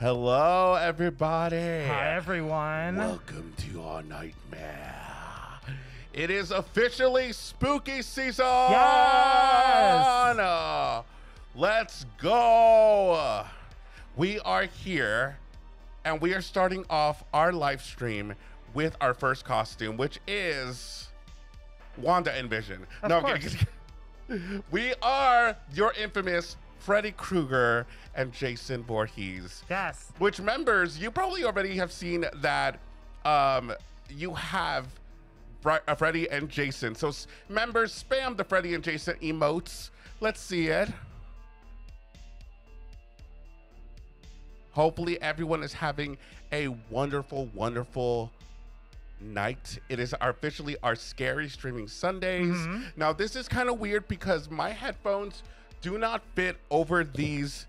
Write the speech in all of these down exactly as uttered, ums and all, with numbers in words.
Hello, everybody. Hi, everyone. Welcome to Our Nightmare. It is officially spooky season. Yes. Uh, let's go. We are here, and we are starting off our live stream with our first costume, which is Wanda and Vision. Of no, I'm kidding. We are your infamous Freddy Krueger and Jason Voorhees. Yes. Which, members, you probably already have seen that um, you have Freddy and Jason. So, members, spam the Freddy and Jason emotes. Let's see it. Hopefully, everyone is having a wonderful, wonderful night. It is officially our Scary Streaming Sundays. Mm-hmm. Now, this is kind of weird because my headphones do not fit over these,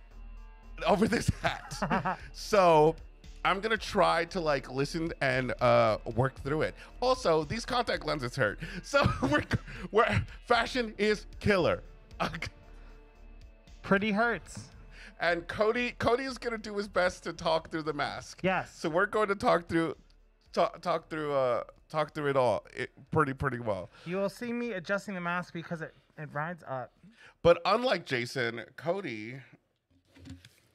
over this hat. So I'm gonna try to like listen and uh, work through it. Also, these contact lenses hurt. So we're, we're fashion is killer. Pretty hurts. And Cody, Cody is gonna do his best to talk through the mask. Yes. So we're going to talk through, talk, talk through, uh, talk through it all. It, pretty, pretty well. You will see me adjusting the mask because it. It rides up. But unlike Jason, Cody...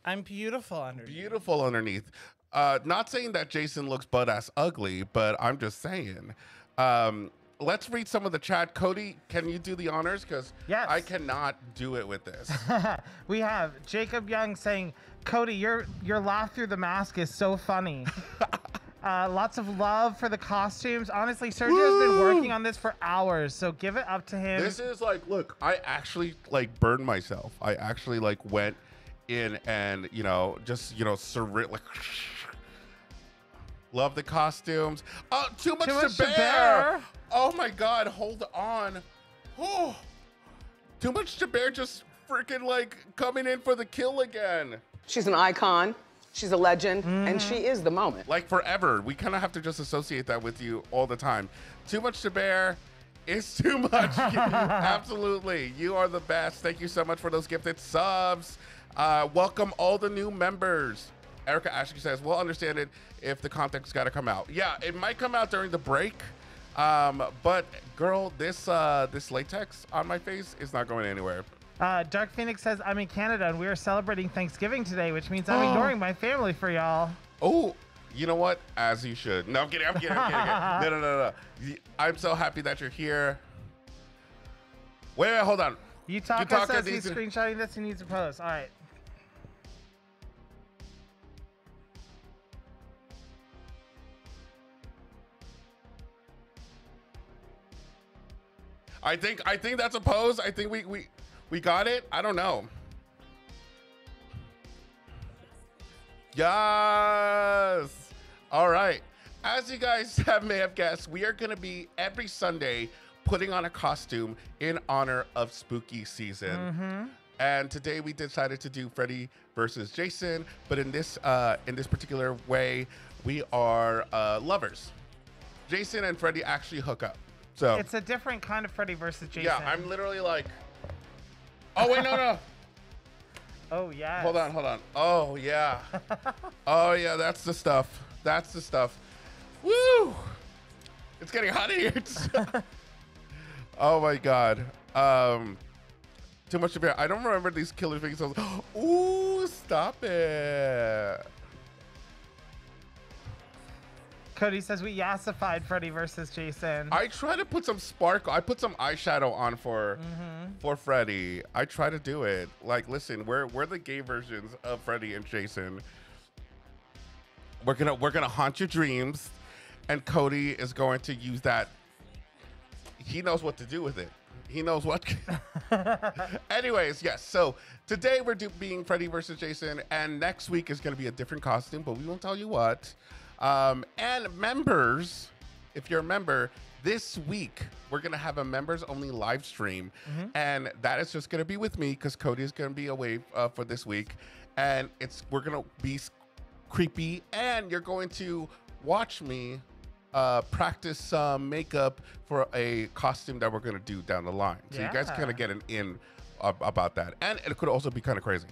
I'm beautiful underneath. Beautiful underneath. Uh, not saying that Jason looks butt-ass ugly, but I'm just saying. Um, let's read some of the chat. Cody, can you do the honors? Because yes. I cannot do it with this. We have Jacob Young saying, Cody, your, your laugh through the mask is so funny. Uh, lots of love for the costumes. Honestly, Sergio's Woo! Been working on this for hours, so give it up to him. This is like, look, I actually like burned myself. I actually like went in and, you know, just, you know, surreal. Like, love the costumes. Oh, too much, too much to, bear. to bear. Oh my God, hold on. Oh, Too Much to Bear just freaking like coming in for the kill again. She's an icon. She's a legend, mm-hmm. and she is the moment. Like forever. We kind of have to just associate that with you all the time. Too Much to Bear is too much. Absolutely. You are the best. Thank you so much for those gifted subs. Uh, welcome all the new members. Erica Ashley says, we'll understand it if the content's got to come out. Yeah, it might come out during the break. Um, but, girl, this, uh, this latex on my face is not going anywhere. Uh, Dark Phoenix says, I'm in Canada and we are celebrating Thanksgiving today, which means I'm oh. ignoring my family for y'all. Oh, you know what? As you should. No, I'm kidding. I'm kidding. I'm kidding. No, no, no, no. I'm so happy that you're here. Wait, wait, hold on. You talk us as he's screenshotting this. He needs a post. All right. I think, I think that's a pose. I think we, we. We got it? I don't know. Yes. All right. As you guys have, may have guessed, we are going to be every Sunday putting on a costume in honor of spooky season. Mm-hmm. And today we decided to do Freddy versus Jason. But in this, uh, in this particular way, we are uh, lovers. Jason and Freddy actually hook up. So it's a different kind of Freddy versus Jason. Yeah, I'm literally like... Oh, wait, no, no. Oh, yeah. Hold on, hold on. Oh, yeah. Oh, yeah, that's the stuff. That's the stuff. Woo! It's getting hot in here. Oh, my God. Um, too much to bear. I don't remember these killer things. Ooh, stop it. Cody says we yassified Freddy versus Jason. I try to put some sparkle. I put some eyeshadow on for mm-hmm. for Freddy. I try to do it. Like, listen, we're we're the gay versions of Freddy and Jason. We're gonna we're gonna haunt your dreams, and Cody is going to use that. He knows what to do with it. He knows what. Anyways, yes. So today we're do being Freddy versus Jason, and next week is gonna be a different costume, but we won't tell you what. Um, and members, if you're a member, this week we're going to have a members only live stream. Mm-hmm. And that is just going to be with me because Cody is going to be away uh, for this week. And it's we're going to be creepy and you're going to watch me uh, practice some makeup for a costume that we're going to do down the line. So yeah. You guys kind of get an in uh, about that. And it could also be kind of crazy.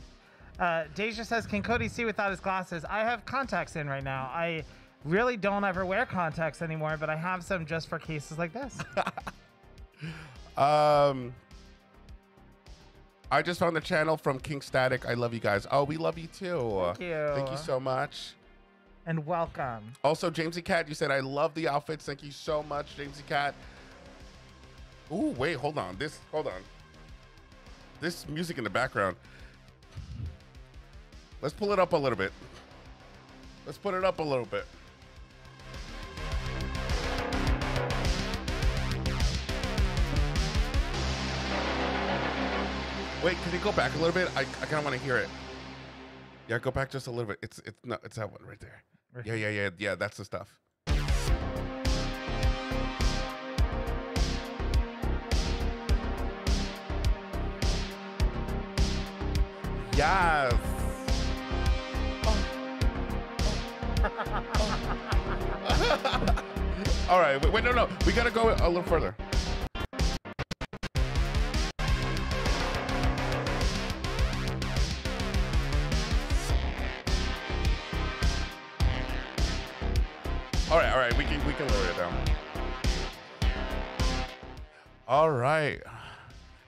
Uh, Deja says, can Cody see without his glasses? I have contacts in right now. I really don't ever wear contacts anymore, but I have some just for cases like this. um, I just found the channel from King Static. I love you guys. Oh, we love you too. Thank you. Thank you so much. And welcome. Also, Jamesy Cat, you said, I love the outfits. Thank you so much, Jamesy Cat. Ooh, wait, hold on. This, hold on. This music in the background. Let's pull it up a little bit. Let's put it up a little bit. Wait, can you go back a little bit? I, I kind of want to hear it. Yeah, go back just a little bit. It's it's no, it's that one right there. Yeah, yeah, yeah, yeah. That's the stuff. Yes. All right. Wait, wait, no, no. We gotta go a little further. All right, all right, we can we can lower it down. All right,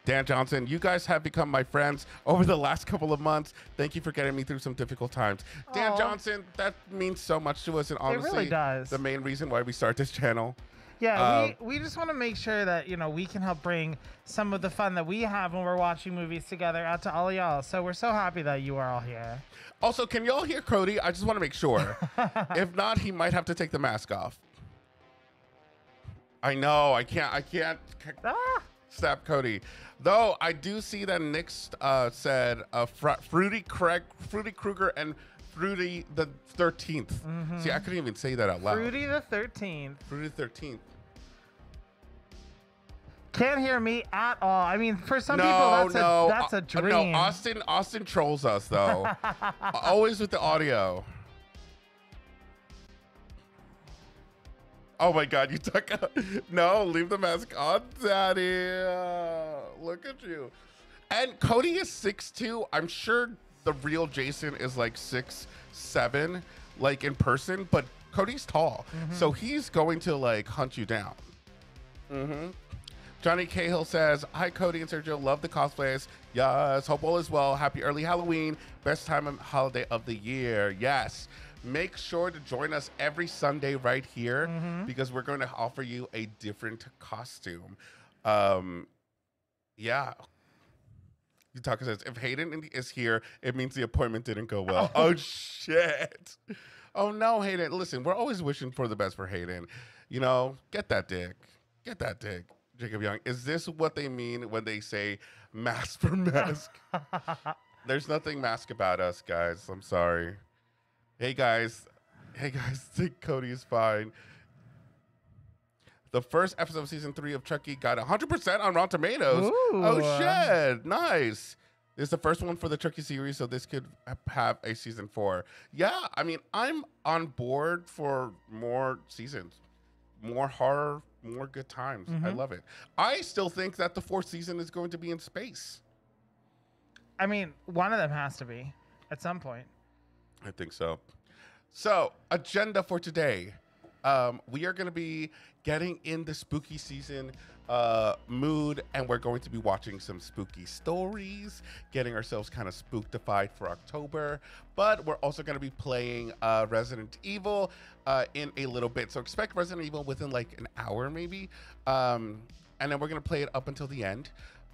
Dan Johnson, you guys have become my friends over the last couple of months. Thank you for getting me through some difficult times. Aww. Dan Johnson, that means so much to us, and honestly, it really does. The main reason why we start this channel. Yeah, um, we, we just want to make sure that, you know, we can help bring some of the fun that we have when we're watching movies together out to all of y'all. So we're so happy that you are all here. Also, can y'all hear Cody? I just want to make sure. If not, he might have to take the mask off. I know. I can't. I can't ah! Snap Cody. Though I do see that Nick's uh, said uh, Fr Fruity Craig, Fruity Krueger and Fruity the thirteenth. Mm-hmm. See, I couldn't even say that out loud. Fruity the thirteenth. Fruity the thirteenth. Can't hear me at all. I mean, for some no, people, that's, no. a, that's a dream. Uh, no, Austin, Austin trolls us, though. Always with the audio. Oh, my God. You took a... No, leave the mask on, Daddy. Uh, look at you. And Cody is six two. I'm sure the real Jason is like six seven, like in person. But Cody's tall. Mm-hmm. So he's going to, like, hunt you down. Mm-hmm. Johnny Cahill says, hi, Cody and Sergio. Love the cosplays. Yes. Hope all is well. Happy early Halloween. Best time and holiday of the year. Yes. Make sure to join us every Sunday right here mm-hmm. because we're going to offer you a different costume. Um, yeah. Yutaka says, if Hayden is here, it means the appointment didn't go well. Oh, shit. Oh, no, Hayden. Listen, we're always wishing for the best for Hayden. You know, get that dick. Get that dick. Jacob Young, is this what they mean when they say mask for mask? There's nothing mask about us, guys. I'm sorry. Hey, guys. Hey, guys. Think Cody is fine. The first episode of season three of Chucky got one hundred percent on Rotten Tomatoes. Ooh. Oh, shit. Nice. It's the first one for the Chucky series, so this could have a season four. Yeah, I mean, I'm on board for more seasons, more horror, more good times. Mm-hmm. I love it. I still think that the fourth season is going to be in space. I mean, one of them has to be at some point. I think so. So, agenda for today. Um, we are going to be getting in the spooky season uh, mood, and we're going to be watching some spooky stories, getting ourselves kind of spooktified for October. But we're also going to be playing uh, Resident Evil uh, in a little bit. So expect Resident Evil within like an hour maybe. Um, and then we're going to play it up until the end.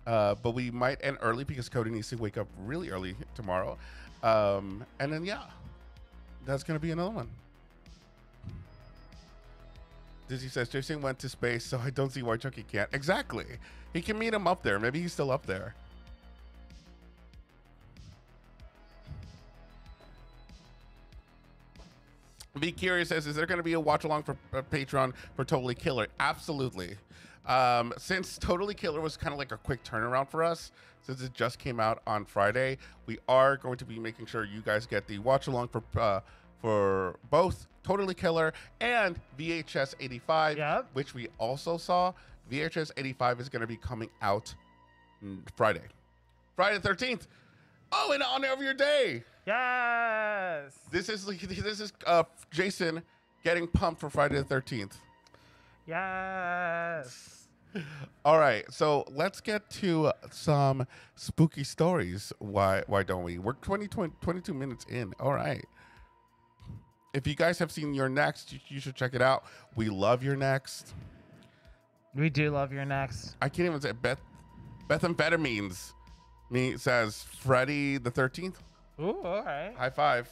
Uh, but we might end early because Cody needs to wake up really early tomorrow. Um, and then, yeah, that's going to be another one. Dizzy says, Jason went to space, so I don't see why Chucky can't. Exactly. He can meet him up there. Maybe he's still up there. Be Curious says, is there going to be a watch along for uh, Patreon for Totally Killer? Absolutely. Um, since Totally Killer was kind of like a quick turnaround for us, since it just came out on Friday, we are going to be making sure you guys get the watch along for uh, for both Totally Killer and V H S eighty-five, yep. which we also saw. V H S eighty-five is going to be coming out Friday. Friday the thirteenth. Oh, in honor of your day. Yes. This is this is uh, Jason getting pumped for Friday the thirteenth. Yes. All right. So let's get to some spooky stories. Why why don't we? We're twenty, twenty, twenty-two minutes in. All right. If you guys have seen You're Next, you, you should check it out. We love You're Next. We do love You're Next. I can't even say Beth. Methamphetamines. Me says Friday the thirteenth. Ooh, all right. High five.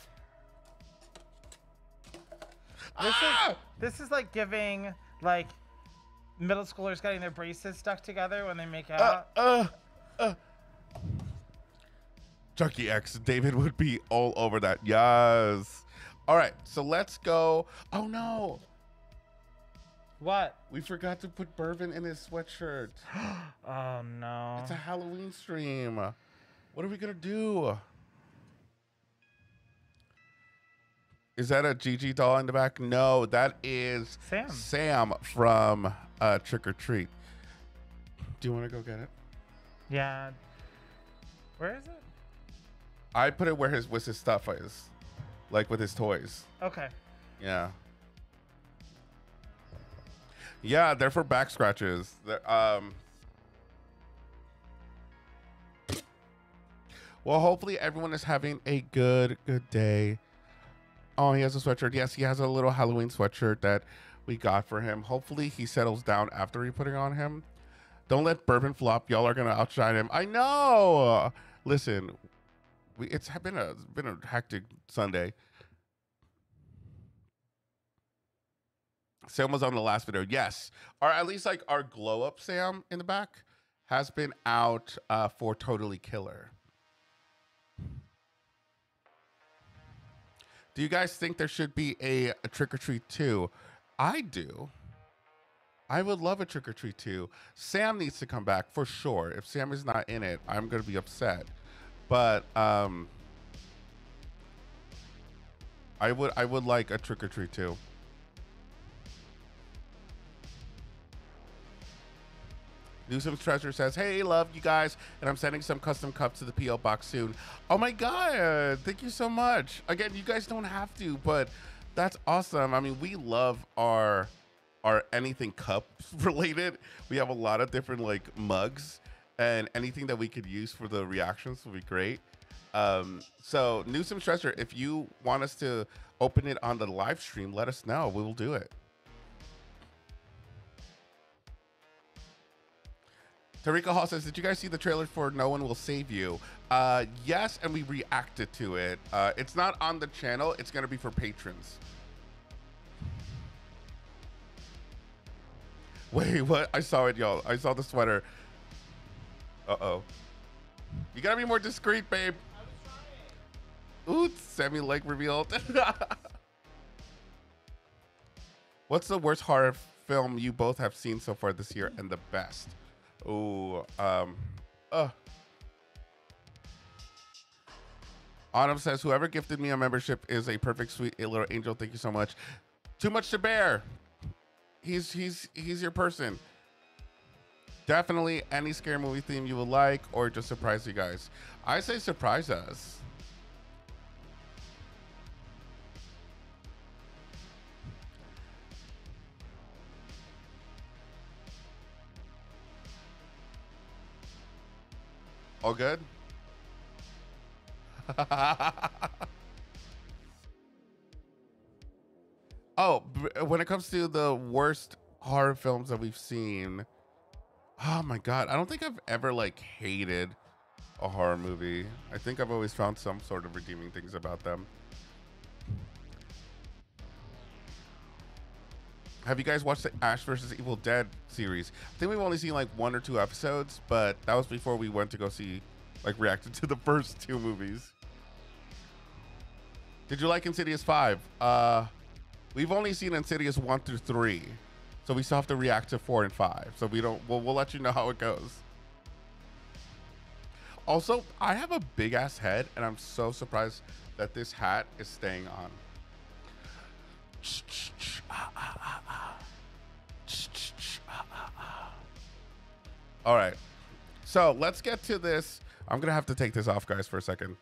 This ah! is this is like giving like middle schoolers getting their braces stuck together when they make out. Uh, uh, uh. Chucky X. David would be all over that. Yes. All right. So let's go. Oh no. What? We forgot to put bourbon in his sweatshirt. Oh, no. It's a Halloween stream. What are we going to do? Is that a Gigi doll in the back? No, that is Sam, Sam from uh, Trick or Treat. Do you want to go get it? Yeah. Where is it? I put it where his, with his stuff is, like with his toys. Okay. Yeah. Yeah, they're for back scratches. Um, well, hopefully everyone is having a good, good day. Oh, he has a sweatshirt. Yes, he has a little Halloween sweatshirt that we got for him. Hopefully he settles down after we put it on him. Don't let bourbon flop. Y'all are going to outshine him. I know. Listen, we, it's been a, been a hectic Sunday. Sam was on the last video, yes. Or at least like our glow up Sam in the back has been out uh, for Totally Killer. Do you guys think there should be a, a Trick or Treat two? I do. I would love a Trick or Treat two. Sam needs to come back for sure. If Sam is not in it, I'm gonna be upset. But um, I would I would like a Trick or Treat two. Newsom's Treasure says, hey, love you guys. And I'm sending some custom cups to the P O box soon. Oh, my God. Thank you so much. Again, you guys don't have to, but that's awesome. I mean, we love our our anything cup related. We have a lot of different like mugs and anything that we could use for the reactions would be great. Um, so Newsom's Treasure, if you want us to open it on the live stream, let us know. We will do it. Tarika Hall says, did you guys see the trailer for No One Will Save You? Uh, yes, and we reacted to it. Uh, it's not on the channel. It's going to be for patrons. Wait, what? I saw it, y'all. I saw the sweater. Uh-oh. You got to be more discreet, babe. I was trying. Ooh, Sammy Lake revealed. What's the worst horror film you both have seen so far this year and the best? Oh, um, uh. Autumn says, whoever gifted me a membership is a perfect, sweet little angel. Thank you so much. Too much to bear. He's, he's, he's your person. Definitely any scary movie theme you would like, or just surprise you guys. I say surprise us. All good? Oh, when it comes to the worst horror films that we've seen, oh my God, I don't think I've ever like hated a horror movie. I think I've always found some sort of redeeming things about them. Have you guys watched the Ash versus Evil Dead series? I think we've only seen like one or two episodes, but that was before we went to go see, like reacted to the first two movies. Did you like Insidious five? Uh, we've only seen Insidious one through three. So we still have to react to four and five. So we don't, we'll, we'll let you know how it goes. Also, I have a big ass head and I'm so surprised that this hat is staying on. All right, so let's get to this I'm going to have to take this off, guys, for a second.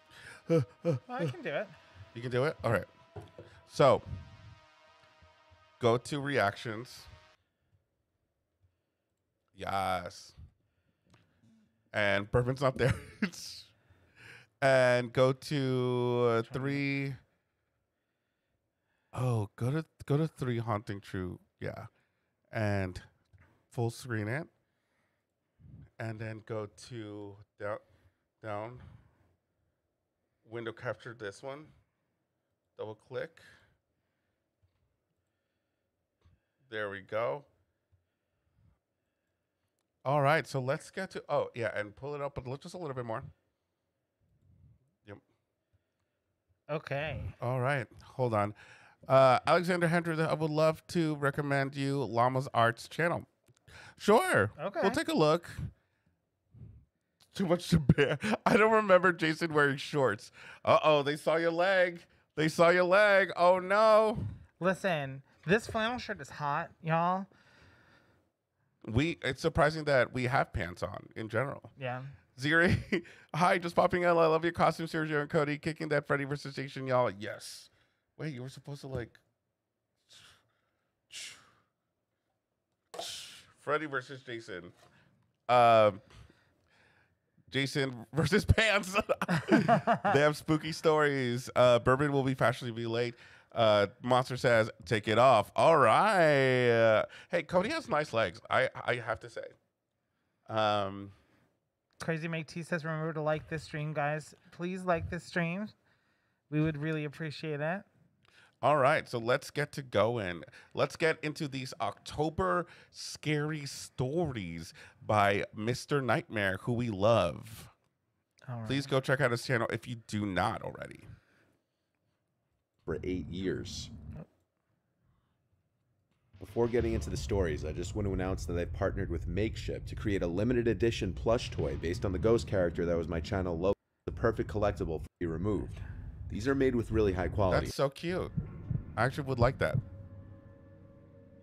I can do it. You can do it? All right. So, go to reactions. Yes. And Bourbon's not there. And go to uh, three. Oh, go to go to three haunting true. Yeah. And full screen it. And then go to down, down. Window capture this one. Double click. There we go. All right, so let's get to, oh, yeah, and pull it up but just a little bit more. Yep. Okay. All right, hold on. Uh, Alexander Hendry, I would love to recommend you Llama's Arts channel. Sure. Okay. We'll take a look. Too much to bear. I don't remember Jason wearing shorts. Uh-oh, they saw your leg. They saw your leg. Oh, no. Listen. This flannel shirt is hot, y'all. We it's surprising that we have pants on in general. Yeah. Ziri, hi, just popping out. I love your costume, Sergio and Cody. Kicking that Freddy versus Jason, y'all. Yes. Wait, you were supposed to like Freddy versus Jason. Um, Jason versus pants. They have spooky stories. Uh, Bourbon will be fashionably late. Uh, Monster says, take it off. All right. Uh, hey, Cody has nice legs. I, I have to say. Um, Crazy Make T says, remember to like this stream, guys. Please like this stream. We would really appreciate it. All right. So let's get to going. Let's get into these October scary stories by Mister Nightmare, who we love. All right. Please go check out his channel if you do not already. For eight years. Before getting into the stories, I just want to announce that I partnered with Makeship to create a limited edition plush toy based on the ghost character that was my channel logo, the perfect collectible to be removed. These are made with really high quality. That's so cute. I actually would like that.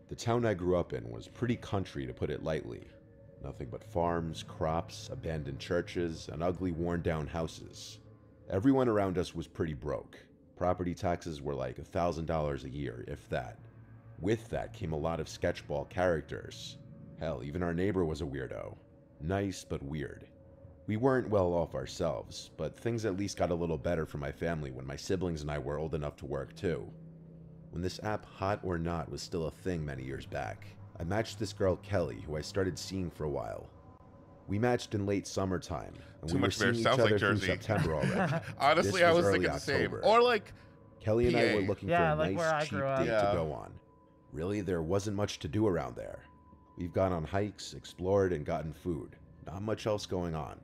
The town I grew up in was pretty country, to put it lightly. Nothing but farms, crops, abandoned churches, and ugly worn-down houses. Everyone around us was pretty broke. Property taxes were like a thousand dollars a year, if that. With that came a lot of sketchball characters. Hell, even our neighbor was a weirdo. Nice, but weird. We weren't well off ourselves, but things at least got a little better for my family when my siblings and I were old enough to work too. When this app Hot or Not was still a thing many years back, I matched this girl Kelly, who I started seeing for a while. We matched in late summertime, and Too we were seeing each other like through September already. Honestly, I was thinking the same. Or like Kelly and I were looking yeah, for a like nice, cheap date yeah. to go on. Really, there wasn't much to do around there. We've gone on hikes, explored, and gotten food. Not much else going on.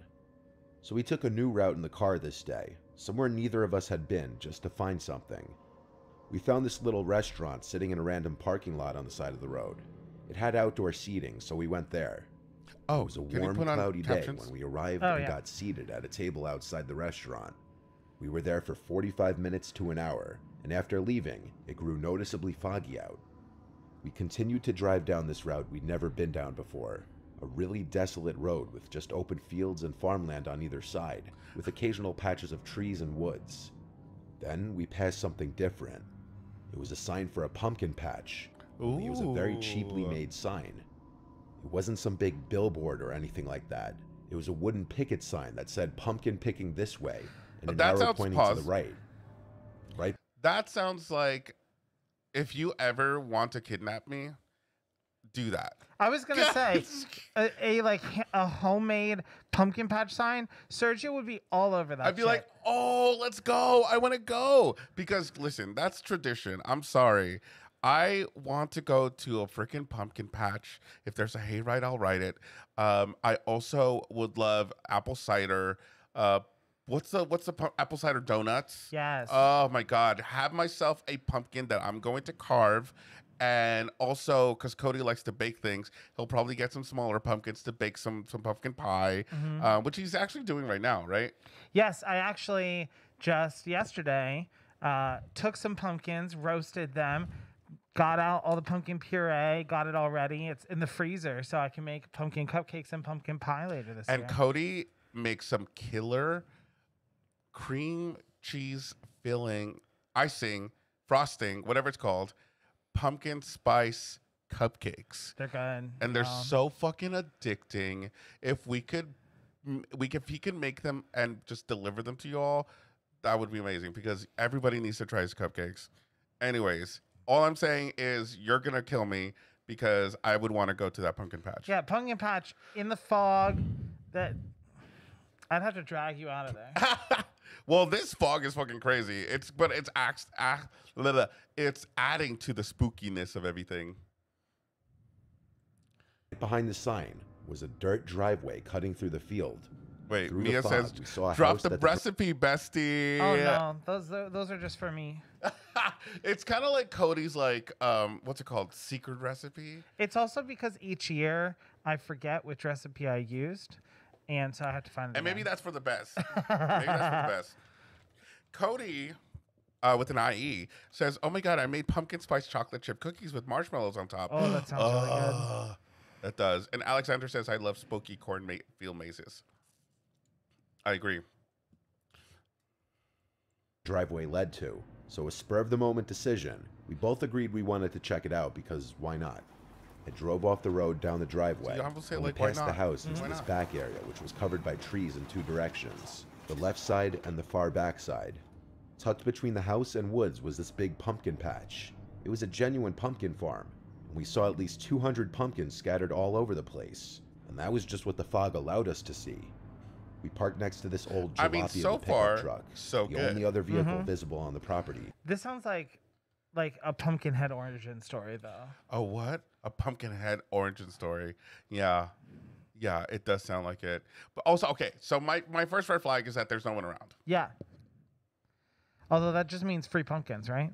So we took a new route in the car this day, somewhere neither of us had been, just to find something. We found this little restaurant sitting in a random parking lot on the side of the road. It had outdoor seating, so we went there. Oh, it was a warm, cloudy day when we arrived oh, and yeah. got seated at a table outside the restaurant. We were there for forty-five minutes to an hour, and after leaving, it grew noticeably foggy out. We continued to drive down this route we'd never been down before, a really desolate road with just open fields and farmland on either side, with occasional patches of trees and woods. Then we passed something different. It was a sign for a pumpkin patch. Ooh. It was a very cheaply made sign. It wasn't some big billboard or anything like that. It was a wooden picket sign that said pumpkin picking this way and an arrow pointing to the right. Right. That sounds like if you ever want to kidnap me, do that. I was going to say a, a like a homemade pumpkin patch sign. Sergio would be all over that. I'd be shit. like, "Oh, let's go. I want to go." Because listen, that's tradition. I'm sorry. I want to go to a freaking pumpkin patch. If there's a hayride, I'll ride it. Um, I also would love apple cider. Uh, what's the what's the apple cider donuts? Yes. Oh my God! Have myself a pumpkin that I'm going to carve, and also because Cody likes to bake things, he'll probably get some smaller pumpkins to bake some some pumpkin pie, mm-hmm. uh, which he's actually doing right now, right? Yes, I actually just yesterday uh, took some pumpkins, roasted them. Got out all the pumpkin puree, got it all ready. It's in the freezer, so I can make pumpkin cupcakes and pumpkin pie later this year. And Cody make some killer cream cheese filling, icing, frosting, whatever it's called, pumpkin spice cupcakes. They're good. And they're um, so fucking addicting. If we could, we could, if he could make them and just deliver them to you all, that would be amazing, because everybody needs to try his cupcakes. Anyways, all I'm saying is you're going to kill me, because I would want to go to that pumpkin patch. Yeah, pumpkin patch in the fog. That I'd have to drag you out of there. Well, this fog is fucking crazy. It's but it's ax, ax, it's adding to the spookiness of everything. Behind the sign was a dirt driveway cutting through the field. Wait, through Mia fog, says, "Drop the recipe, bestie." Oh no, those those are just for me. It's kind of like Cody's, like, um, what's it called? Secret recipe. It's also because each year I forget which recipe I used, and so I have to find it. And again. Maybe that's for the best. Maybe that's for the best. Cody, uh, with an I E, says, "Oh my god, I made pumpkin spice chocolate chip cookies with marshmallows on top." Oh, that sounds uh, really good. That does. And Alexander says, "I love spooky cornfield mazes." I agree. Driveway led to. So a spur-of-the-moment decision. We both agreed we wanted to check it out, because why not? I drove off the road down the driveway, so say, like, past the house into mm-hmm. this back area, which was covered by trees in two directions, the left side and the far back side. Tucked between the house and woods was this big pumpkin patch. It was a genuine pumpkin farm, and we saw at least two hundred pumpkins scattered all over the place, and that was just what the fog allowed us to see. We parked next to this old jalopy I mean, so pickup far, truck, so the good. only other vehicle mm-hmm. visible on the property. This sounds like like a Pumpkinhead origin story, though. Oh, what? A Pumpkinhead origin story. Yeah. Yeah, it does sound like it. But also, okay, so my, my first red flag is that there's no one around. Yeah. Although that just means free pumpkins, right?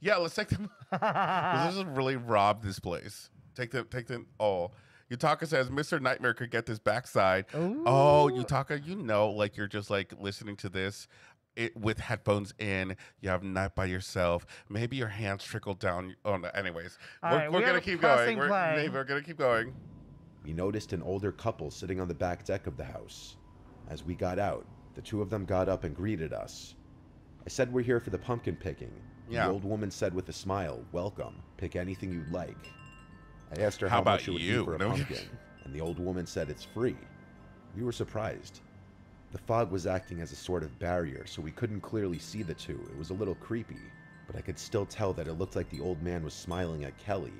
Yeah, let's take them. Let's just really rob this place. Take them, take them all. Yutaka says, Mister Nightmare could get this backside. Ooh. Oh, Yutaka, you know, like, you're just, like, listening to this it, with headphones in. You have night by yourself. Maybe your hands trickle down. Oh, no. Anyways, All we're, right, we're, we're going to keep going. We're, we're going to keep going. We noticed an older couple sitting on the back deck of the house. As we got out, the two of them got up and greeted us. I said, we're here for the pumpkin picking. Yeah. The old woman said with a smile, welcome. Pick anything you'd like. I asked her how, how about much it would you? be for a no. pumpkin, and the old woman said it's free. We were surprised. The fog was acting as a sort of barrier, so we couldn't clearly see the two. It was a little creepy, but I could still tell that it looked like the old man was smiling at Kelly.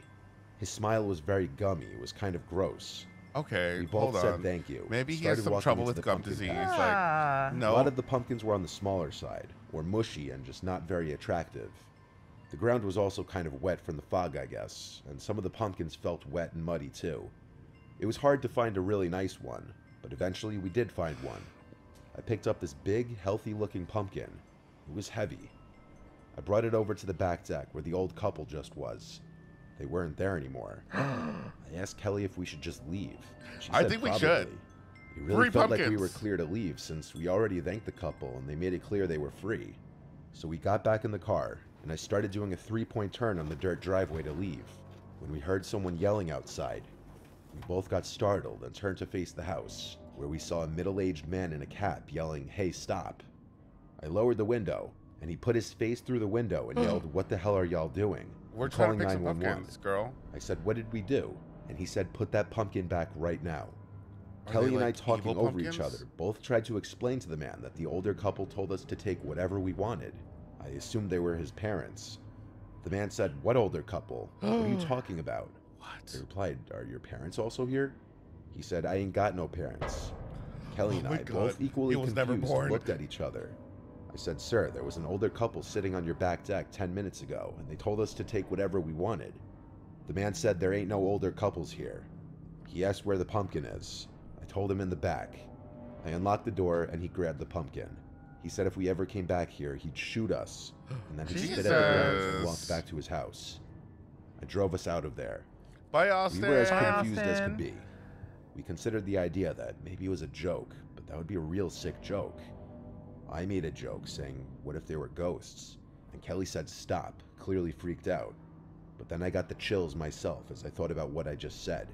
His smile was very gummy. It was kind of gross. Okay, we both hold said on. thank you. Maybe he has some trouble with gum disease. Ah. Like, no. A lot of the pumpkins were on the smaller side, or mushy and just not very attractive. The ground was also kind of wet from the fog, I guess, and some of the pumpkins felt wet and muddy too. It was hard to find a really nice one, but eventually we did find one. I picked up this big, healthy-looking pumpkin. It was heavy. I brought it over to the back deck where the old couple just was. They weren't there anymore. I asked Kelly if we should just leave. She said, I think probably. we should. It really Three felt pumpkins. like we were clear to leave, since we already thanked the couple and they made it clear they were free. So we got back in the car, and I started doing a three-point turn on the dirt driveway to leave, when we heard someone yelling outside. We both got startled and turned to face the house, where we saw a middle-aged man in a cap yelling, "Hey, stop!" I lowered the window, and he put his face through the window and yelled, "What the hell are y'all doing? We're calling nine one one, girl." I said, "What did we do?" And he said, "Put that pumpkin back right now." Kelly and I, talking over each other, both tried to explain to the man that the older couple told us to take whatever we wanted. I assumed they were his parents. The man said, "What older couple? What are you talking about?" What? I replied, "Are your parents also here?" He said, "I ain't got no parents." Kelly and oh I, God. both equally confused, never born. looked at each other. I said, "Sir, there was an older couple sitting on your back deck ten minutes ago, and they told us to take whatever we wanted." The man said, "There ain't no older couples here." He asked where the pumpkin is. I told him in the back. I unlocked the door, and he grabbed the pumpkin. He said if we ever came back here, he'd shoot us. And then he Jesus. spit at the ground and walked back to his house. I drove us out of there. Bye, Austin. We were as Bye, confused Austin. as could be. We considered the idea that maybe it was a joke, but that would be a real sick joke. I made a joke saying, "What if there were ghosts?" And Kelly said, "Stop," clearly freaked out. But then I got the chills myself as I thought about what I just said.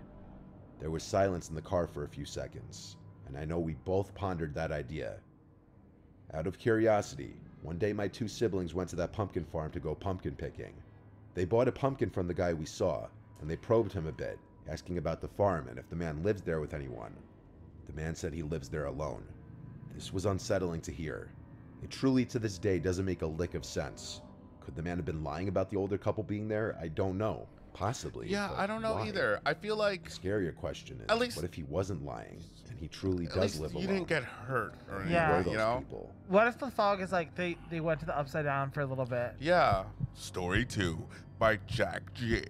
There was silence in the car for a few seconds. and I know we both pondered that idea. Out of curiosity, one day my two siblings went to that pumpkin farm to go pumpkin picking. They bought a pumpkin from the guy we saw, and they probed him a bit, asking about the farm and if the man lived there with anyone. The man said he lives there alone. This was unsettling to hear. It truly to this day doesn't make a lick of sense. Could the man have been lying about the older couple being there? I don't know. Possibly. Yeah, I don't know why? either. I feel like... The scarier question is, at least, what if he wasn't lying and he truly does live alone? You didn't get hurt or anything. Yeah, you know? People. What if the fog is like they, they went to the Upside Down for a little bit? Yeah. Story two by Jack J.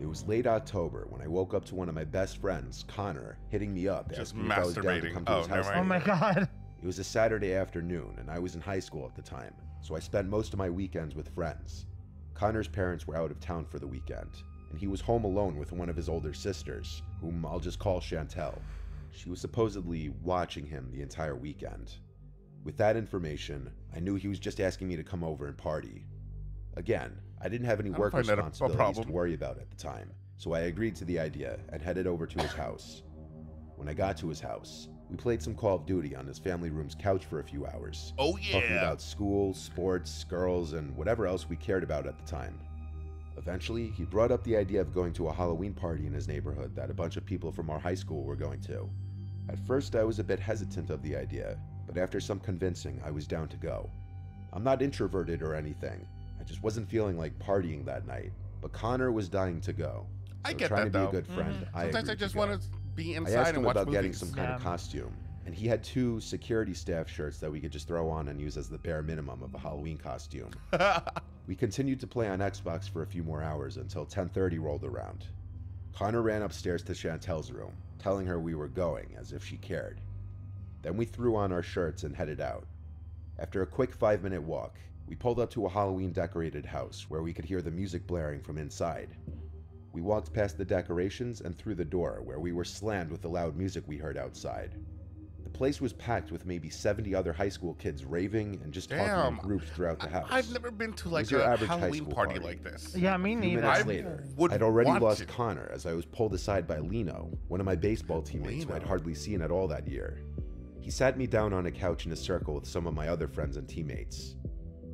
It was late October when I woke up to one of my best friends, Connor, hitting me up asking if I was down to come to his house. Oh my God. It was a Saturday afternoon and I was in high school at the time, so I spent most of my weekends with friends. Connor's parents were out of town for the weekend, and he was home alone with one of his older sisters, whom I'll just call Chantel. She was supposedly watching him the entire weekend. With that information, I knew he was just asking me to come over and party. Again, I didn't have any work responsibilities to worry about at the time, so I agreed to the idea and headed over to his house. When I got to his house, we played some Call of Duty on his family room's couch for a few hours. Oh yeah! Talking about school, sports, girls, and whatever else we cared about at the time. Eventually, he brought up the idea of going to a Halloween party in his neighborhood that a bunch of people from our high school were going to. At first, I was a bit hesitant of the idea, but after some convincing, I was down to go. I'm not introverted or anything. I just wasn't feeling like partying that night, but Connor was dying to go. So I get trying that, to be though. a good friend, mm-hmm. I Sometimes I just want to be inside I asked him and watch about movies. getting some kind yeah. of costume, and he had two security staff shirts that we could just throw on and use as the bare minimum of a Halloween costume. We continued to play on Xbox for a few more hours until ten thirty rolled around. Connor ran upstairs to Chantel's room, telling her we were going as if she cared. Then we threw on our shirts and headed out. After a quick five-minute walk, we pulled up to a Halloween-decorated house where we could hear the music blaring from inside. We walked past the decorations and through the door where we were slammed with the loud music we heard outside. The place was packed with maybe seventy other high school kids raving and just Damn. talking in groups throughout the house. I've never been to like a Halloween party, party like this. Yeah, me neither. I later, I'd already lost to. Connor as I was pulled aside by Lino, one of my baseball teammates Lino. who I'd hardly seen at all that year. He sat me down on a couch in a circle with some of my other friends and teammates.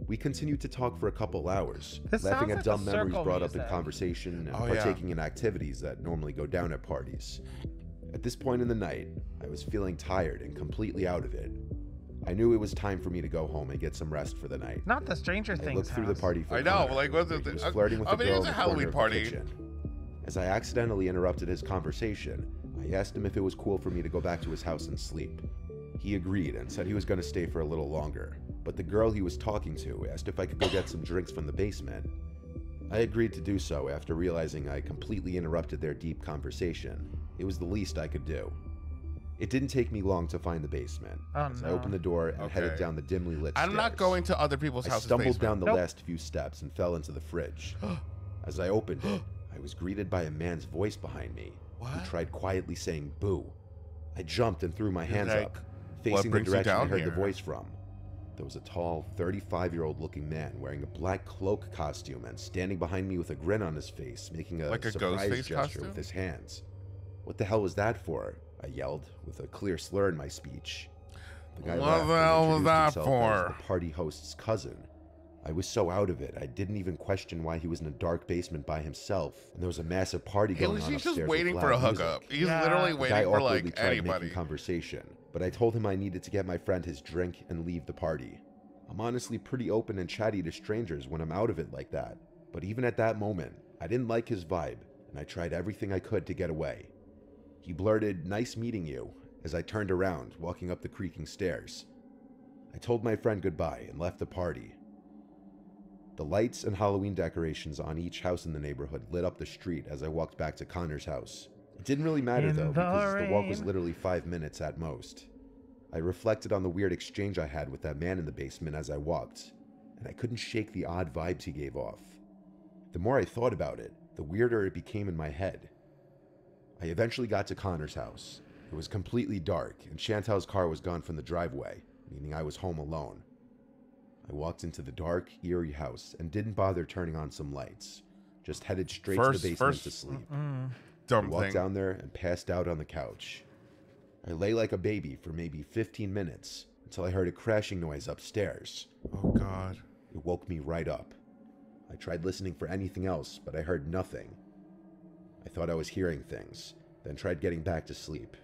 We continued to talk for a couple hours, this laughing at like dumb memories brought up in conversation and oh, partaking yeah. in activities that normally go down at parties. At this point in the night, I was feeling tired and completely out of it. I knew it was time for me to go home and get some rest for the night. Not the Stranger Things I looked through house. the party for I know, Connor, like what's it? Was flirting with I a mean, girl it was a Halloween party. Kitchen. As I accidentally interrupted his conversation, I asked him if it was cool for me to go back to his house and sleep. He agreed and said he was going to stay for a little longer, but the girl he was talking to asked if I could go get some drinks from the basement. I agreed to do so after realizing I completely interrupted their deep conversation. It was the least I could do. It didn't take me long to find the basement, oh, as no. I opened the door and okay. headed down the dimly lit stairs. I'm not going to other people's houses. I stumbled basement. down the nope. last few steps and fell into the fridge. As I opened it, I was greeted by a man's voice behind me, what? who tried quietly saying boo. I jumped and threw my You're hands like, up, facing the direction I heard here? the voice from. There was a tall, thirty-five-year-old looking man wearing a black cloak costume and standing behind me with a grin on his face, making a, like a surprise gesture costume? with his hands. What the hell was that for? I yelled, with a clear slur in my speech. The guy what the hell was that for? As the party host's cousin. I was so out of it, I didn't even question why he was in a dark basement by himself, and there was a massive party going on upstairs with loud music. He's just waiting for a hookup. He's yeah. literally waiting for, like, anybody. Conversation. But I told him I needed to get my friend his drink and leave the party. I'm honestly pretty open and chatty to strangers when I'm out of it like that, but even at that moment, I didn't like his vibe, and I tried everything I could to get away. He blurted, "Nice meeting you," as I turned around, walking up the creaking stairs. I told my friend goodbye and left the party. The lights and Halloween decorations on each house in the neighborhood lit up the street as I walked back to Connor's house. It didn't really matter though, because the walk was literally five minutes at most. I reflected on the weird exchange I had with that man in the basement as I walked, and I couldn't shake the odd vibes he gave off. The more I thought about it, the weirder it became in my head. I eventually got to Connor's house. It was completely dark, and Chantel's car was gone from the driveway, meaning I was home alone. I walked into the dark, eerie house and didn't bother turning on some lights, just headed straight first, to the basement first. to sleep. Mm-mm. dumb thing. I walked down there and passed out on the couch. I lay like a baby for maybe fifteen minutes until I heard a crashing noise upstairs. Oh, God. It woke me right up. I tried listening for anything else, but I heard nothing. I thought I was hearing things, then tried getting back to sleep.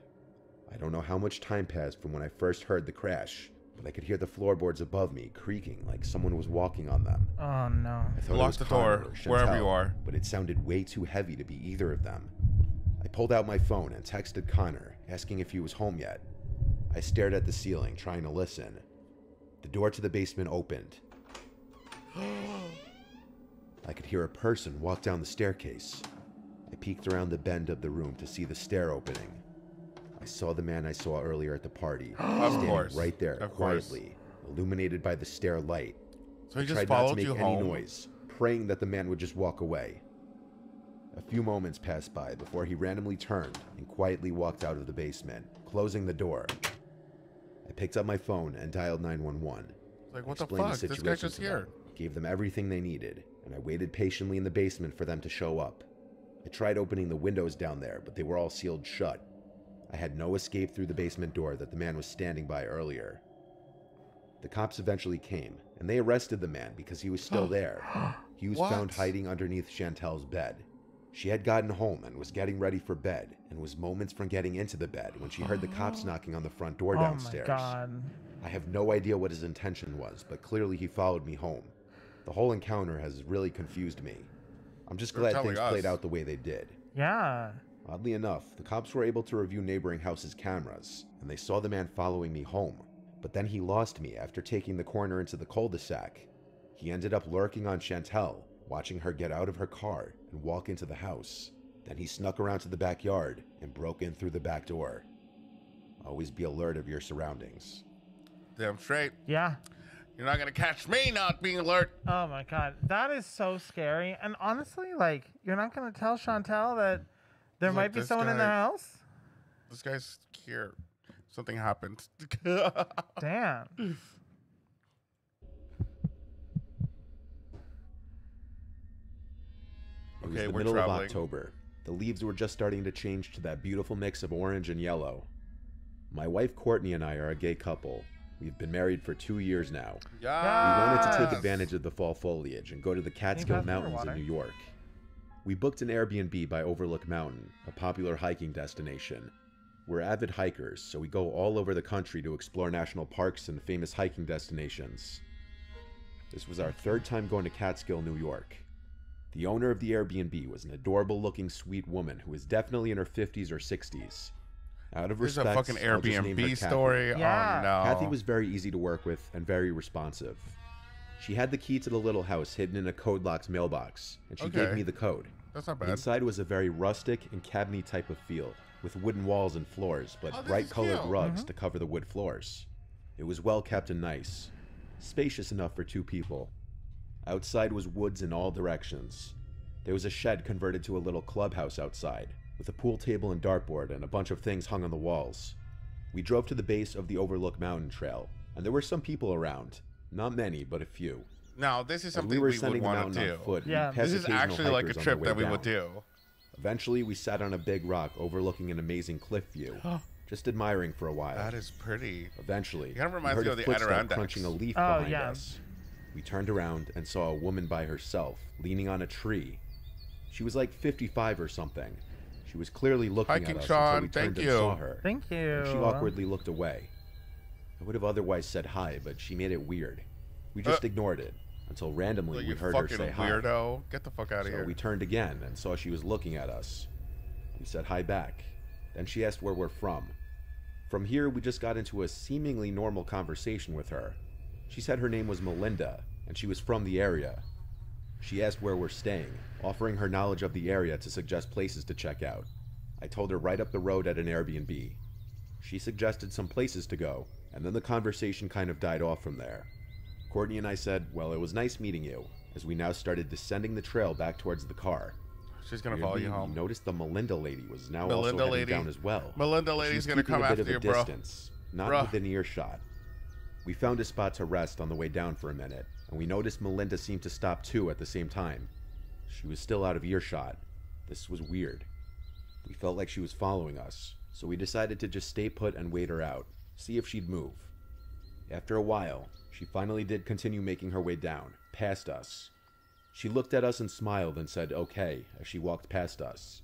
I don't know how much time passed from when I first heard the crash, but I could hear the floorboards above me creaking like someone was walking on them. Oh, no. I thought Lock the door, wherever you are. But it sounded way too heavy to be either of them. I pulled out my phone and texted Connor, asking if he was home yet. I stared at the ceiling, trying to listen. The door to the basement opened. I could hear a person walk down the staircase. I peeked around the bend of the room to see the stair opening. I saw the man I saw earlier at the party, standing course. right there, of quietly, course. illuminated by the stair light. So he I just tried followed not to make you any home. noise, praying that the man would just walk away. A few moments passed by before he randomly turned and quietly walked out of the basement, closing the door. I picked up my phone and dialed nine one one. Like, what the fuck? The this guy's just here. Gave them everything they needed, and I waited patiently in the basement for them to show up. I tried opening the windows down there, but they were all sealed shut. I had no escape through the basement door that the man was standing by earlier. The cops eventually came, and they arrested the man because he was still there. He was what? found hiding underneath Chantel's bed. She had gotten home and was getting ready for bed, and was moments from getting into the bed when she heard the cops knocking on the front door downstairs. Oh my God. I have no idea what his intention was, but clearly he followed me home. The whole encounter has really confused me. I'm just They're glad things us. played out the way they did. Yeah. Oddly enough, the cops were able to review neighboring houses' cameras, and they saw the man following me home, but then he lost me after taking the corner into the cul-de-sac. He ended up lurking on Chantel, watching her get out of her car and walk into the house. Then he snuck around to the backyard and broke in through the back door. Always be alert of your surroundings. Damn straight. Yeah. You're not gonna catch me not being alert. Oh my God, that is so scary. And honestly, like, you're not gonna tell Chantel that there He's might like, be someone guy, in the house? This guy's here. Something happened. Damn. It was okay, the we're middle traveling. of October. The leaves were just starting to change to that beautiful mix of orange and yellow. My wife Courtney and I are a gay couple. We've been married for two years now. Yes. We wanted to take advantage of the fall foliage and go to the Catskill Mountains in New York. We booked an Airbnb by Overlook Mountain, a popular hiking destination. We're avid hikers, so we go all over the country to explore national parks and famous hiking destinations. This was our third time going to Catskill, New York. The owner of the Airbnb was an adorable-looking, sweet woman who was definitely in her fifties or sixties. Out of There's respect, a fucking Airbnb story. Yeah. Oh, no. Kathy was very easy to work with and very responsive. She had the key to the little house hidden in a code-locked mailbox, and she okay. gave me the code. That's not bad. Inside was a very rustic and cabiny type of feel, with wooden walls and floors, but oh, bright-colored rugs mm-hmm. to cover the wood floors. It was well-kept and nice, spacious enough for two people. Outside was woods in all directions. There was a shed converted to a little clubhouse outside, with a pool table and dartboard and a bunch of things hung on the walls. We drove to the base of the Overlook Mountain Trail, and there were some people around. Not many, but a few. Now, this is something we, were we would want to do. Foot, yeah. This is actually like a trip that we down. would do. Eventually, we sat on a big rock overlooking an amazing cliff view, just admiring for a while. That is pretty. Eventually, it kind of reminds me of the Adirondacks. Crunching a leaf oh, behind yeah. us. We turned around and saw a woman by herself, leaning on a tree. She was like fifty-five or something. She was clearly looking Hiking at us Sean, until we thank turned you. and saw her. Thank you. And she awkwardly looked away. I would have otherwise said hi, but she made it weird. We just uh, ignored it until randomly like we heard her say hi. Weirdo. Get the fuck out of so here. So we turned again and saw she was looking at us. We said hi back. Then she asked where we're from. From here, we just got into a seemingly normal conversation with her. She said her name was Melinda, and she was from the area. She asked where we're staying, offering her knowledge of the area to suggest places to check out. I told her right up the road at an Airbnb. She suggested some places to go, and then the conversation kind of died off from there. Courtney and I said, well, it was nice meeting you, as we now started descending the trail back towards the car. She's going to follow you home. We noticed the Melinda lady was now Melinda also heading down as well. Melinda lady's going to come after you, bro. Not within earshot. We found a spot to rest on the way down for a minute, and we noticed Melinda seemed to stop too at the same time. She was still out of earshot. This was weird. We felt like she was following us, so we decided to just stay put and wait her out, see if she'd move. After a while, she finally did continue making her way down, past us. She looked at us and smiled and said okay as she walked past us.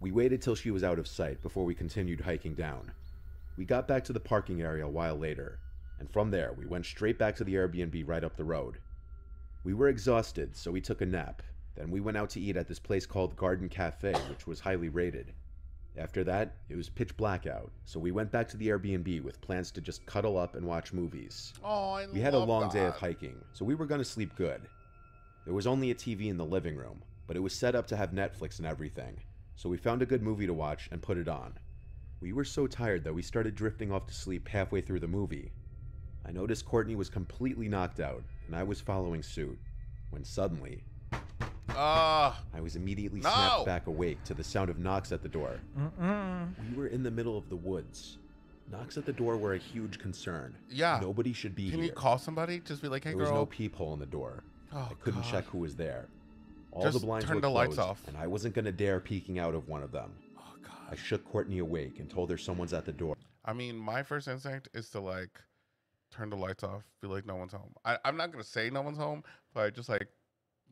We waited till she was out of sight before we continued hiking down. We got back to the parking area a while later, and from there we went straight back to the Airbnb right up the road. We were exhausted, so we took a nap. Then we went out to eat at this place called Garden Cafe, which was highly rated. After that, it was pitch black out, so we went back to the Airbnb with plans to just cuddle up and watch movies. Oh, I we had a long that. day of hiking, so we were going to sleep good. There was only a T V in the living room, but it was set up to have Netflix and everything, so we found a good movie to watch and put it on. We were so tired that we started drifting off to sleep halfway through the movie. I noticed Courtney was completely knocked out, and I was following suit, when suddenly... Uh, I was immediately no. snapped back awake to the sound of knocks at the door. Mm-mm. We were in the middle of the woods. Knocks at the door were a huge concern. Yeah. Nobody should be Can here. Can you call somebody? Just be like, hey, there girl. There was no peephole in the door. Oh, I couldn't God. check who was there. All Just the blinds were the closed, lights off. and I wasn't going to dare peeking out of one of them. Oh, God. I shook Courtney awake and told her someone's at the door. I mean, my first instinct is to, like, turn the lights off, be like, no one's home. I, I'm not going to say no one's home, but I just, like,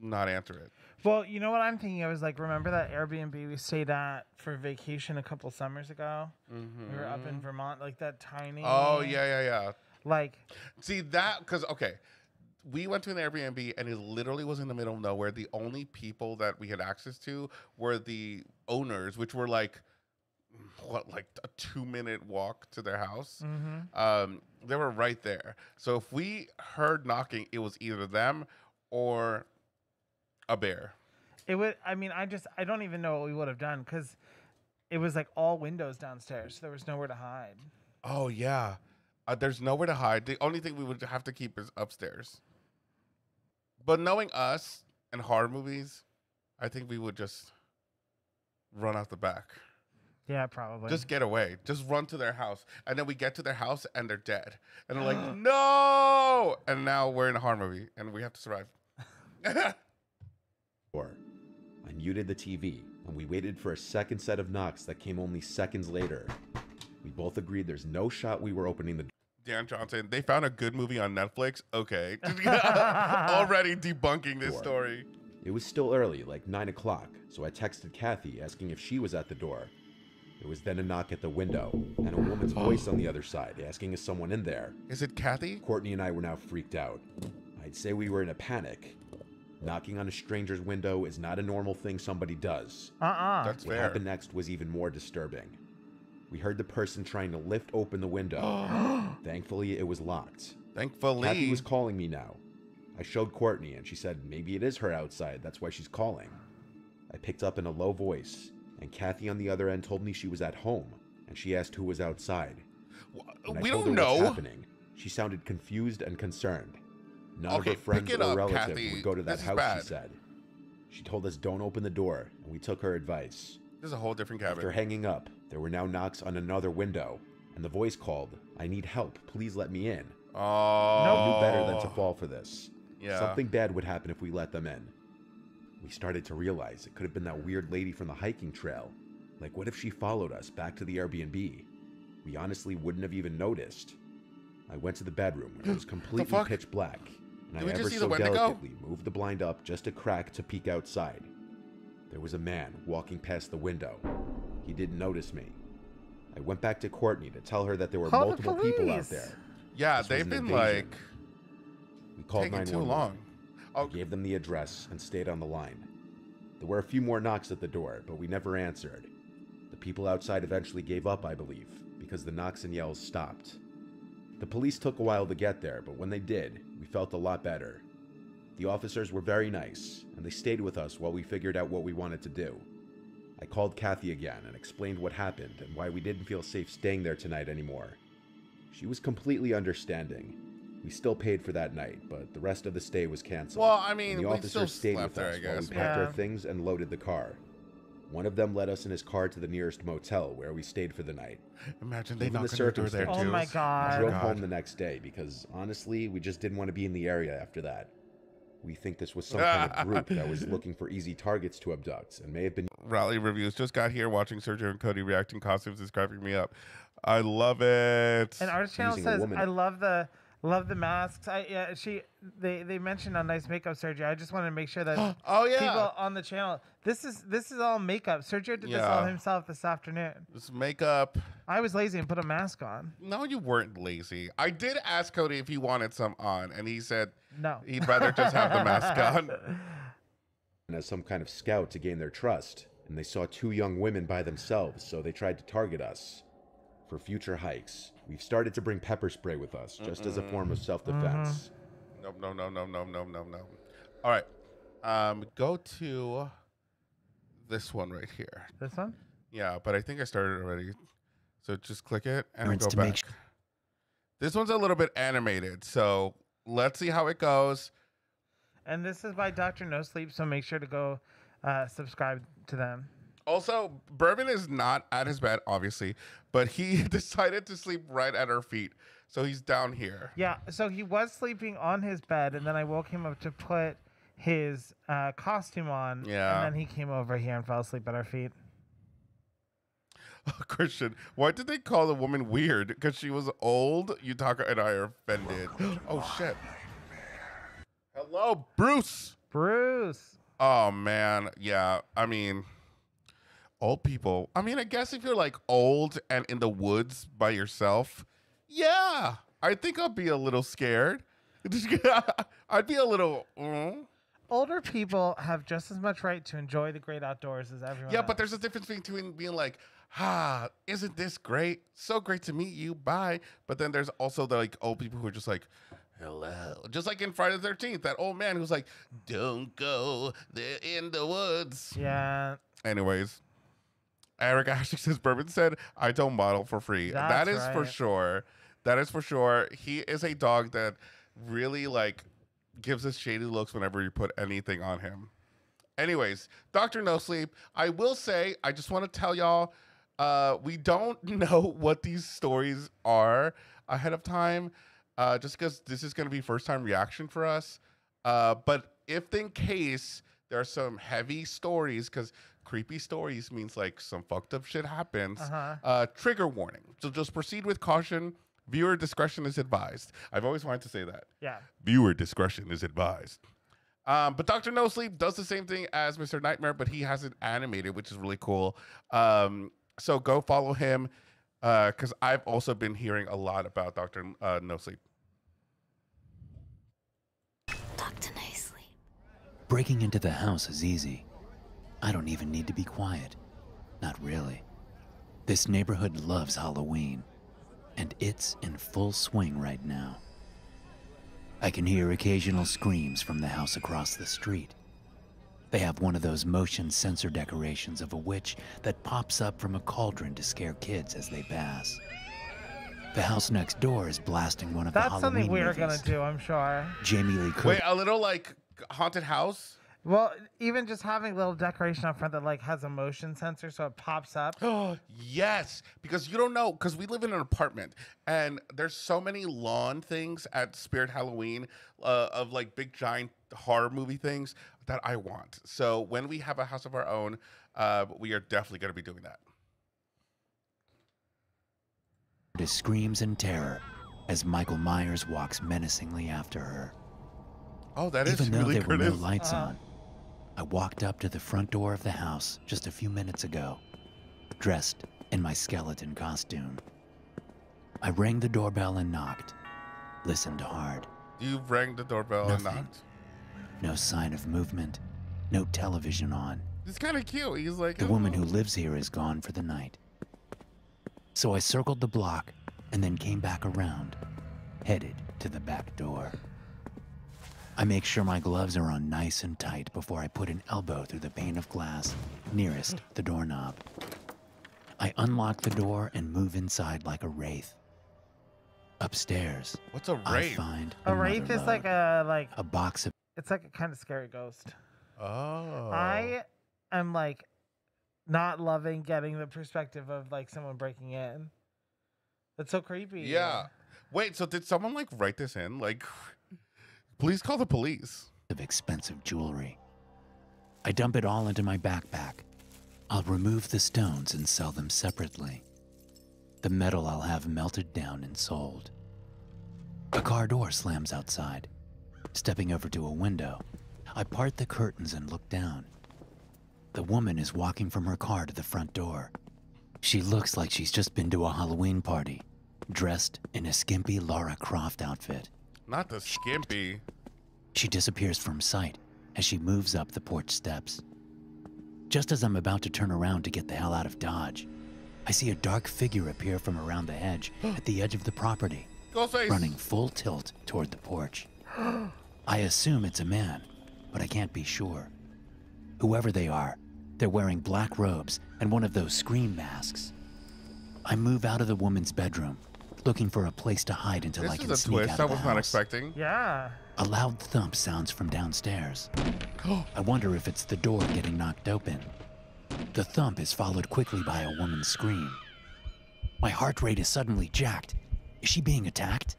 not answer it. Well, you know what I'm thinking? I was like, remember that Airbnb we stayed at for vacation a couple summers ago? Mm-hmm. We were up in Vermont, like that tiny. Oh, yeah, yeah, yeah. Like, see that, because, okay, we went to an Airbnb and it literally was in the middle of nowhere. The only people that we had access to were the owners, which were like, what, like a two minute walk to their house. Mm-hmm. Um, they were right there. So if we heard knocking, it was either them or a bear. It would, I mean, I just, I don't even know what we would have done because it was like all windows downstairs. So there was nowhere to hide. Oh, yeah. Uh, there's nowhere to hide. The only thing we would have to keep is upstairs. But knowing us and horror movies, I think we would just run out the back. Yeah, probably. Just get away. Just run to their house. And then we get to their house and they're dead. And they're like, no! And now we're in a horror movie and we have to survive. I muted the T V, and we waited for a second set of knocks that came only seconds later. We both agreed there's no shot we were opening the door. Dan Johnson, they found a good movie on Netflix? Okay. Already debunking this door. story. It was still early, like nine o'clock, so I texted Kathy asking if she was at the door. There was then a knock at the window, and a woman's voice on the other side asking if someone in there. Is it Kathy? Courtney and I were now freaked out. I'd say we were in a panic. Knocking on a stranger's window is not a normal thing somebody does. Uh-uh. That's fair. What happened next was even more disturbing. We heard the person trying to lift open the window. Thankfully, it was locked. Thankfully. Kathy was calling me now. I showed Courtney, and she said, maybe it is her outside. That's why she's calling. I picked up in a low voice, and Kathy on the other end told me she was at home, and she asked who was outside. When we I told don't her know. What's happening, she sounded confused and concerned. None okay, of her friends or up, relatives Kathy. would go to that this house, she said. She told us don't open the door, and we took her advice. This is a whole different cabin. After hanging up, there were now knocks on another window, and the voice called, I need help, please let me in. Oh. I knew better than to fall for this. Yeah. Something bad would happen if we let them in. We started to realize it could have been that weird lady from the hiking trail. Like, what if she followed us back to the Airbnb? We honestly wouldn't have even noticed. I went to the bedroom, and it was completely pitch black. And I ever so delicately moved the blind up just a crack to peek outside. There was a man walking past the window. He didn't notice me. I went back to Courtney to tell her that there were multiple people out there. Yeah, they've been like we called nine one one. Taking too long. I gave them the address and stayed on the line. There were a few more knocks at the door, but we never answered. The people outside eventually gave up, I believe, because the knocks and yells stopped. The police took a while to get there, but when they did, we felt a lot better. The officers were very nice, and they stayed with us while we figured out what we wanted to do. I called Kathy again and explained what happened and why we didn't feel safe staying there tonight anymore. She was completely understanding. We still paid for that night, but the rest of the stay was canceled. Well, I mean, the officers stayed with us while we packed our things and loaded the car. One of them led us in his car to the nearest motel where we stayed for the night. Imagine they knocked on the door there too. Oh my God. We drove home the next day because honestly, we just didn't want to be in the area after that. We think this was some kind of group that was looking for easy targets to abduct and may have been. Rally reviews just got here. Watching Sergio and Cody reacting costumes is cracking me up. I love it. And Artist Channel says, "I love the love the masks." I yeah, she they they mentioned on Nice Makeup Sergio. I just wanted to make sure that oh yeah, people on the channel. This is this is all makeup. Sergio did yeah. this all himself this afternoon. This makeup. I was lazy and put a mask on. No, you weren't lazy. I did ask Cody if he wanted some on, and he said no. He'd rather just have the mask on. And as some kind of scout to gain their trust, and they saw two young women by themselves, so they tried to target us. For future hikes, we've started to bring pepper spray with us, just mm-mm. as a form of self-defense. No, mm-hmm. no, no, no, no, no, no, no. All right, um, go to this one right here. This one? Yeah, but I think I started already. So just click it and I go back. Sure. This one's a little bit animated, so let's see how it goes. And this is by Doctor No Sleep, so make sure to go uh, subscribe to them. Also, Bourbon is not at his bed, obviously, but he decided to sleep right at our feet. So he's down here. Yeah, so he was sleeping on his bed, and then I woke him up to put his uh, costume on. Yeah. And then he came over here and fell asleep at our feet. Oh, Christian, why did they call the woman weird? Because she was old? Yutaka and I are offended. Oh, shit. Hello, Bruce. Bruce. Oh, man. Yeah, I mean... Old people. I mean, I guess if you're like old and in the woods by yourself, yeah, I think I'll be a little scared. I'd be a little. Mm. Older people have just as much right to enjoy the great outdoors as everyone Yeah, else. But there's a difference between being like, ah, isn't this great? So great to meet you. Bye. But then there's also the like old people who are just like, hello. Just like in Friday the thirteenth, that old man who's like, don't go, they're in the woods. Yeah. Anyways. Eric Ashley says, Bourbon said, I don't model for free. That's that is right. for sure. That is for sure. He is a dog that really, like, gives us shady looks whenever you put anything on him. Anyways, Doctor No Sleep, I will say, I just want to tell y'all, uh, we don't know what these stories are ahead of time, uh, just because this is going to be first-time reaction for us. Uh, but if in case... There are some heavy stories because creepy stories means like some fucked up shit happens. Uh-huh. uh, trigger warning. So just proceed with caution. Viewer discretion is advised. I've always wanted to say that. Yeah. Viewer discretion is advised. Um, but Doctor No Sleep does the same thing as Mister Nightmare, but he has it animated, which is really cool. Um, so go follow him because uh, I've also been hearing a lot about Doctor Uh, No Sleep. Doctor No Sleep. Breaking into the house is easy. I don't even need to be quiet. Not really. This neighborhood loves Halloween, and it's in full swing right now. I can hear occasional screams from the house across the street. They have one of those motion sensor decorations of a witch that pops up from a cauldron to scare kids as they pass. The house next door is blasting one of That's the Halloween movies. That's something we're going to do, I'm sure. Jamie Lee Curtis. Wait, a little like... haunted house? Well, even just having a little decoration up front that like has a motion sensor so it pops up. Oh, yes. Because you don't know, because we live in an apartment and there's so many lawn things at Spirit Halloween uh, of like big giant horror movie things that I want. So when we have a house of our own, uh, we are definitely going to be doing that. She screams in terror as Michael Myers walks menacingly after her. Oh, that is Even really though there were no lights uh. on, I walked up to the front door of the house just a few minutes ago, dressed in my skeleton costume. I rang the doorbell and knocked, listened hard. You rang the doorbell Nothing. and knocked? No sign of movement, no television on. It's kind of cute. He's like, the woman who lives here is gone for the night. So I circled the block and then came back around, headed to the back door. I make sure my gloves are on nice and tight before I put an elbow through the pane of glass nearest the doorknob. I unlock the door and move inside like a wraith. Upstairs, what's a wraith? I find a wraith is load, like a like a box of. It's like a kind of scary ghost. Oh. I am like not loving getting the perspective of like someone breaking in. That's so creepy. Yeah. Wait. So did someone like write this in like? Please call the police. of expensive jewelry. I dump it all into my backpack. I'll remove the stones and sell them separately. The metal I'll have melted down and sold. A car door slams outside. Stepping over to a window, I part the curtains and look down. The woman is walking from her car to the front door. She looks like she's just been to a Halloween party, dressed in a skimpy Lara Croft outfit. Not the skimpy. She disappears from sight as she moves up the porch steps. Just as I'm about to turn around to get the hell out of Dodge, I see a dark figure appear from around the hedge at the edge of the property, running full tilt toward the porch. I assume it's a man, but I can't be sure. Whoever they are, they're wearing black robes and one of those screen masks. I move out of the woman's bedroom, looking for a place to hide until this I can sneak out of the house. This is a twist I was not expecting. Yeah. A loud thump sounds from downstairs. I wonder if it's the door getting knocked open. The thump is followed quickly by a woman's scream. My heart rate is suddenly jacked. Is she being attacked?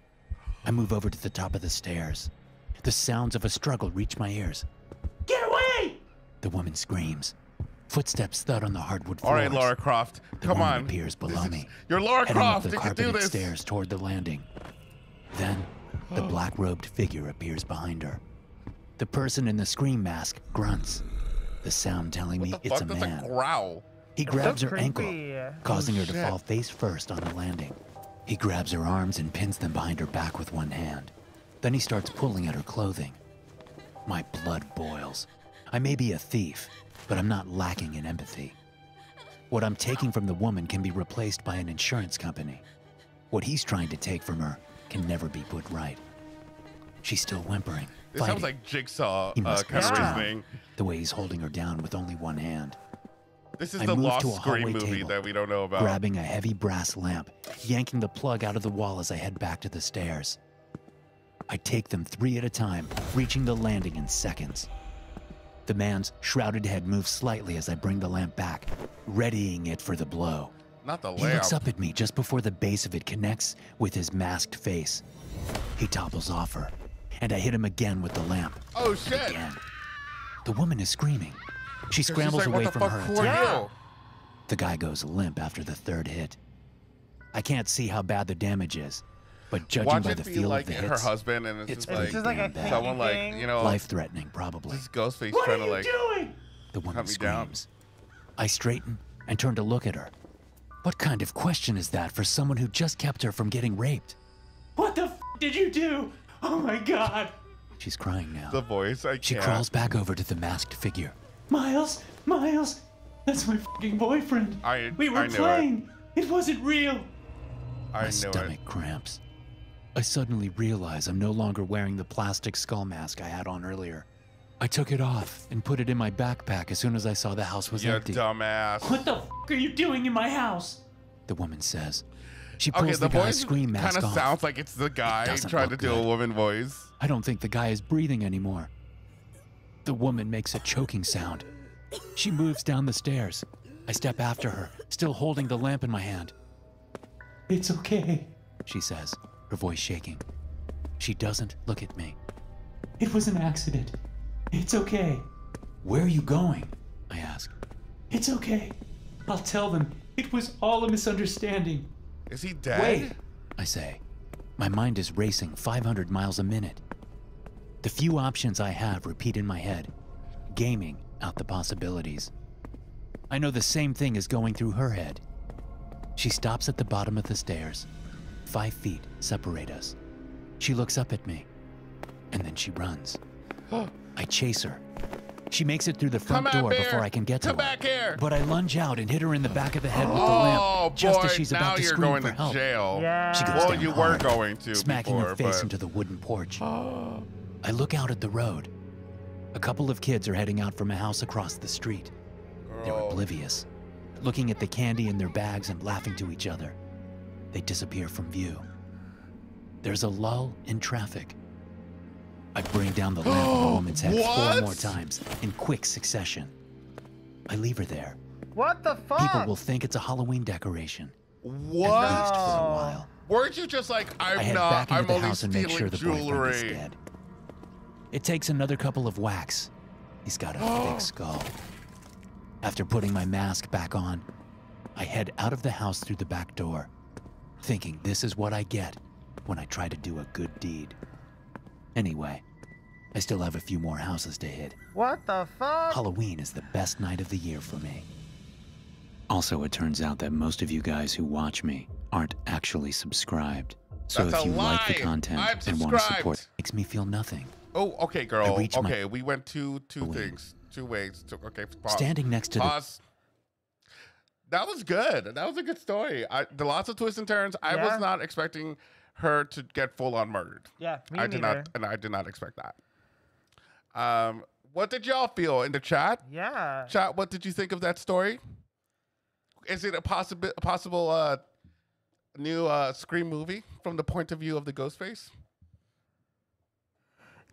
I move over to the top of the stairs. The sounds of a struggle reach my ears. Get away! The woman screams. Footsteps thud on the hardwood floor. All right, Lara Croft, come on. The woman appears below me. You're Lara Croft. You can do this. Heading up the carpeted stairs toward the landing. Then, the black-robed figure appears behind her. The person in the scream mask grunts. The sound telling me it's a man. What the fuck? That's a growl. He grabs her ankle, causing her to fall face first on the landing. He grabs her arms and pins them behind her back with one hand. Then he starts pulling at her clothing. My blood boils. I may be a thief, but I'm not lacking in empathy. What I'm taking from the woman can be replaced by an insurance company. What he's trying to take from her can never be put right. She's still whimpering. This fighting. Sounds like Jigsaw uh, kind of reasoning. The way he's holding her down with only one hand. This is I the Lost Scream movie table, that we don't know about. Grabbing a heavy brass lamp, yanking the plug out of the wall as I head back to the stairs. I take them three at a time, reaching the landing in seconds. The man's shrouded head moves slightly as I bring the lamp back, readying it for the blow. Not the lamp. He looks up at me just before the base of it connects with his masked face. He topples off her, and I hit him again with the lamp. Oh, shit. Again. The woman is screaming. She scrambles like, away from her attack. The guy goes limp after the third hit. I can't see how bad the damage is, but judging Watch by the feel like of the hits, her husband and it's, it's just like, like bad. Someone like, you know, life-threatening probably. This Ghostface what trying are you to like doing? The woman screams. Down. I straighten and turn to look at her. What kind of question is that for someone who just kept her from getting raped? What the f did you do? Oh my God! She's crying now. The voice. I can't. She crawls back over to the masked figure. Miles, Miles, that's my fucking boyfriend. I, we were I playing. It. it wasn't real. I my stomach it. cramps. I suddenly realize I'm no longer wearing the plastic skull mask I had on earlier. I took it off and put it in my backpack as soon as I saw the house was You're empty. You dumbass. What the fuck are you doing in my house? The woman says. She pulls okay, the, the guy's scream mask off. Kind of sounds like it's the guy it trying to good. do a woman voice. I don't think the guy is breathing anymore. The woman makes a choking sound. She moves down the stairs. I step after her, still holding the lamp in my hand. It's okay, she says, her voice shaking. She doesn't look at me. It was an accident. It's okay. Where are you going? I ask. It's okay. I'll tell them. It was all a misunderstanding. Is he dead? Wait, I say. My mind is racing five hundred miles a minute. The few options I have repeat in my head, gaming out the possibilities. I know the same thing is going through her head. She stops at the bottom of the stairs. Five feet separate us. She looks up at me, and then she runs. I chase her. She makes it through the front door before I can get to her. Come back here! But I lunge out and hit her in the back of the head with the lamp just as she's about to scream for help. Yeah. She goes down hard, smacking her face into the wooden porch. I look out at the road. A couple of kids are heading out from a house across the street. They're oblivious, looking at the candy in their bags and laughing to each other. They disappear from view. There's a lull in traffic. I bring down the lamp on the woman's head what? four more times in quick succession. I leave her there. What the fuck? People will think it's a Halloween decoration. What? At least for a while. Weren't you just like, I'm I head not, back into I'm the only house and make sure the boyfriend is dead. It takes another couple of whacks. He's got a oh. thick skull. After putting my mask back on, I head out of the house through the back door, thinking this is what I get when I try to do a good deed. Anyway, I still have a few more houses to hit. What the fuck? Halloween is the best night of the year for me. Also, it turns out that most of you guys who watch me aren't actually subscribed. So That's if you lie. like the content I'm and want to support, it makes me feel nothing. Oh, okay, girl. Okay, we went two two Halloween. things, two ways. Two, okay, pause. Standing next to pause. The... That was good. That was a good story. I, the lots of twists and turns. I yeah. was not expecting her to get full on murdered. Yeah, me I neither. did not, and I did not expect that. Um, what did y'all feel in the chat? Yeah, chat. What did you think of that story? Is it a possible a possible uh, new uh, Scream movie from the point of view of the Ghostface?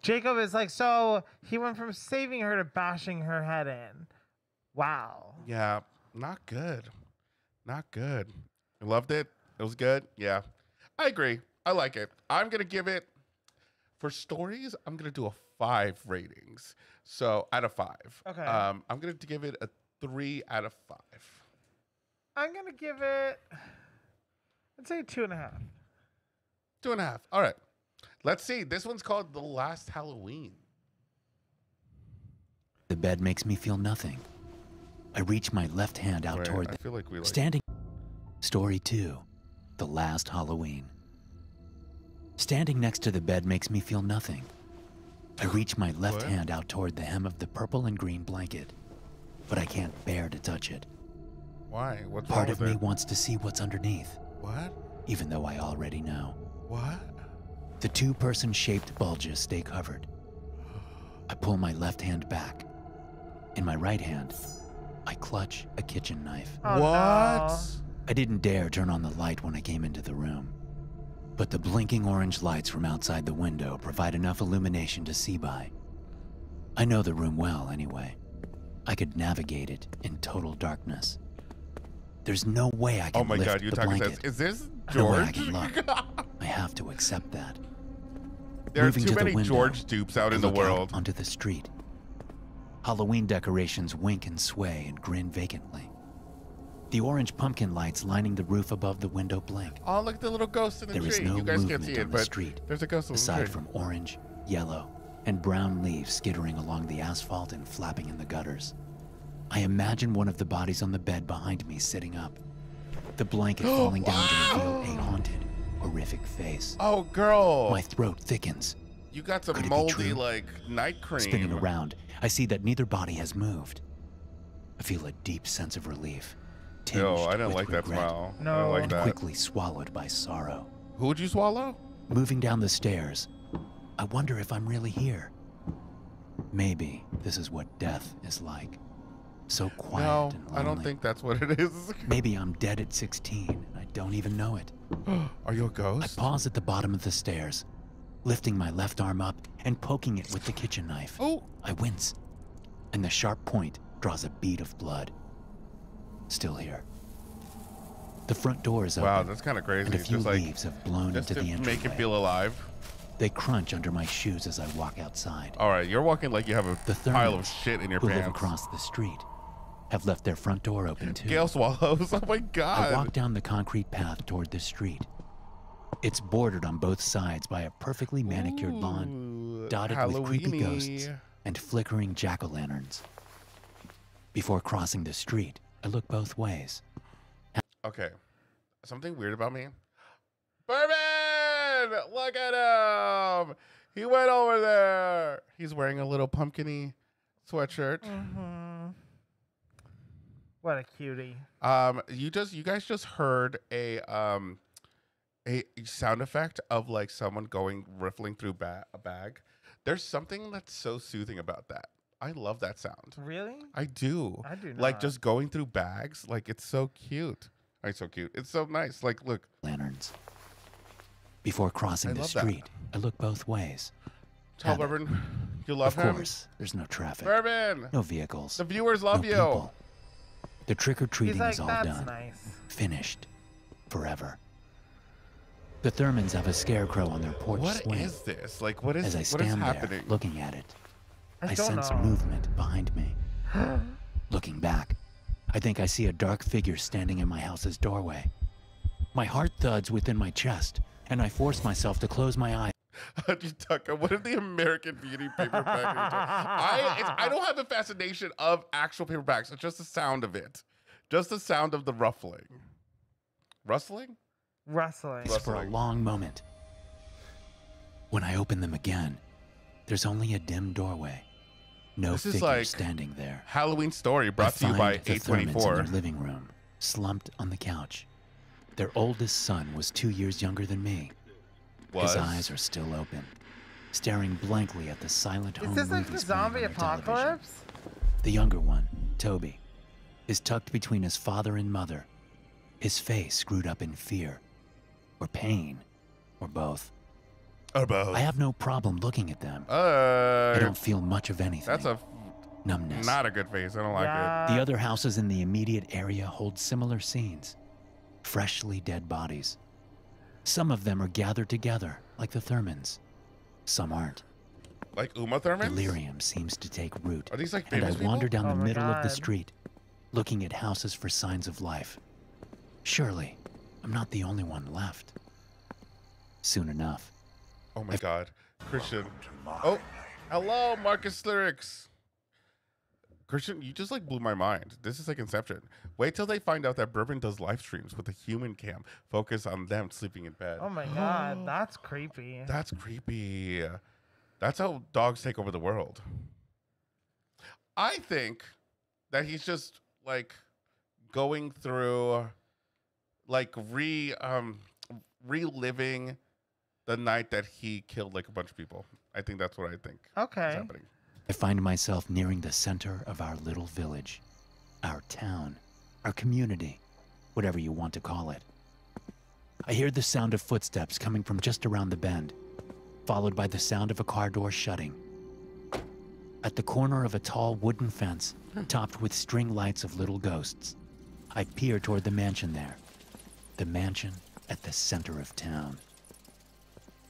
Jacob is like, so he went from saving her to bashing her head in. Wow. Yeah, not good. Not good. I loved it. It was good. Yeah, I agree. I like it. I'm going to give it, for stories, I'm going to do a five ratings. So out of five. Okay. Um, I'm going to give it a three out of five. I'm going to give it, I'd say two and a half. Two and a half. All right. Let's see. This one's called The Last Halloween. The bed makes me feel nothing. I reach my left hand out right, toward the I feel like we like standing. Story two, The Last Halloween. Standing next to the bed makes me feel nothing. I reach my left what? hand out toward the hem of the purple and green blanket, but I can't bear to touch it. Why? What's Part of it? me wants to see what's underneath. What? Even though I already know. What? The two-person-shaped bulges stay covered. I pull my left hand back. In my right hand, I clutch a kitchen knife. Oh, what? No. I didn't dare turn on the light when I came into the room. But the blinking orange lights from outside the window provide enough illumination to see by. I know the room well, anyway. I could navigate it in total darkness. There's no way I can lift the blanket. Oh my God, you're talking about this. Is this George? No way I can look. I have to accept that. There Moving are too to many window, George dupes out in the world. Out onto the street. Halloween decorations wink and sway and grin vacantly. The orange pumpkin lights lining the roof above the window blink. Oh, look at the little ghost in the there tree. There is no you guys movement can't see it, on the street there's a ghost aside from orange, yellow, and brown leaves skittering along the asphalt and flapping in the gutters. I imagine one of the bodies on the bed behind me sitting up. The blanket falling down wow. to reveal a haunted, horrific face. Oh, girl. My throat thickens. You got some moldy, like, night cream. Spinning around, I see that neither body has moved. I feel a deep sense of relief. No, I don't like regret, that smile. No, I don't like and that. Quickly swallowed by sorrow. Who would you swallow? Moving down the stairs, I wonder if I'm really here. Maybe this is what death is like. So quiet no, and lonely. I don't think that's what it is. Maybe I'm dead at sixteen and I don't even know it. Are you a ghost? I pause at the bottom of the stairs, lifting my left arm up and poking it with the kitchen knife. Oh! I wince, and the sharp point draws a bead of blood. Still here. The front door is open. Wow, that's kind of crazy. And a few just leaves like, have blown just into to the entryway. Make it feel alive. They crunch under my shoes as I walk outside. All right, you're walking like you have a the thermals, pile of shit in your who pants. Live across the street. Have left their front door open too. Gale swallows. Oh my God. I walk down the concrete path toward the street. It's bordered on both sides by a perfectly manicured Ooh, lawn, dotted with creepy ghosts and flickering jack-o'-lanterns. Before crossing the street, I look both ways. Okay, something weird about me. Bourbon! Look at him! He went over there. He's wearing a little pumpkin-y sweatshirt. Mm-hmm. What a cutie! Um, you just, you guys just heard a um, a sound effect of like someone going riffling through ba a bag. There's something that's so soothing about that. I love that sound. Really? I do. I do. Not. Like just going through bags. Like it's so cute. I mean, so cute. It's so nice. Like look. Lanterns. Before crossing I the street, that. I look both ways. Tell Bourbon, you love of him. Of course, there's no traffic. Bourbon. No vehicles. The viewers love no you. People. The trick-or-treating like, is all done. Nice. Finished. Forever. The Thurmans have a scarecrow on their porch swing. What is this? Like, what is happening? As I stand there looking at it, I sense movement behind me. Looking back, I think I see a dark figure standing in my house's doorway. My heart thuds within my chest, and I force myself to close my eyes. Tucker, what if the American Beauty paperback? I it's, I don't have the fascination of actual paperbacks. It's just the sound of it, just the sound of the ruffling, rustling, rustling. For a long moment. When I open them again, there's only a dim doorway. No this figure is like standing there. Halloween Story brought to you by eight twenty-four. In their living room, slumped on the couch. Their oldest son was two years younger than me. Was. His eyes are still open, staring blankly at the silent home movie screen on their television. Is this like the zombie apocalypse? The younger one, Toby, is tucked between his father and mother, his face screwed up in fear, or pain, or both. Or both. I have no problem looking at them. Uh, I don't feel much of anything. That's a numbness. Not a good face. I don't like yeah. it. The other houses in the immediate area hold similar scenes. Freshly dead bodies. Some of them are gathered together, like the Thurmans. Some aren't. Like Uma Thurman? Delirium seems to take root. Are these like famous people? And I wander down oh the middle God. of the street, looking at houses for signs of life. Surely, I'm not the only one left. Soon enough. Oh my I've... God. Christian. Oh, hello, Marcus Lyrics. Christian, you just like blew my mind. This is like Inception. Wait till they find out that Bourbon does live streams with a human cam. Focus on them sleeping in bed. Oh my God, that's creepy. That's creepy. That's how dogs take over the world. I think that he's just like going through, like re um, reliving the night that he killed like a bunch of people. I think that's what I think. Okay. Is happening. I find myself nearing the center of our little village, our town, our community, whatever you want to call it. I hear the sound of footsteps coming from just around the bend, followed by the sound of a car door shutting. At the corner of a tall wooden fence, topped with string lights of little ghosts, I peer toward the mansion there, the mansion at the center of town.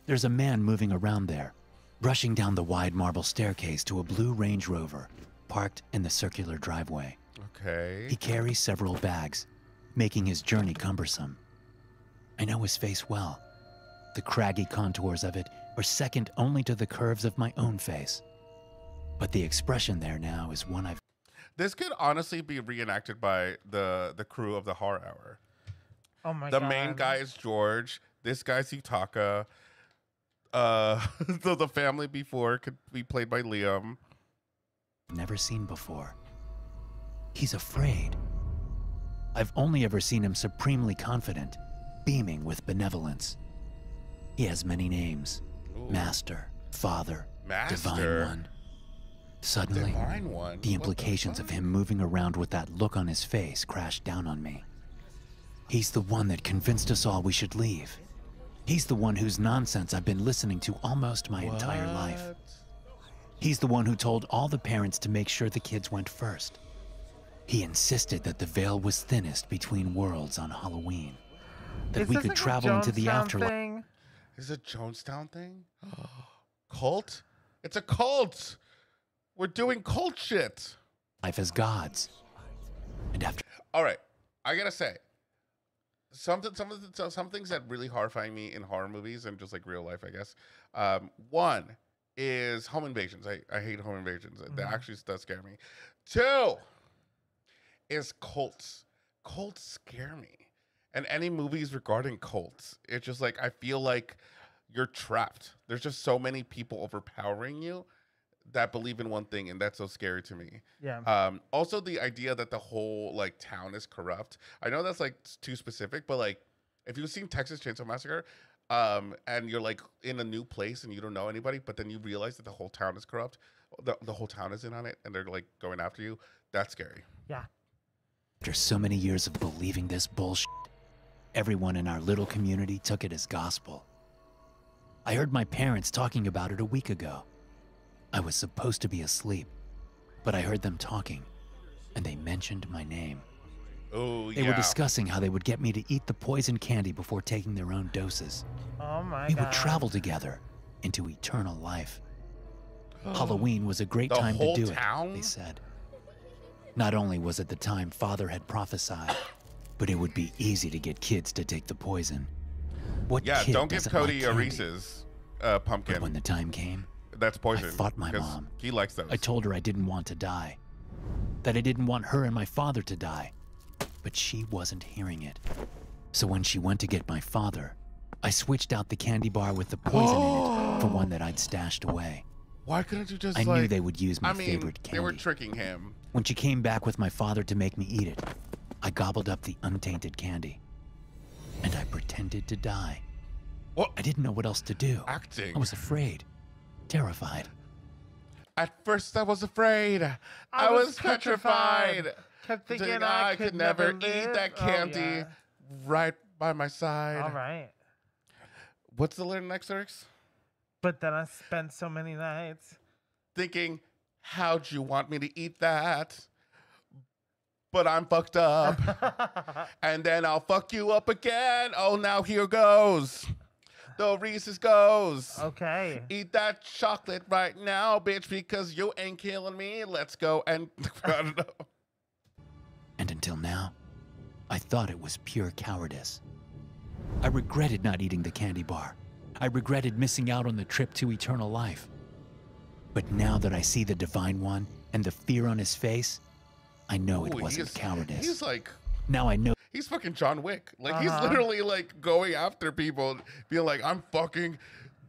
There's a man moving around there, rushing down the wide marble staircase to a blue Range Rover parked in the circular driveway. Okay. He carries several bags, making his journey cumbersome. I know his face well. The craggy contours of it are second only to the curves of my own face. But the expression there now is one I've... This could honestly be reenacted by the, the crew of the Horror Hour. Oh my the God. The main guy is George. This guy's Yutaka. Uh, so the family before could be played by Liam. Never seen before. He's afraid. I've only ever seen him supremely confident, beaming with benevolence. He has many names. Ooh. Master, Father, Master. Divine One. Suddenly, Divine One? The implications the of him moving around with that look on his face crashed down on me. He's the one that convinced us all we should leave. He's the one whose nonsense I've been listening to almost my what? entire life. He's the one who told all the parents to make sure the kids went first. He insisted that the veil was thinnest between worlds on Halloween. That Is we could like travel into the afterlife. Is it a Jonestown thing? Cult? It's a cult! We're doing cult shit! Life as gods. And after. Alright, I gotta say. Something, some of the, some things that really horrify me in horror movies and just like real life, I guess. Um, one is home invasions. I, I hate home invasions. Mm-hmm. That actually does scare me. Two is cults. Cults scare me. And any movies regarding cults, it's just like I feel like you're trapped. There's just so many people overpowering you that believe in one thing, and that's so scary to me. Yeah. Um, also, the idea that the whole like town is corrupt. I know that's like too specific, but like if you've seen Texas Chainsaw Massacre, um, and you're like in a new place and you don't know anybody, but then you realize that the whole town is corrupt, the, the whole town is in on it, and they're like going after you. That's scary. Yeah. After so many years of believing this bullshit, everyone in our little community took it as gospel. I heard my parents talking about it a week ago. I was supposed to be asleep, but I heard them talking, and they mentioned my name. Oh, yeah. They were discussing how they would get me to eat the poison candy before taking their own doses. Oh, my we God. We would travel together into eternal life. Halloween was a great the time to do town? it, they said. Not only was it the time Father had prophesied, but it would be easy to get kids to take the poison. What yeah, kid don't give Cody like a Reese's uh, pumpkin. But when the time came, that's poison. I fought my mom. He likes those. I told her I didn't want to die, that I didn't want her and my father to die, but she wasn't hearing it. So when she went to get my father, I switched out the candy bar with the poison in it for one that I'd stashed away. Why couldn't you just? I like, knew they would use my I mean, favorite candy. They were tricking him. When she came back with my father to make me eat it, I gobbled up the untainted candy, and I pretended to die. What? I didn't know what else to do. Acting. I was afraid, terrified. At first, I was afraid. I, I was, was petrified. petrified. Kept thinking I, I could, could never, never eat that candy. Oh, yeah. Right by my side. All right. What's the little next lyrics? But then I spent so many nights thinking, how'd you want me to eat that? But I'm fucked up. And then I'll fuck you up again. Oh, now here goes. The Reese's goes. Okay. Eat that chocolate right now, bitch, because you ain't killing me. Let's go and I don't know. And until now, I thought it was pure cowardice. I regretted not eating the candy bar. I regretted missing out on the trip to eternal life. But now that I see the Divine One and the fear on his face, I know it Ooh, wasn't he's, cowardice. He's like, now I know. He's fucking John Wick. Like, uh-huh. he's literally like going after people, being like, I'm fucking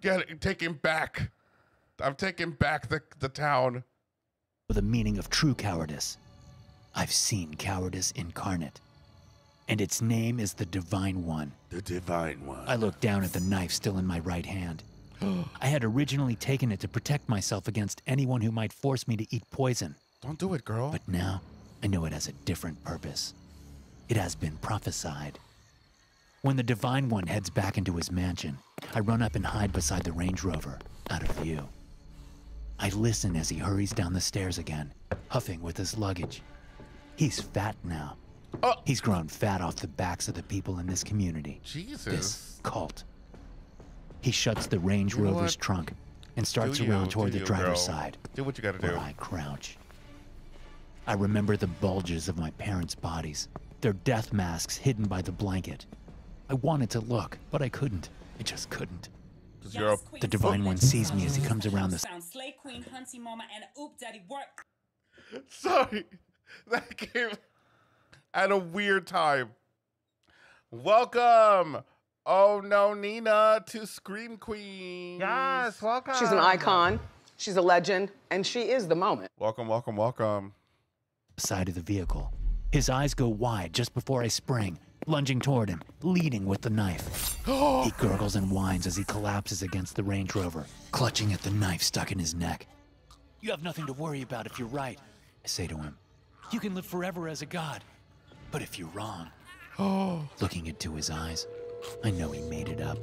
getting, taking back. I'm taking back the, the town. For the meaning of true cowardice, I've seen cowardice incarnate. And its name is the Divine One. The Divine One. I looked down at the knife still in my right hand. I had originally taken it to protect myself against anyone who might force me to eat poison. Don't do it, girl. But now, I know it has a different purpose. It has been prophesied. When the Divine One heads back into his mansion, I run up and hide beside the Range Rover, out of view. I listen as he hurries down the stairs again, huffing with his luggage. He's fat now. Oh. He's grown fat off the backs of the people in this community. Jesus. This cult. He shuts the Range you know Rover's what? trunk and starts you, around toward the you, driver's girl. side. Do what you gotta do. I crouch. I remember the bulges of my parents' bodies, their death masks hidden by the blanket. I wanted to look, but I couldn't. I just couldn't. Yes, the Divine One sees me as he comes around the slay queen, hunty mama, and oop daddy work. Sorry. That came at a weird time. Welcome, oh no, Nina, to Scream Queen. Yes, welcome. She's an icon, she's a legend, and she is the moment. Welcome, welcome, welcome. Side of the vehicle. His eyes go wide just before I spring, lunging toward him, leading with the knife. He gurgles and whines as he collapses against the Range Rover, clutching at the knife stuck in his neck. You have nothing to worry about if you're right, I say to him. You can live forever as a god. But if you're wrong, oh. looking into his eyes, I know he made it up.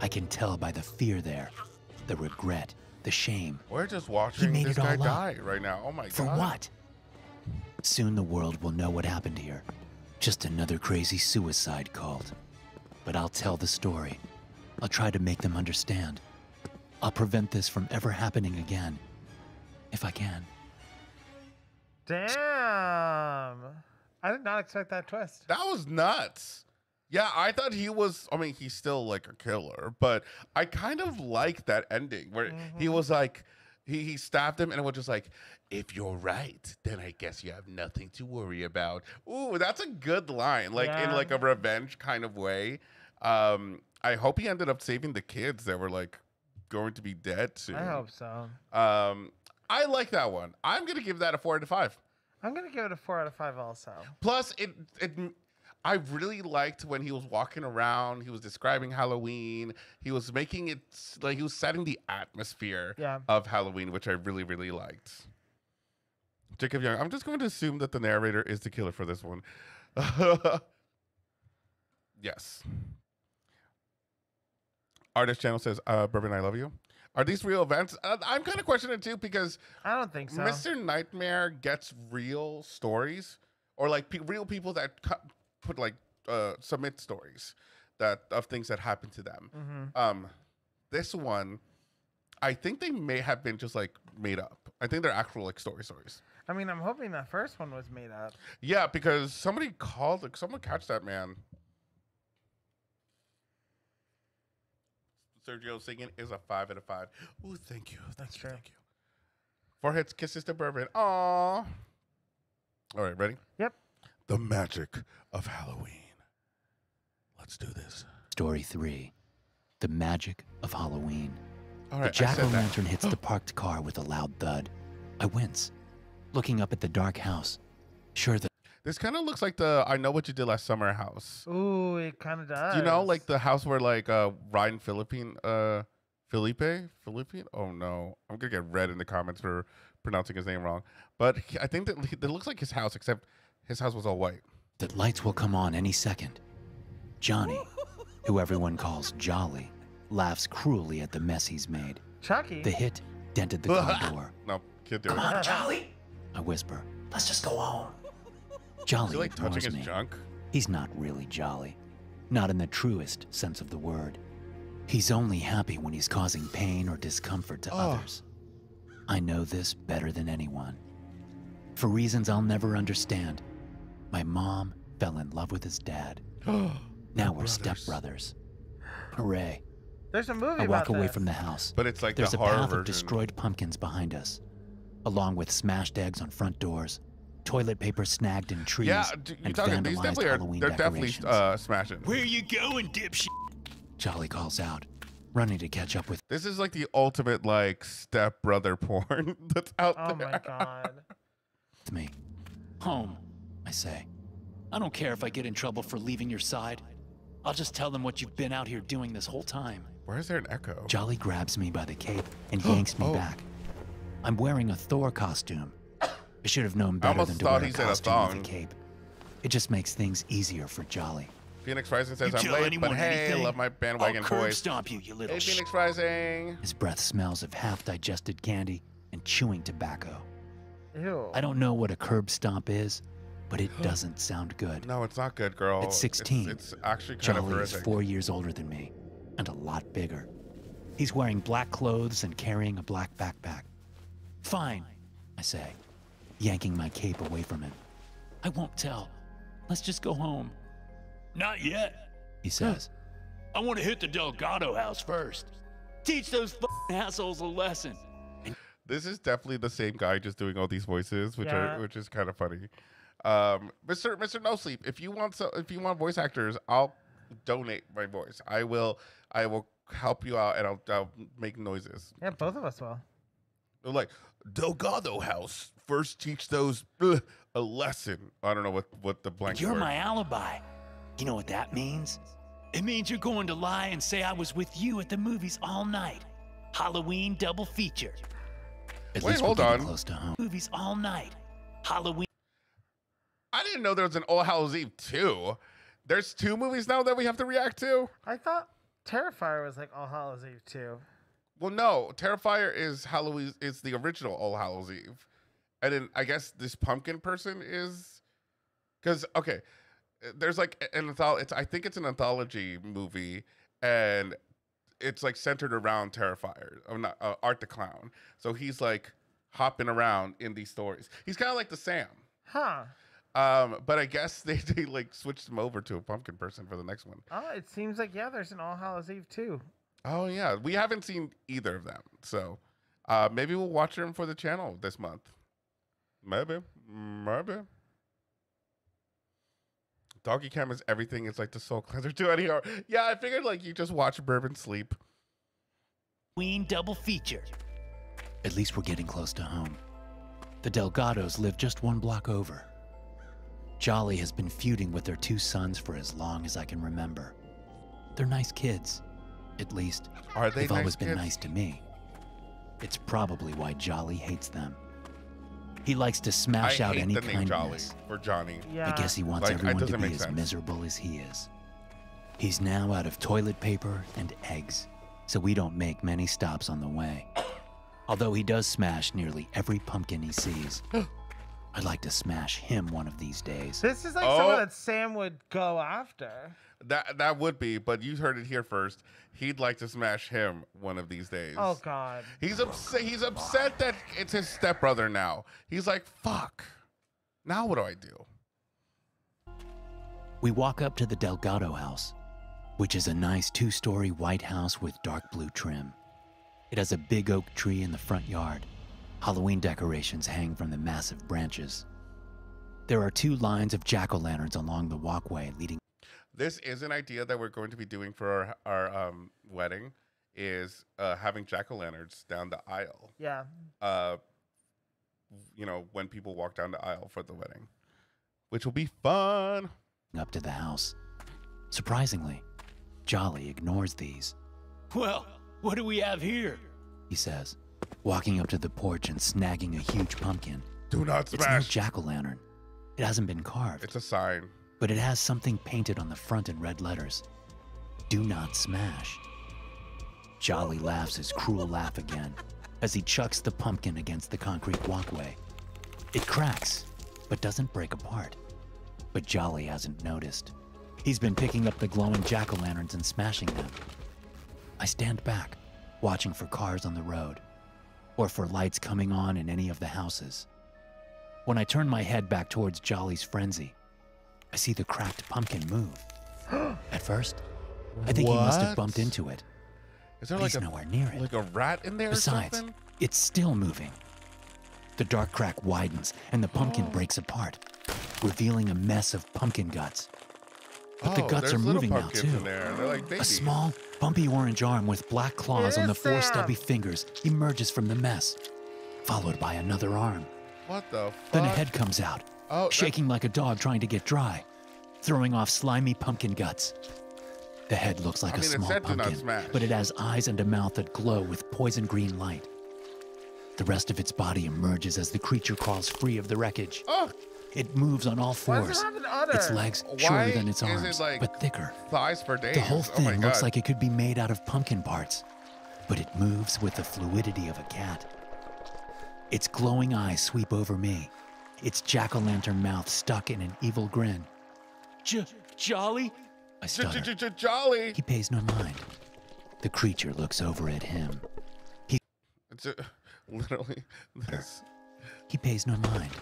I can tell by the fear there, the regret, the shame. We're just watching this guy die right now. Oh my God. For what? Soon the world will know what happened here. Just another crazy suicide cult. But I'll tell the story. I'll try to make them understand. I'll prevent this from ever happening again, if I can. Damn. I did not expect that twist. That was nuts. Yeah, I thought he was, I mean, he's still like a killer, but I kind of like that ending where mm-hmm. he was like, he, he stabbed him and it was just like, if you're right, then I guess you have nothing to worry about. Ooh, that's a good line, like yeah. in like a revenge kind of way. Um, I hope he ended up saving the kids that were like going to be dead soon. I hope so. Um, I like that one. I'm going to give that a four out of five. I'm gonna give it a four out of five also. Plus, it, it, I really liked when he was walking around. He was describing Halloween. He was making it like he was setting the atmosphere yeah. of Halloween, which I really, really liked. Jacob Young. I'm just going to assume that the narrator is the killer for this one. Yes. Artist Channel says, uh, "Bourbon, I love you." Are these real events? Uh, I'm kind of questioning it too because I don't think so. Mister Nightmare gets real stories, or like pe real people that put like uh, submit stories that of things that happened to them. Mm-hmm. Um, this one, I think they may have been just like made up. I think they're actual like story stories. I mean, I'm hoping that first one was made up. Yeah, because somebody called. Like, someone catch that man. Sergio singing is a five out of five. Ooh, thank you. That's true. Thank you. Foreheads, kisses to bourbon. Aww. All right, ready? Yep. The magic of Halloween. Let's do this. Story three, the magic of Halloween. All right, the jack-o'-lantern hits the parked car with a loud thud. I wince, looking up at the dark house. Sure that this kind of looks like the I Know What You Did Last Summer house. Ooh, it kind of does. You know, like the house where like uh, Ryan Philippine, uh, Felipe, Philippine. Oh no, I'm gonna get red in the comments for pronouncing his name wrong. But he, I think that it looks like his house, except his house was all white. That lights will come on any second. Johnny, who everyone calls Jolly, laughs cruelly at the mess he's made. Chucky. The hit dented the car door. No, can't do it. Come on, Jolly. I whisper. Let's just go home. Jolly is he, like, touching his junk? He's not really jolly. Not in the truest sense of the word. He's only happy when he's causing pain or discomfort to oh. others. I know this better than anyone. For reasons I'll never understand, my mom fell in love with his dad. Now we're stepbrothers. Hooray. There's a movie I walk about away this. From the house. But it's like There's the a path version. Of destroyed pumpkins behind us, along with smashed eggs on front doors. Toilet paper snagged in trees. Yeah, and vandalized these definitely are, Halloween they're definitely uh, smashing. Where are you going, dipshit? Jolly calls out, running to catch up with. This is like the ultimate like stepbrother porn that's out oh there. Oh my god. To me, home, I say. I don't care if I get in trouble for leaving your side. I'll just tell them what you've been out here doing this whole time. Where is there an echo? Jolly grabs me by the cape and yanks me oh. back. I'm wearing a Thor costume. I should have known better than to wear a costume with a cape. It just makes things easier for Jolly. Phoenix Rising says, I'm late, but hey, I love my bandwagon boys. I'll curb stomp you, you little sh**. Hey, Phoenix Rising. His breath smells of half-digested candy and chewing tobacco. Ew. I don't know what a curb stomp is, but it doesn't sound good. No, it's not good, girl. At sixteen, it's, it's actually kind Jolly of horrific. Is four years older than me and a lot bigger. He's wearing black clothes and carrying a black backpack. Fine, I say, yanking my cape away from him. I won't tell. Let's just go home. Not yet, he says. I want to hit the Delgado house first. Teach those f***ing assholes a lesson. This is definitely the same guy just doing all these voices, which yeah. are which is kind of funny. Um, Mister Mister No Sleep, if you want so if you want voice actors, I'll donate my voice. I will I will help you out and I'll, I'll make noises. Yeah, both of us will. They're like Delgado house. First, teach those uh, a lesson. I don't know what what the blank. You're word. My alibi. You know what that means? It means you're going to lie and say I was with you at the movies all night. Halloween double feature. At Wait, least hold on. Close to home. Movies all night. Halloween. I didn't know there was an All Hallows Eve two. There's two movies now that we have to react to. I thought Terrifier was like All Hallows Eve two. Well, no, Terrifier is Halloween. It's the original All Hallows Eve. And then I guess this pumpkin person is, because okay, there's like an anthology. It's I think it's an anthology movie, and it's like centered around Terrifier, oh, not uh, Art the Clown. So he's like hopping around in these stories. He's kind of like the Sam, huh? Um, but I guess they, they like switched him over to a pumpkin person for the next one. Oh, it seems like yeah, there's an All Hallows Eve too. Oh yeah, we haven't seen either of them, so uh, maybe we'll watch them for the channel this month. Maybe, maybe. Doggy Cam is everything. It's like the soul cleanser too. Anyhow, yeah, I figured like you just watch Bourbon Sleep. Queen double feature. At least we're getting close to home. The Delgados live just one block over. Jolly has been feuding with their two sons for as long as I can remember. They're nice kids. At least Are they they've nice always been kids? Nice to me. It's probably why Jolly hates them. He likes to smash I out any kindness. Jolly or Johnny. Yeah. I guess he wants like, everyone to be as sense. miserable as he is. He's now out of toilet paper and eggs, so we don't make many stops on the way. Although he does smash nearly every pumpkin he sees. I'd like to smash him one of these days. This is like oh. someone that Sam would go after. That that would be, but you heard it here first. He'd like to smash him one of these days. Oh God. He's upset. He's upset that it's his stepbrother now. He's like, fuck. Now what do I do? We walk up to the Delgado house, which is a nice two-story white house with dark blue trim. It has a big oak tree in the front yard. Halloween decorations hang from the massive branches. There are two lines of jack-o'-lanterns along the walkway leading. This is an idea that we're going to be doing for our, our um, wedding, is uh, having jack-o'-lanterns down the aisle. Yeah. Uh, you know, when people walk down the aisle for the wedding, which will be fun. Up to the house. Surprisingly, Jolly ignores these. Well, what do we have here? He says, walking up to the porch and snagging a huge pumpkin. Do not smash. It's no jack-o'-lantern. It hasn't been carved. It's a sign. But it has something painted on the front in red letters. Do not smash. Jolly laughs his cruel laugh again as he chucks the pumpkin against the concrete walkway. It cracks, but doesn't break apart. But Jolly hasn't noticed. He's been picking up the glowing jack-o'-lanterns and smashing them. I stand back, watching for cars on the road, or for lights coming on in any of the houses. When I turn my head back towards Jolly's frenzy, I see the cracked pumpkin move. At first, I think what? he must have bumped into it. Is there like he's a, nowhere near it. Like a rat in there Besides, or something? It's still moving. The dark crack widens and the pumpkin oh. breaks apart, revealing a mess of pumpkin guts. But oh, the guts are moving now, too. There. Like a small, bumpy orange arm with black claws on the four there? stubby fingers emerges from the mess, followed by another arm. What the fuck? Then a head comes out, oh, shaking like a dog trying to get dry, throwing off slimy pumpkin guts. The head looks like I mean, a small pumpkin, but it has eyes and a mouth that glow with poison green light. The rest of its body emerges as the creature crawls free of the wreckage. Oh. It moves on all fours, its legs shorter Why than its arms, like but thicker. Thighs for days? The whole thing oh looks like it could be made out of pumpkin parts, but it moves with the fluidity of a cat. Its glowing eyes sweep over me, its jack-o'-lantern mouth stuck in an evil grin. J Jolly? I stutter. J J Jolly? He pays no mind. The creature looks over at him. He it's a, literally this. He pays no mind.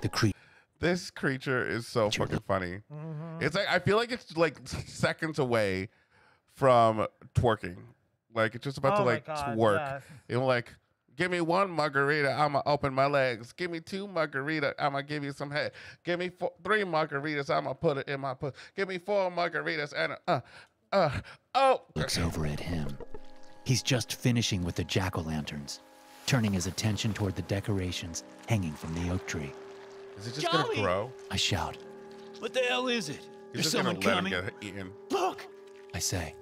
The creature. This creature is so fucking funny. Mm-hmm. It's like I feel like it's like seconds away from twerking. Like it's just about oh to like God, twerk. Yes. It like, give me one margarita, I'ma open my legs. Give me two margarita, I'ma give you some head. Give me four, three margaritas, I'ma put it in my pussy. Give me four margaritas and a, uh, uh, oh. Looks over at him. He's just finishing with the jack-o'-lanterns, turning his attention toward the decorations hanging from the oak tree. Is it just Jolly. gonna grow? I shout. What the hell is it? Is someone coming? Him get eaten. Look! I say,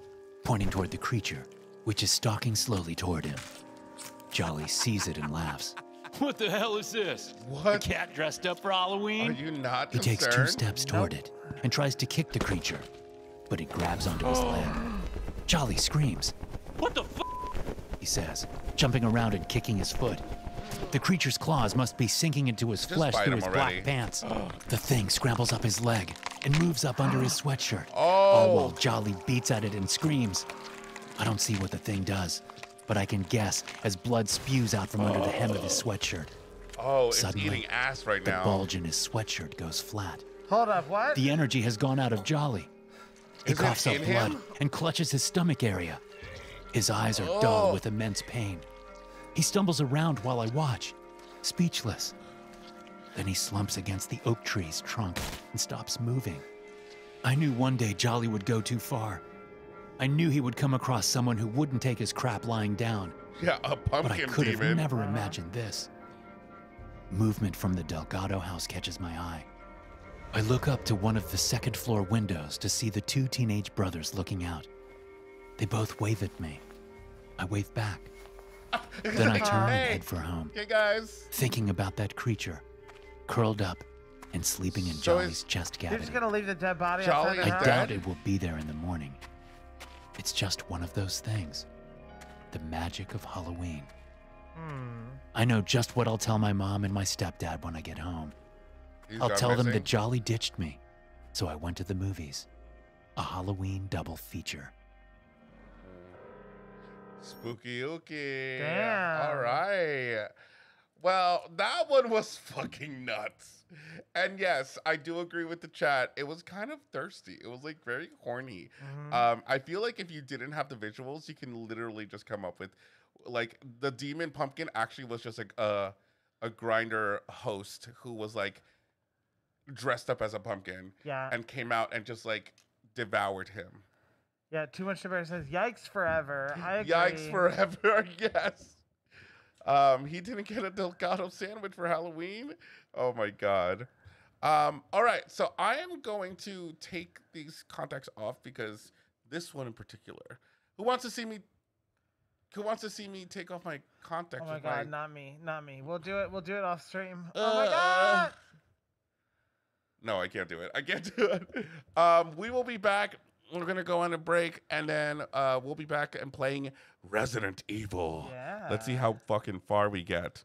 pointing toward the creature, which is stalking slowly toward him. Jolly sees it and laughs. What the hell is this? What? A cat dressed up for Halloween? Are you not He concerned? takes two steps toward nope. it and tries to kick the creature, but it grabs onto oh. his leg. Jolly screams. What the fuck? He says, jumping around and kicking his foot. The creature's claws must be sinking into his Just flesh through his already. black pants. Oh. The thing scrambles up his leg and moves up under his sweatshirt, oh. all while Jolly beats at it and screams. I don't see what the thing does, but I can guess as blood spews out from oh. under the hem of his sweatshirt. Oh, Suddenly, it's eating ass right now. The bulge in his sweatshirt goes flat. Hold up, what? The energy has gone out of Jolly. He Is coughs up blood him? and clutches his stomach area. His eyes are oh. dull with immense pain. He stumbles around while I watch, speechless. Then he slumps against the oak tree's trunk and stops moving. I knew one day Jolly would go too far. I knew he would come across someone who wouldn't take his crap lying down. Yeah, a pumpkin But I could demon. have never imagined this. Movement from the Delgado house catches my eye. I look up to one of the second floor windows to see the two teenage brothers looking out. They both wave at me. I wave back. Then I turn and head for home, hey guys. thinking about that creature, curled up and sleeping in so Jolly's chest cavity. You're just gonna leave the dead body Jolly I doubt it will be there in the morning. It's just one of those things. The magic of Halloween. Hmm. I know just what I'll tell my mom and my stepdad when I get home. He's I'll tell missing. them that Jolly ditched me, so I went to the movies. A Halloween double feature. Spooky, okay. Damn. All right. Well, that one was fucking nuts. And yes, I do agree with the chat. It was kind of thirsty. It was like very horny. Mm-hmm. Um, I feel like if you didn't have the visuals, you can literally just come up with, like, the demon pumpkin actually was just like a a Grindr host who was like dressed up as a pumpkin, yeah, and came out and just like devoured him. Yeah, too much to bear says yikes forever. I agree. Yikes forever. Yes. Um, he didn't get a Delgado sandwich for Halloween. Oh, my God. Um, all right. So I am going to take these contacts off because this one in particular. Who wants to see me? Who wants to see me take off my contacts? Oh, my God. My... Not me. Not me. We'll do it. We'll do it off stream. Uh, oh, my God. No, I can't do it. I can't do it. Um, we will be back. We're going to go on a break, and then uh, we'll be back and playing Resident Evil. Yeah. Let's see how fucking far we get.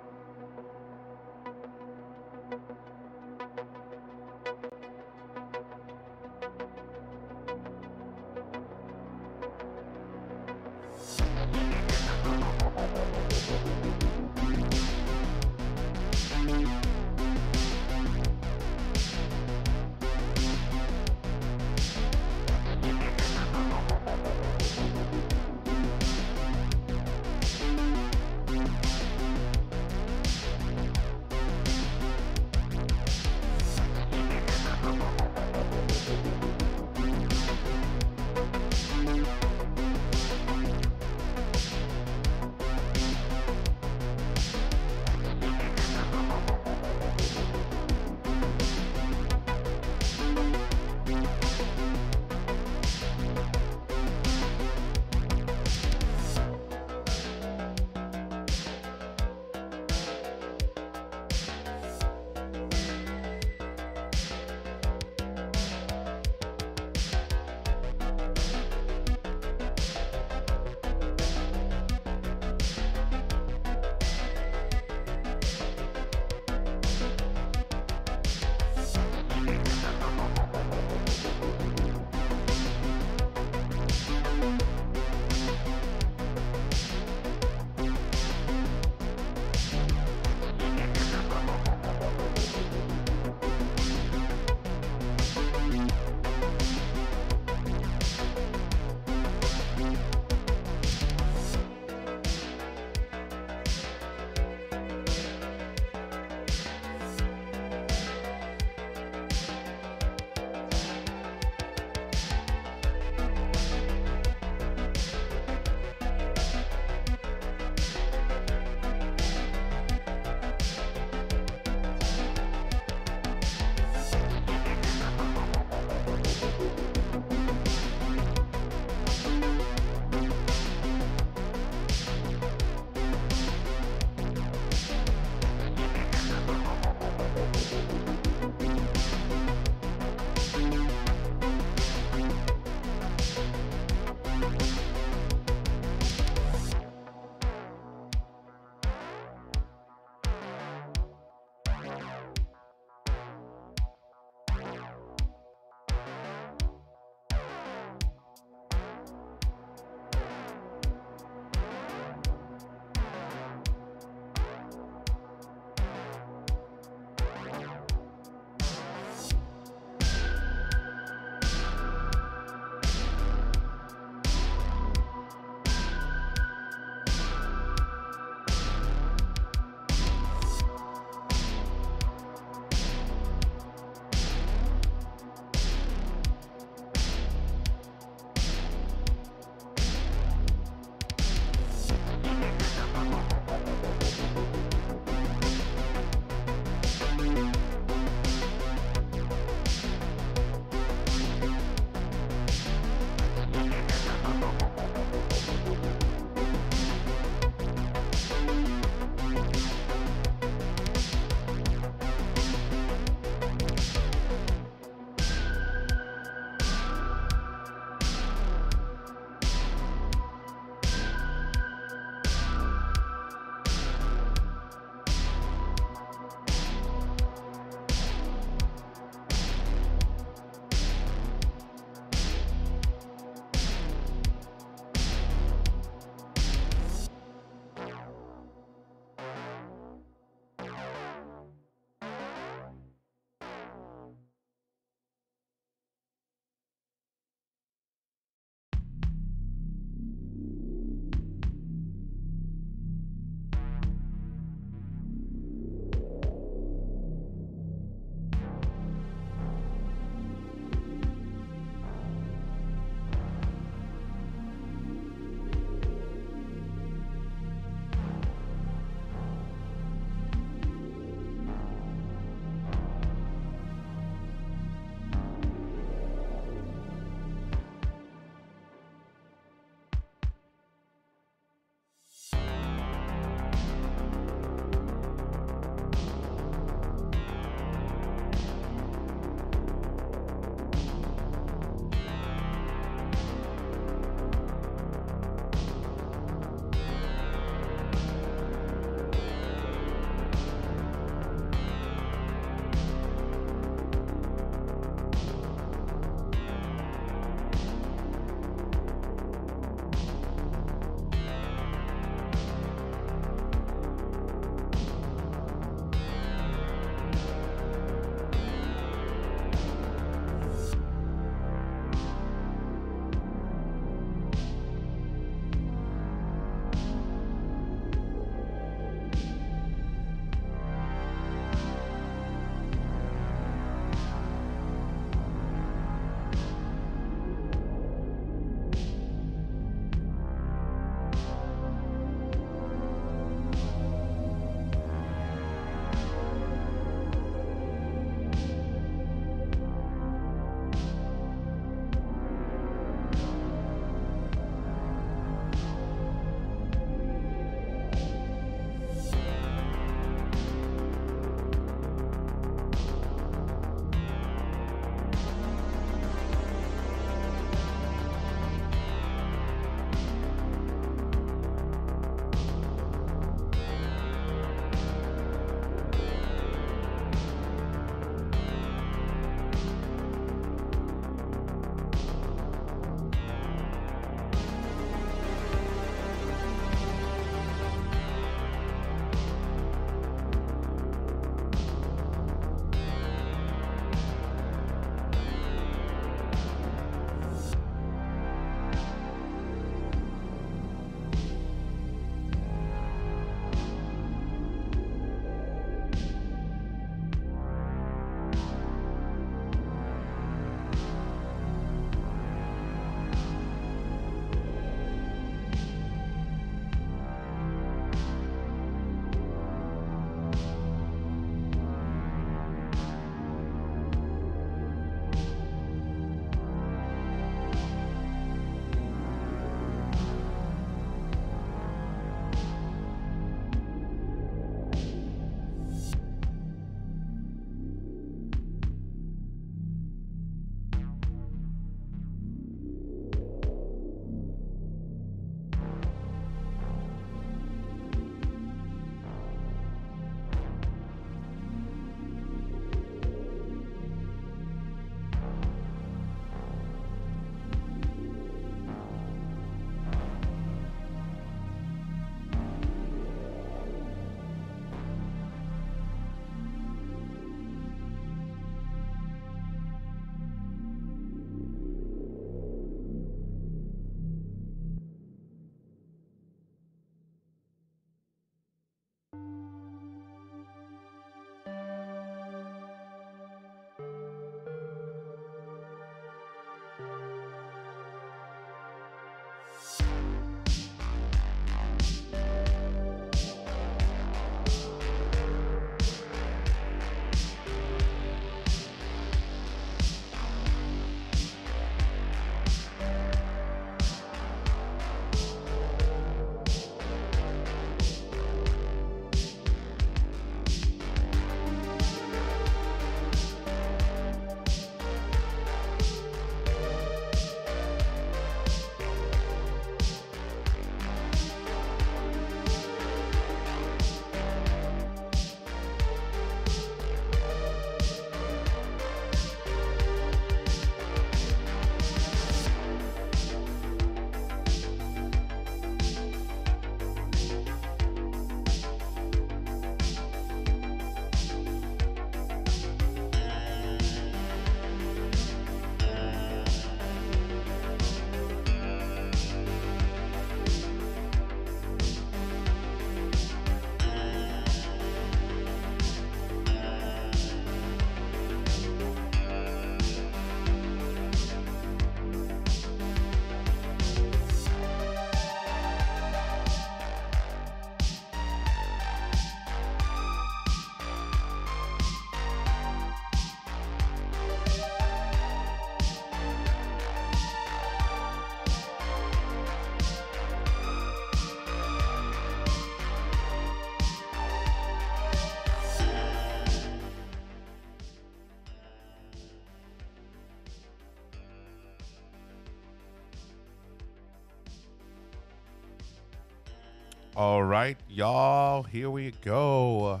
All right, y'all, here we go.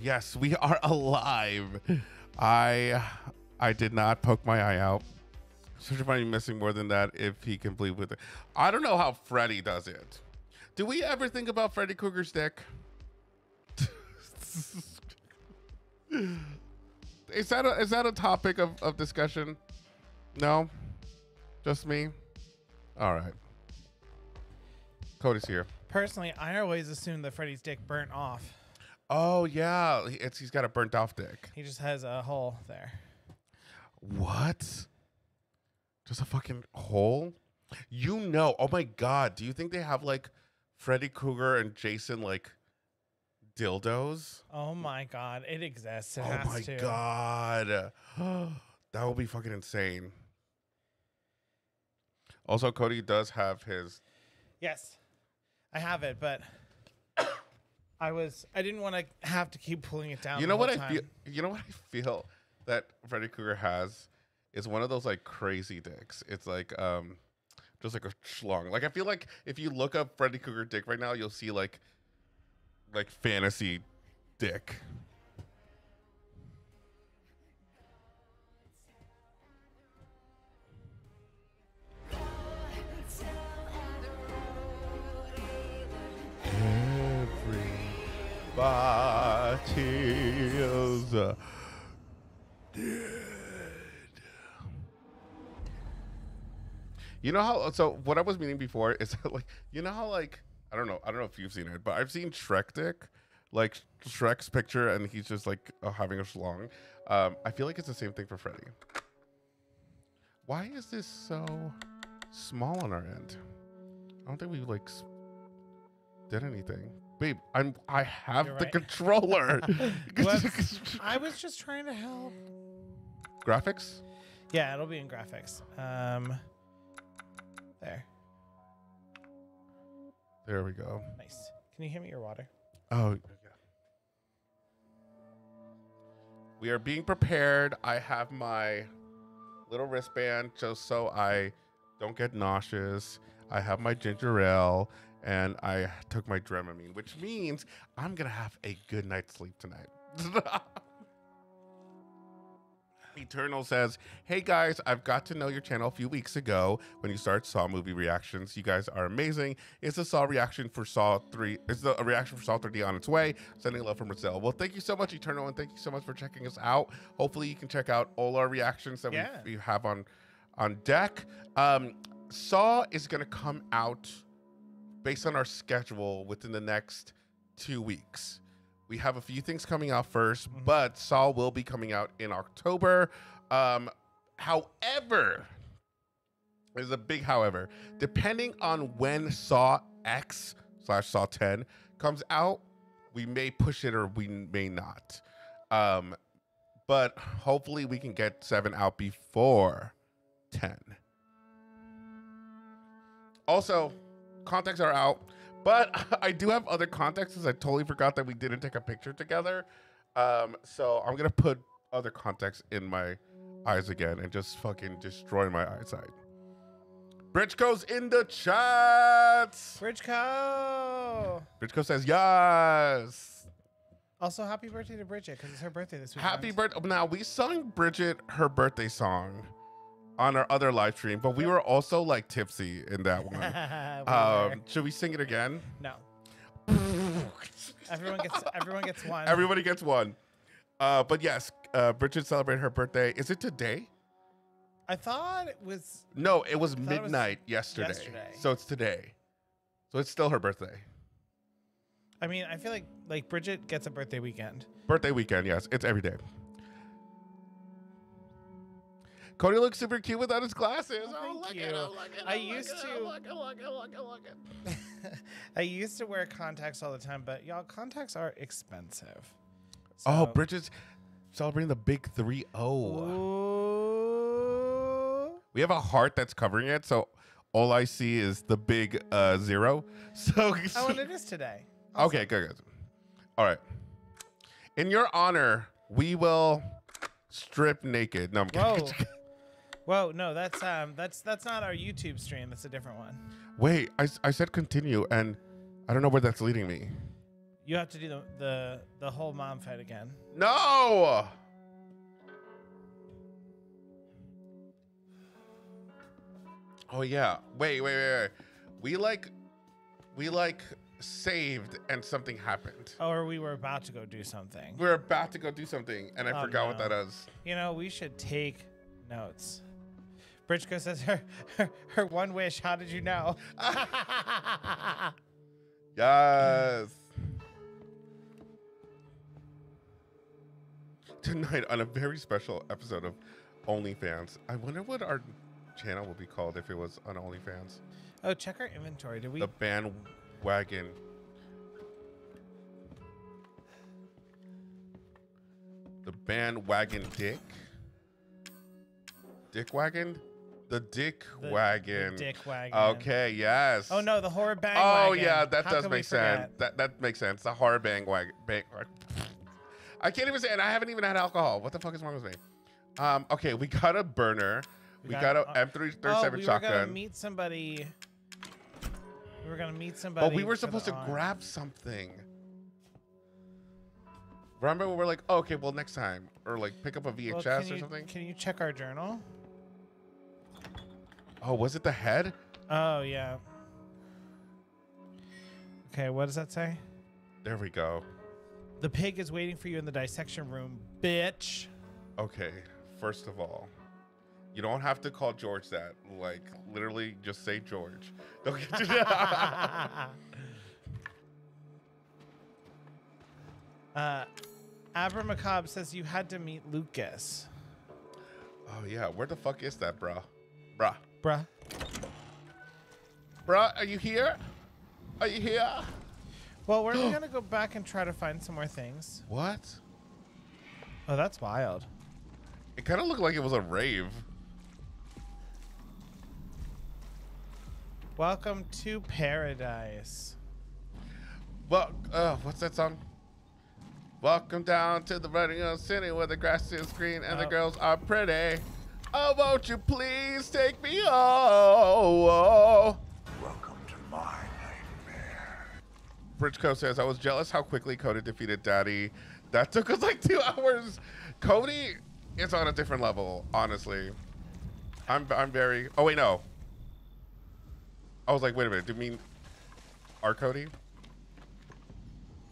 Yes, we are alive. I I did not poke my eye out. Search for anything missing more than that if he can bleed with it. I don't know how Freddy does it. Do we ever think about Freddy Krueger's dick? Is that a, is that a topic of, of discussion? No? Just me? All right. Cody's here. Personally, I always assumed that Freddy's dick burnt off. Oh, yeah. It's, he's got a burnt off dick. He just has a hole there. What? Just a fucking hole? You know. Oh, my God. Do you think they have, like, Freddy Krueger and Jason, like, dildos? Oh, my God. It exists. It oh, has my to. God. That would be fucking insane. Also, Cody does have his. Yes. I have it, but I was I didn't want to have to keep pulling it down. You know what I feel, you know what I feel that Freddy Krueger has is one of those, like, crazy dicks. It's like um just like a schlong. Like, I feel like if you look up Freddy Krueger dick right now, you'll see like like fantasy dick. But he's dead. You know how, so what I was meaning before is that, like, you know how, like, I don't know, I don't know if you've seen it, but I've seen Shrek dick, like Shrek's picture, and he's just like uh, having a schlong. Um, I feel like it's the same thing for Freddy. Why is this so small on our end? I don't think we like did anything. Babe, I'm. I have You're the right. controller. I was just trying to help. Graphics? Yeah, it'll be in graphics. Um, there. There we go. Nice. Can you hand me your water? Oh, yeah. We are being prepared. I have my little wristband just so I don't get nauseous. I have my ginger ale. And I took my Dramamine, which means I'm going to have a good night's sleep tonight. Eternal says, hey, guys, I've got to know your channel a few weeks ago when you started Saw movie reactions. You guys are amazing. It's a Saw reaction for Saw three. It's a reaction for Saw three D on its way. Sending love from Brazil. Well, thank you so much, Eternal, and thank you so much for checking us out. Hopefully, you can check out all our reactions that yeah. we, we have on, on deck. Um, Saw is going to come out based on our schedule within the next two weeks. We have a few things coming out first, mm-hmm. but Saw will be coming out in October. Um, however, there's a big however, depending on when Saw X slash Saw ten comes out, we may push it or we may not. Um, but hopefully we can get seven out before ten. Also, contacts are out, but I do have other contacts because I totally forgot that we didn't take a picture together. Um, so I'm gonna put other contacts in my eyes again and just fucking destroy my eyesight. Bridgeco's in the chat. Bridgeco. Bridgeco says yes. Also, happy birthday to Bridget because it's her birthday this week. Happy birthday! Now, we sung Bridget her birthday song on our other live stream, but we were also like tipsy in that one. um, should we sing it again? No. everyone gets everyone gets one. Everybody gets one. Uh, but yes, uh, Bridget celebrated her birthday. Is it today? I thought it was. No, it was midnight it was yesterday. yesterday. So it's today. So it's still her birthday. I mean, I feel like like Bridget gets a birthday weekend. Birthday weekend, yes, it's every day. Cody looks super cute without his glasses. Oh, thank you. I used to. I used to wear contacts all the time, but y'all, contacts are expensive. So. Oh, Bridget's celebrating the big three zero. We have a heart that's covering it, so all I see is the big uh, zero. So. Oh, and it is today. Also. Okay, good, good. All right. In your honor, we will strip naked. No, I'm kidding. Whoa. Whoa, no, that's um, that's that's not our YouTube stream. That's a different one. Wait, I, I said continue, and I don't know where that's leading me. You have to do the the, the whole mom fight again. No. Oh yeah. Wait, wait, wait, wait. We like, we like saved and something happened. Oh, or we were about to go do something. We were about to go do something, and I oh, forgot no. what that is. You know, we should take notes. Bridgeko says her, her her one wish. How did you know? Yes. Tonight on a very special episode of OnlyFans. I wonder what our channel would be called if it was on OnlyFans. Oh, check our inventory. Did we? The bandwagon. The bandwagon dick. Dick wagon. The dick the, wagon. The dick wagon. Okay, yes. Oh no, the horror bang oh, wagon. Oh yeah, that How does make sense. That that makes sense. The horror bang wagon. Bang. I can't even say it. I haven't even had alcohol. What the fuck is wrong with me? Um. Okay, we got a burner. We, we got, got an M three thirty-seven shotgun. Oh, we shotgun. were gonna meet somebody. We were gonna meet somebody. But we were supposed to arm. grab something. Remember, we were like, oh, okay, well, next time, or like pick up a V H S well, or you, something. Can you check our journal? Oh, was it the head? Oh, yeah. Okay, what does that say? There we go. The pig is waiting for you in the dissection room, bitch. Okay, first of all, you don't have to call George that. Like, literally, just say George. Don't get to that. uh, Abra Macabre says you had to meet Lucas. Oh, yeah. Where the fuck is that, bruh? Bruh. Bruh. Bruh, are you here? Are you here? Well, we're gonna go back and try to find some more things. What? Oh, that's wild. It kind of looked like it was a rave. Welcome to paradise. Well, uh, what's that song? Welcome down to the running city where the grass is green and oh. the girls are pretty. Oh, won't you please take me home? Welcome to my nightmare. Bridgeko says, I was jealous how quickly Cody defeated Daddy. That took us like two hours. Cody is on a different level, honestly. I'm, I'm very... Oh, wait, no. I was like, wait a minute. Do you mean our Cody?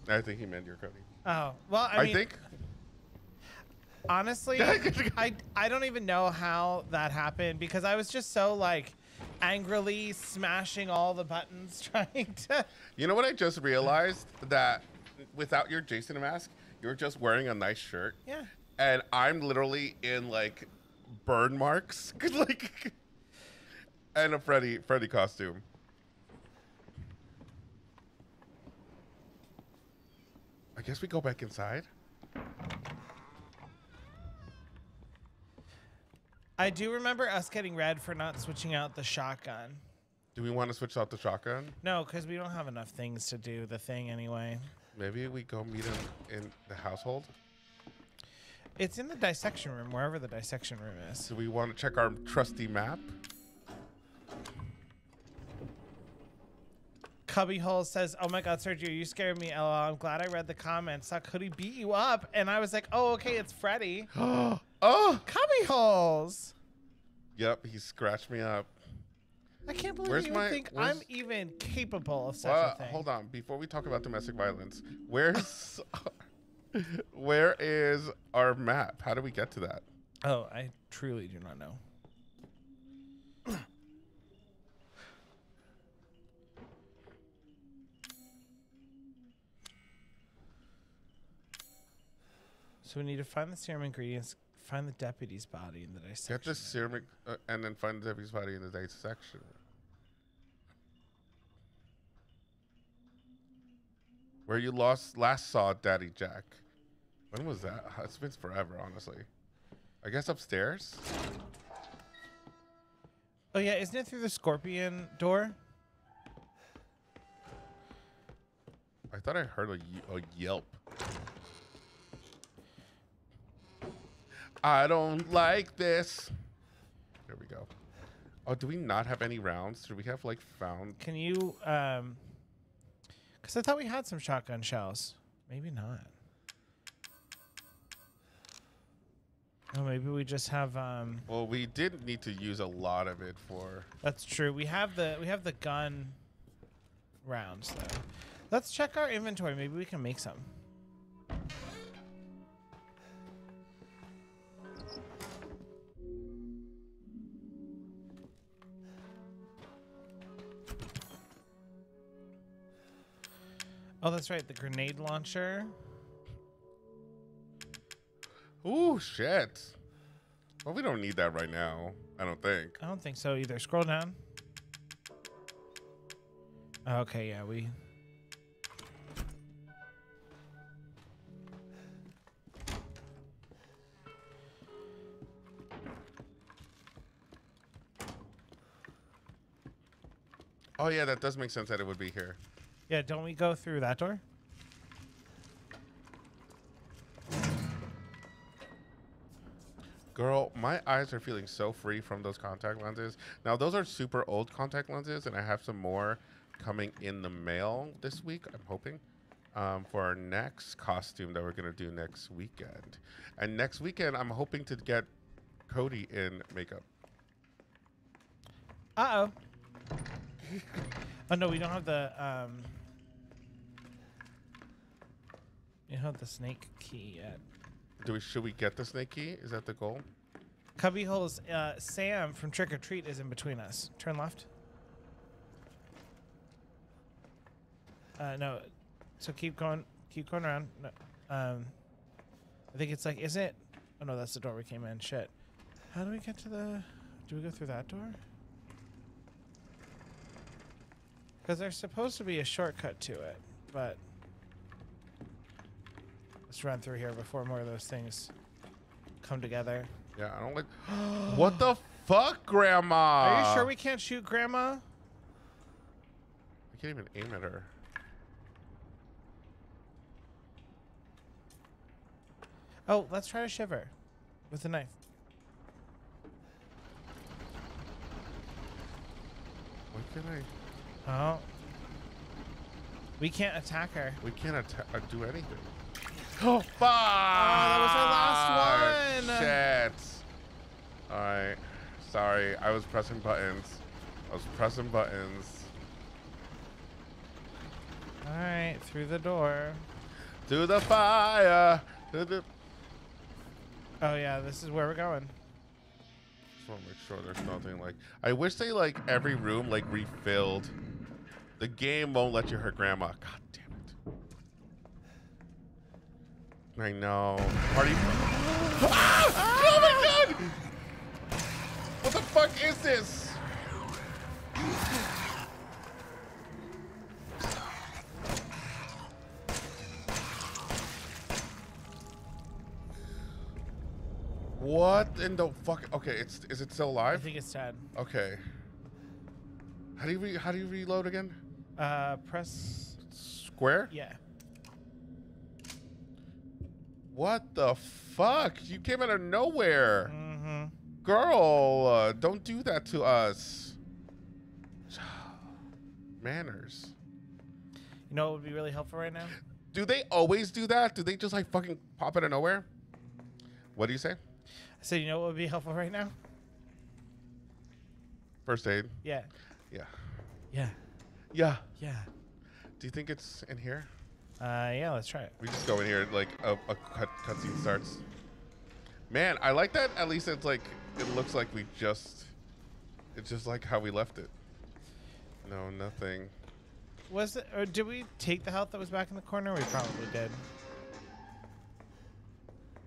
I think he meant your Cody. Oh, well, I, I mean... think... Honestly, I, I don't even know how that happened because I was just so like angrily smashing all the buttons trying to. You know what I just realized? That without your Jason mask, you're just wearing a nice shirt. Yeah. And I'm literally in like burn marks like, and a Freddy, Freddy costume. I guess we go back inside. I do remember us getting red for not switching out the shotgun. Do we want to switch out the shotgun? No, because we don't have enough things to do the thing anyway. Maybe we go meet him in the household? It's in the dissection room, wherever the dissection room is. Do we want to check our trusty map? Cubbyhole says, oh my God, Sergio, you scared me, L O L. I'm glad I read the comments. Suck Hoodie beat you up. And I was like, oh, okay, it's Freddy. Oh, Cubbyholes. Yep, he scratched me up. I can't believe where's you my, think I'm even capable of such uh, a thing. Hold on, before we talk about domestic violence, where's, where is our map? How do we get to that? Oh, I truly do not know. So we need to find the serum ingredients, find the deputy's body in the dissection. Get the serum uh, and then find the deputy's body in the dissection. Where you lost last saw Daddy Jack. When was that? It's been forever, honestly. I guess upstairs? Oh yeah, isn't it through the scorpion door? I thought I heard a, a yelp. I don't like this. There we go. Oh, do we not have any rounds? Do we have like found? Can you um Because I thought we had some shotgun shells. Maybe not. Oh, maybe we just have. Um, well, we did need to use a lot of it for. That's true. We have the we have the gun rounds though. Let's check our inventory. Maybe we can make some. Oh, that's right. The grenade launcher. Ooh, shit. Well, we don't need that right now. I don't think. I don't think so either. Scroll down. Okay, yeah, we... Oh, yeah, that does make sense that it would be here. Yeah, don't we go through that door? Girl, my eyes are feeling so free from those contact lenses. Now, those are super old contact lenses, and I have some more coming in the mail this week, I'm hoping, um, for our next costume that we're going to do next weekend. And next weekend, I'm hoping to get Cody in makeup. Uh-oh. Oh, no, we don't have the... Um, we don't have the snake key yet. Do we, should we get the snake key? Is that the goal? Cubbyholes, uh, Sam from Trick or Treat is in between us. Turn left. Uh, no, so keep going, keep going around. No, um, I think it's like, is it? Oh no, that's the door we came in. Shit. How do we get to the? Do we go through that door? Because there's supposed to be a shortcut to it, but. Let's run through here before more of those things come together. Yeah, I don't like. What the fuck, Grandma? Are you sure we can't shoot Grandma? I can't even aim at her. Oh, let's try to shiver with a knife. What can I? Oh. We can't attack her. We can't atta- do anything. Oh, fuck! Oh, that was our last one! Shit. Alright. Sorry, I was pressing buttons. I was pressing buttons. Alright, through the door. Through the fire! Through the... Oh, yeah, this is where we're going. Just want to make sure there's nothing like... I wish they, like, every room, like, refilled. The game won't let you hurt Grandma. God damn. I know. Party. Ah! Ah! Oh my god! What the fuck is this? What in the fuck? Okay, it's is it still alive? I think it's dead. Okay. How do you re how do you reload again? Uh, press square? Yeah. What the fuck? You came out of nowhere. Mm-hmm. Girl, uh, don't do that to us. Manners. You know what would be really helpful right now? Do they always do that? Do they just like fucking pop out of nowhere? What do you say? I said, you know what would be helpful right now? First aid. Yeah. Yeah. Yeah. Yeah. Yeah. Do you think it's in here? Uh, yeah, let's try it. We just go in here and, like, a, a cut, cutscene starts. Man, I like that. At least it's, like, it looks like we just... It's just, like, how we left it. No, nothing. Was it... Or did we take the health that was back in the corner? We probably did.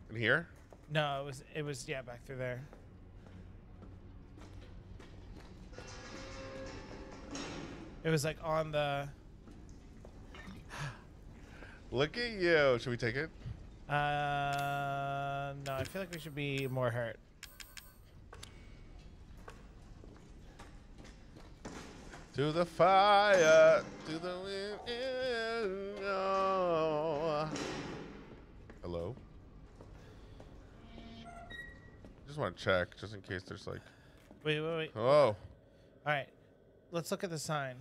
In here? No, it was... It was, yeah, back through there. It was, like, on the... Look at you. Should we take it? Uh, no, I feel like we should be more hurt. To the fire, to the wind. Oh. Hello? Just want to check, just in case there's like... Wait, wait, wait. Oh. All right. Let's look at the sign.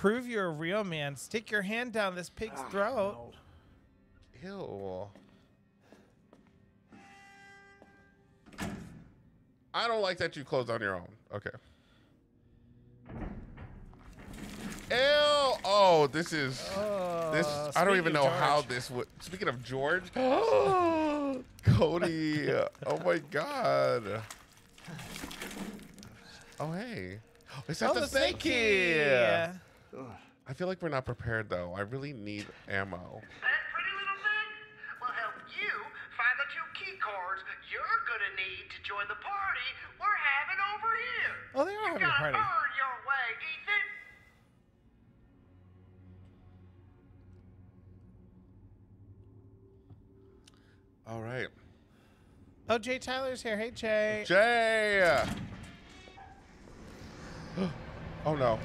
prove you're a real man. Stick your hand down this pig's ah, throat. No. Ew. I don't like that you closed on your own. Okay. Ew. Oh, this is uh, this. I don't even know George. how this would. Speaking of George, oh, Cody. Oh my God. Oh hey. Is that oh, the, the snake key? Yeah. I feel like we're not prepared though. I really need ammo. That pretty little thing will help you find the two key cards you're gonna need to join the party we're having over here. Oh, they are you having a party. Earn your way, Ethan. All right. Oh, Jay Tyler's here. Hey, Jay. Jay. Oh no.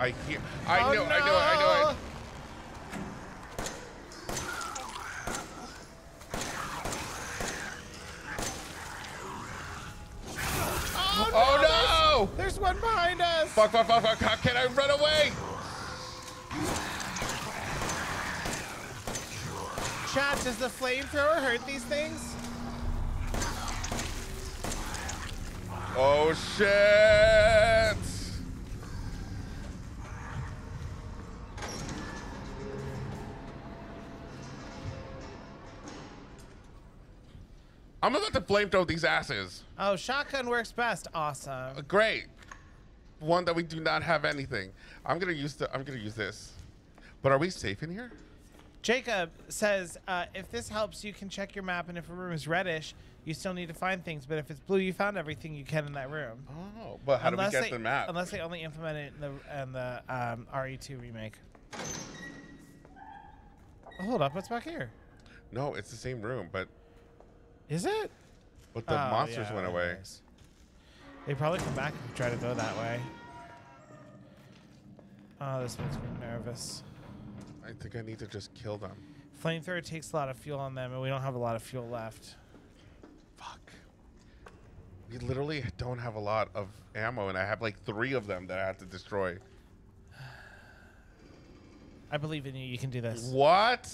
I can't. I oh, know, no. I know it, I know it. Oh no! Oh, no. There's, there's one behind us! Fuck, fuck, fuck, fuck. How can I run away? Chat, does the flamethrower hurt these things? Oh shit! I'm about to flamethrow these asses. Oh, shotgun works best. Awesome. Uh, great. One that we do not have anything. I'm gonna use the. I'm gonna use this. But are we safe in here? Jacob says, uh, if this helps, you can check your map, and if a room is reddish, you still need to find things. But if it's blue, you found everything you can in that room. Oh, but how unless do we get they, the map? Unless they only implement it in the, in the um, R E two remake. Oh, hold up, what's back here? No, it's the same room, but. Is it? But the oh, monsters yeah, went away. Nice. They probably come back and try to go that way. Oh, this makes me nervous. I think I need to just kill them. Flamethrower takes a lot of fuel on them, and we don't have a lot of fuel left. Fuck. We literally don't have a lot of ammo, and I have like three of them that I have to destroy. I believe in you. You can do this. What?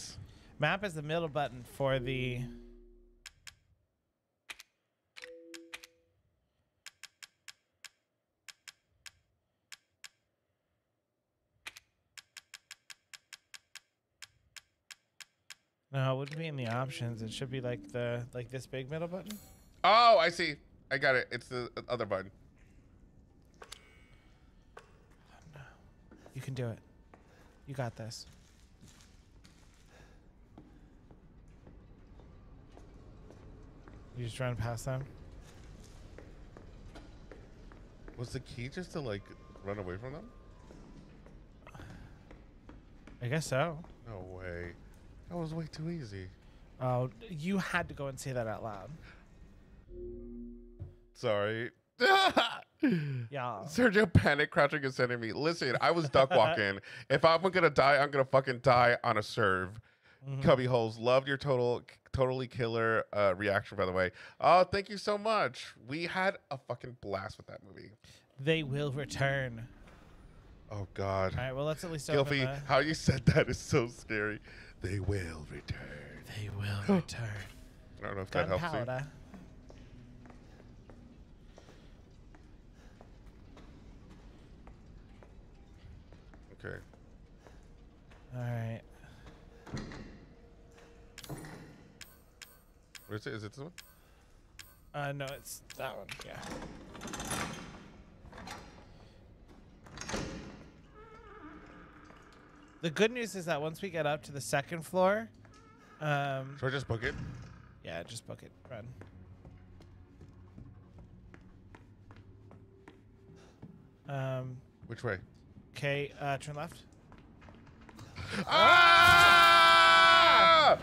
Map is the middle button for the... No, it wouldn't be in the options. It should be like the like this big middle button. Oh, I see. I got it. It's the other button. Oh, no. You can do it. You got this. You just trying to pass them? Was the key just to like run away from them? I guess so. No way. That was way too easy. Oh, you had to go and say that out loud. Sorry. Yeah. Sergio panic crouching and sending me. Listen, I was duck walking. If I'm gonna die, I'm gonna fucking die on a serve. Mm-hmm. Cubby holes. Loved your total, totally killer uh, reaction, by the way. Oh, thank you so much. We had a fucking blast with that movie. They will return. Oh God. All right. Well, let's at least. Gilfie, the... how you said that is so scary. They will return. They will return. I don't know if Gun that helps powder. you. Okay. All right. What is it? Is it this one? Uh, no, it's that one. Yeah. The good news is that once we get up to the second floor, um, so just book it. Yeah, just book it. Run. Um, Which way? Okay, uh, turn left. Ah! Ah!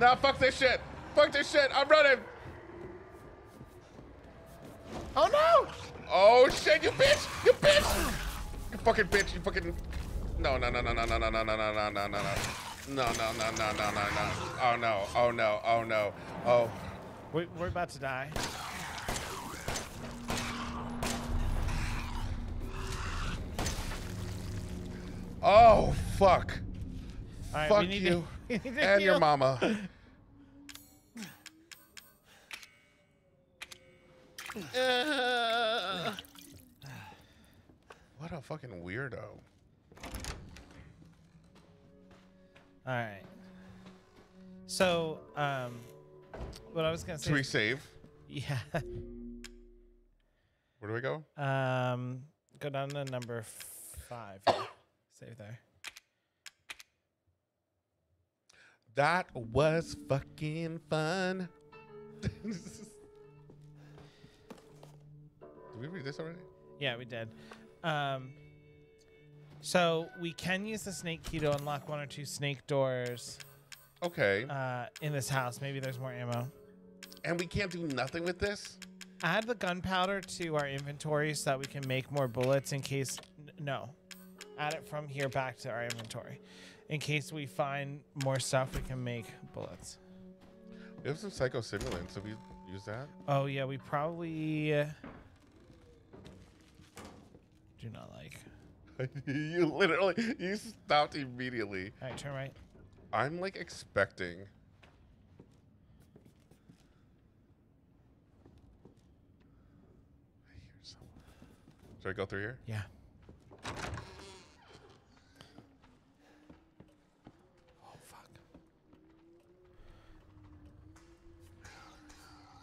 Nah, fuck this shit. Fuck this shit. I'm running. Oh no! Oh shit! You bitch! You bitch! You fucking bitch, you fucking no no no no no no no no no no no no no no no no no no no oh no oh no oh no oh we we're about to die. Oh, fuck. Right, fuck you to, to and your mama. Uh, what a fucking weirdo. All right. So, um, what I was going to say. Should we save? Yeah. Where do we go? Um, go down to number five. Save there. That was fucking fun. Did we read this already? Yeah, we did. Um, so we can use the snake key to unlock one or two snake doors. Okay. Uh, in this house. Maybe there's more ammo. And we can't do nothing with this? Add the gunpowder to our inventory so that we can make more bullets in case... No. Add it from here back to our inventory. In case we find more stuff, we can make bullets. We have some psychostimulants. Have we used that? Oh, yeah. We probably... Uh, do not like. You literally, you stopped immediately. All right, turn right. I'm like expecting. I hear someone. Should I go through here? Yeah. Oh fuck.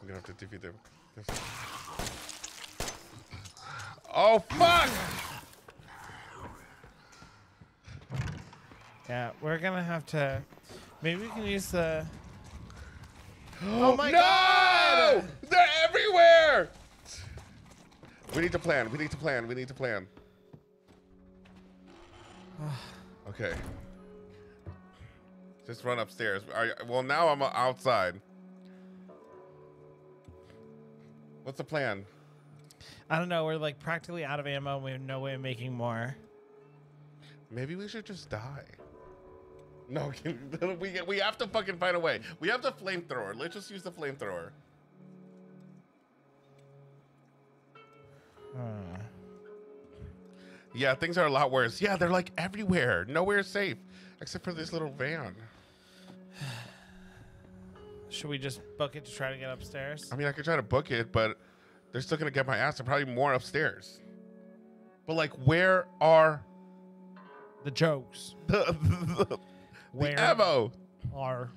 I'm gonna have to defeat them. Oh fuck! Yeah, we're gonna have to. Maybe we can use the. Oh my no! God! They're everywhere! We need to plan. We need to plan. We need to plan. Okay. Just run upstairs. I, well, now I'm outside. What's the plan? I don't know. We're like practically out of ammo. We have no way of making more. Maybe we should just die. No, we we have to fucking find a way. We have the flamethrower. Let's just use the flamethrower. Hmm. Yeah, things are a lot worse. Yeah, they're like everywhere. Nowhere safe except for this little van. Should we just book it to try to get upstairs? I mean, I could try to book it, but. They're still gonna get my ass and probably more upstairs. But like, where are the jokes? The, the, the where ammo are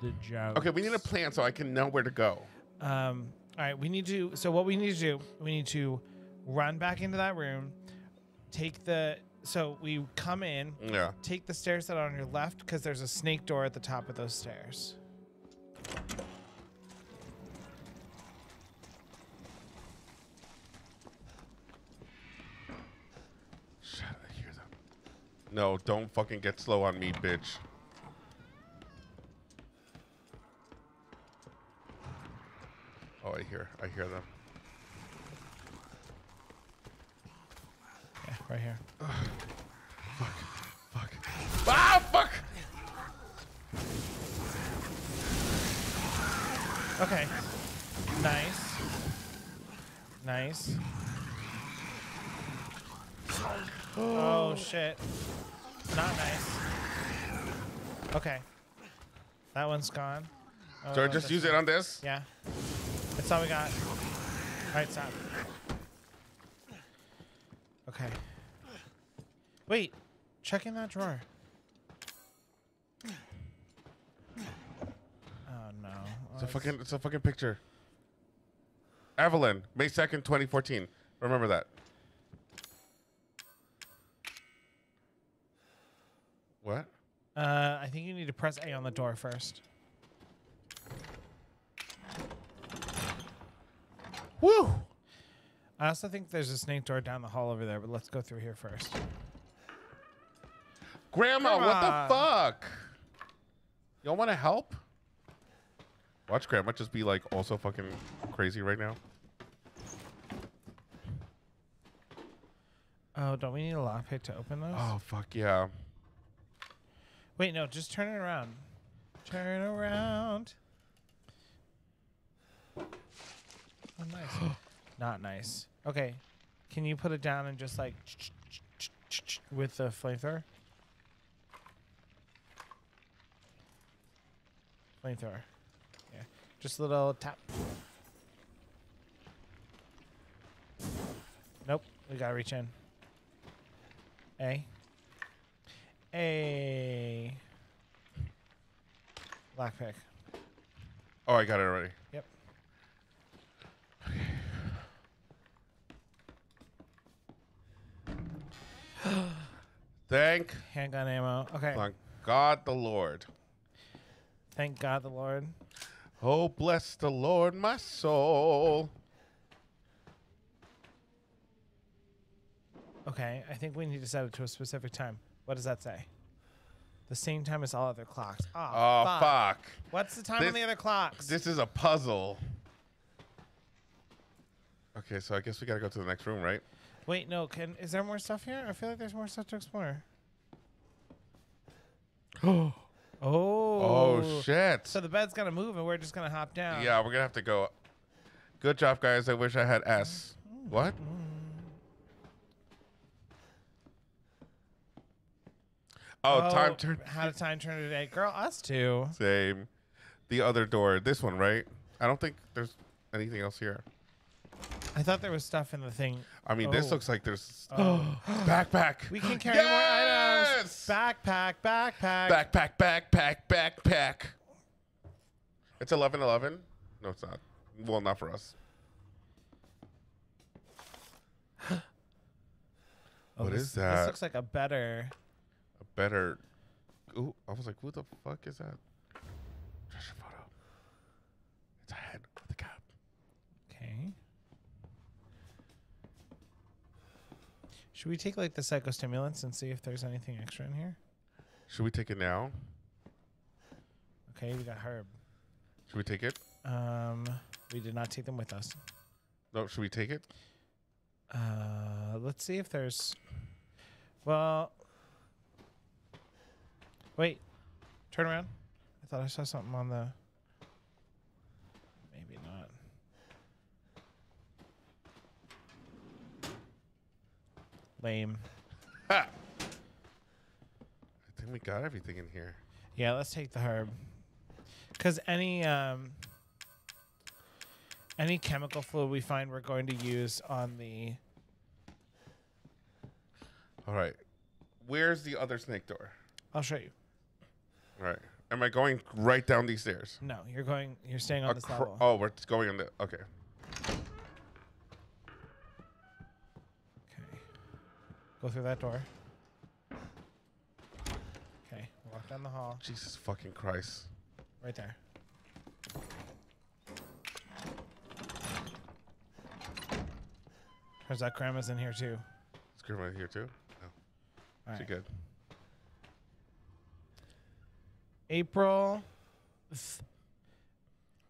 the jokes? Okay, we need a plan so I can know where to go. Um, all right, we need to. So what we need to do? We need to run back into that room, take the. So we come in. Yeah. Take the stairs that are on your left because there's a snake door at the top of those stairs. No, don't fucking get slow on me, bitch. Oh, I hear. I hear them. Yeah, right here. Ugh. Fuck. Fuck. Ah, fuck! Okay. Nice. Nice. Oh, shit. Not nice. Okay. That one's gone. Oh, so I just use it on this? Yeah. That's all we got. All right, stop. Okay. Wait. Check in that drawer. Oh, no. Well, it's, a fucking, it's a fucking picture. Evelyn, May second, twenty fourteen. Remember that. What? Uh, I think you need to press A on the door first. Woo! I also think there's a snake door down the hall over there, but let's go through here first. Grandma, Grandma. What the fuck? Y'all want to help? Watch Grandma just be like also fucking crazy right now. Oh, don't we need a lockpick to open those? Oh, fuck yeah. Wait, no, just turn it around. Turn around. Oh, nice. Not nice. Okay. Can you put it down and just like... with the flamethrower. Flamethrower. Yeah. Just a little tap. Nope. We gotta reach in. A. A. Lockpick. Oh, I got it already. Yep. Okay. Thank. Handgun ammo. Okay. Thank God the Lord. Thank God the Lord. Oh, bless the Lord, my soul. Okay, I think we need to set it to a specific time. What does that say? The same time as all other clocks. Oh, oh fuck. fuck. What's the time this, on the other clocks? This is a puzzle. Okay, so I guess we gotta go to the next room, right? Wait, no, can is there more stuff here? I feel like there's more stuff to explore. Oh. Oh shit. So the bed's gonna move and we're just gonna hop down. Yeah, we're gonna have to go. Good job, guys. I wish I had S. Mm-hmm. What? Mm-hmm. Oh, oh, time turn. How did time turn today? Girl, us too. Same. The other door. This one, right? I don't think there's anything else here. I thought there was stuff in the thing. I mean, oh. this looks like there's... Oh. Backpack. We can carry yes! more items. Backpack, backpack. Backpack, backpack, backpack. It's eleven eleven. No, it's not. Well, not for us. oh, what this, is that? This looks like a better... Better. Ooh, I was like, "What the fuck is that?" Treasure photo. It's a head with a cap. Okay. Should we take like the psychostimulants and see if there's anything extra in here? Should we take it now? Okay, we got herb. Should we take it? Um, we did not take them with us. No, should we take it? Uh, let's see if there's. Well. Wait, turn around. I thought I saw something on the... Maybe not. Lame. Ha! I think we got everything in here. Yeah, let's take the herb. Because any, um, any chemical fluid we find, we're going to use on the... All right. Where's the other snake door? I'll show you. Right. Am I going right down these stairs? No, you're going. You're staying on this level. Oh, we're going on the. Okay. Okay. Go through that door. Okay. Walk down the hall. Jesus fucking Christ. Right there. Turns out grandma's in here too. Is grandma in here too? No. All right. She good. April,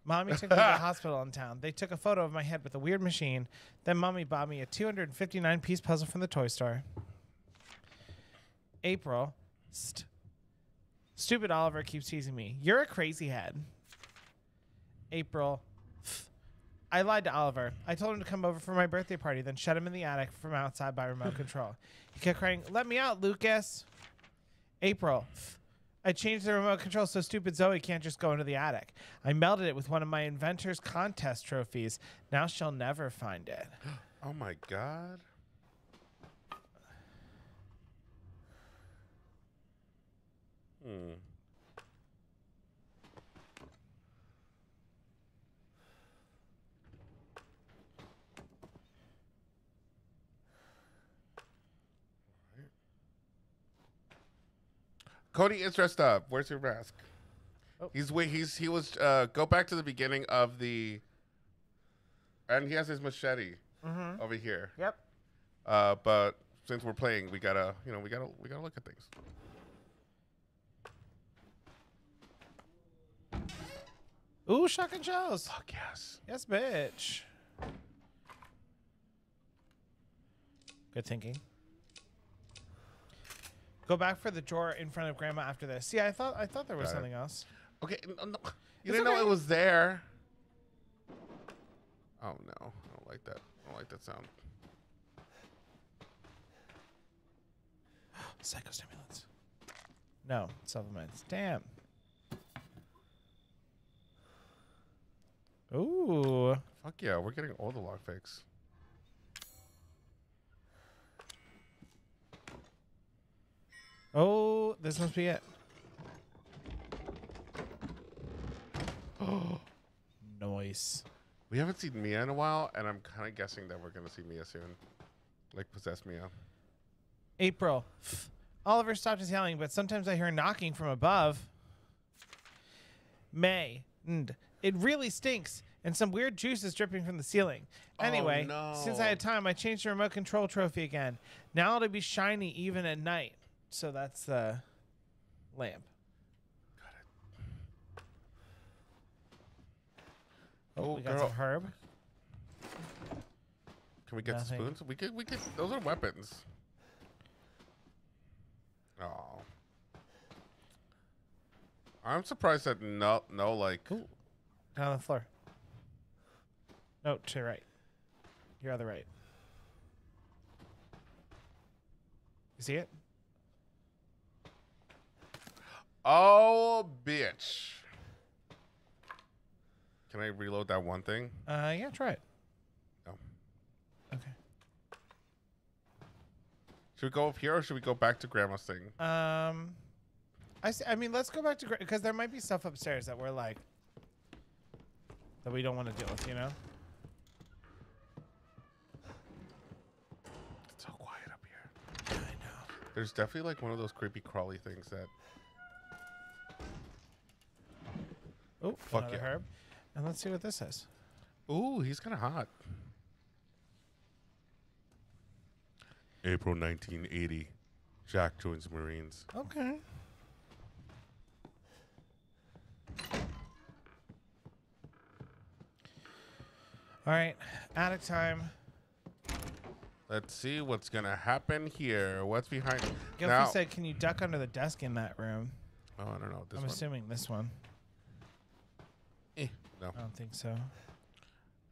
mommy took me to the hospital in town. They took a photo of my head with a weird machine. Then mommy bought me a two hundred fifty-nine piece puzzle from the toy store. April, st stupid Oliver keeps teasing me. You're a crazy head. April, I lied to Oliver. I told him to come over for my birthday party, then shut him in the attic from outside by remote control. He kept crying, let me out, Lucas. April, I changed the remote control so stupid Zoe can't just go into the attic. I melted it with one of my inventor's contest trophies. Now she'll never find it. Oh, my God. Hmm. Cody is dressed up. Where's your mask? Oh. He's wait. He's he was. Uh, go back to the beginning of the. And he has his machete mm-hmm. over here. Yep. Uh, but since we're playing, we gotta you know we gotta we gotta look at things. Ooh, shotgun shells. Fuck yes. Yes, bitch. Good thinking. Go back for the drawer in front of Grandma after this. See, I thought I thought there was Got something it. else. Okay, no, no. you it's didn't okay. know it was there. Oh no, I don't like that. I don't like that sound. Psychostimulants. No, supplements. Damn. Ooh. Fuck yeah, we're getting all the log fakes. Oh, this must be it. Oh, nice. We haven't seen Mia in a while, and I'm kind of guessing that we're going to see Mia soon. Like, possess Mia. April. Oliver stopped his yelling, but sometimes I hear knocking from above. May. And it really stinks, and some weird juice is dripping from the ceiling. Anyway, oh, no. Since I had time, I changed the remote control trophy again. Now it'll be shiny even at night. So that's the uh, lamp. Got it. Oh, oh we got girl. some herb. Can we get Nothing. the spoons? We could. We could. Those are weapons. Oh. I'm surprised that no, no, like. Ooh. Down on the floor. No, to your right. Your other right. You see it? Oh, bitch. Can I reload that one thing? Uh, yeah, try it. No. Okay. Should we go up here or should we go back to Grandma's thing? Um, I, I mean, let's go back to Grandma's because there might be stuff upstairs that we're like, that we don't want to deal with, you know? It's so quiet up here. I know. There's definitely like one of those creepy crawly things that... Oh, fuck yeah. Herb. And let's see what this is. Ooh, he's kind of hot. April nineteen eighty. Jack joins Marines. Okay. All right. Attic time. Let's see what's going to happen here. What's behind? Gilfie said, can you duck under the desk in that room? Oh, I don't know. This I'm one. assuming this one. No. I don't think so.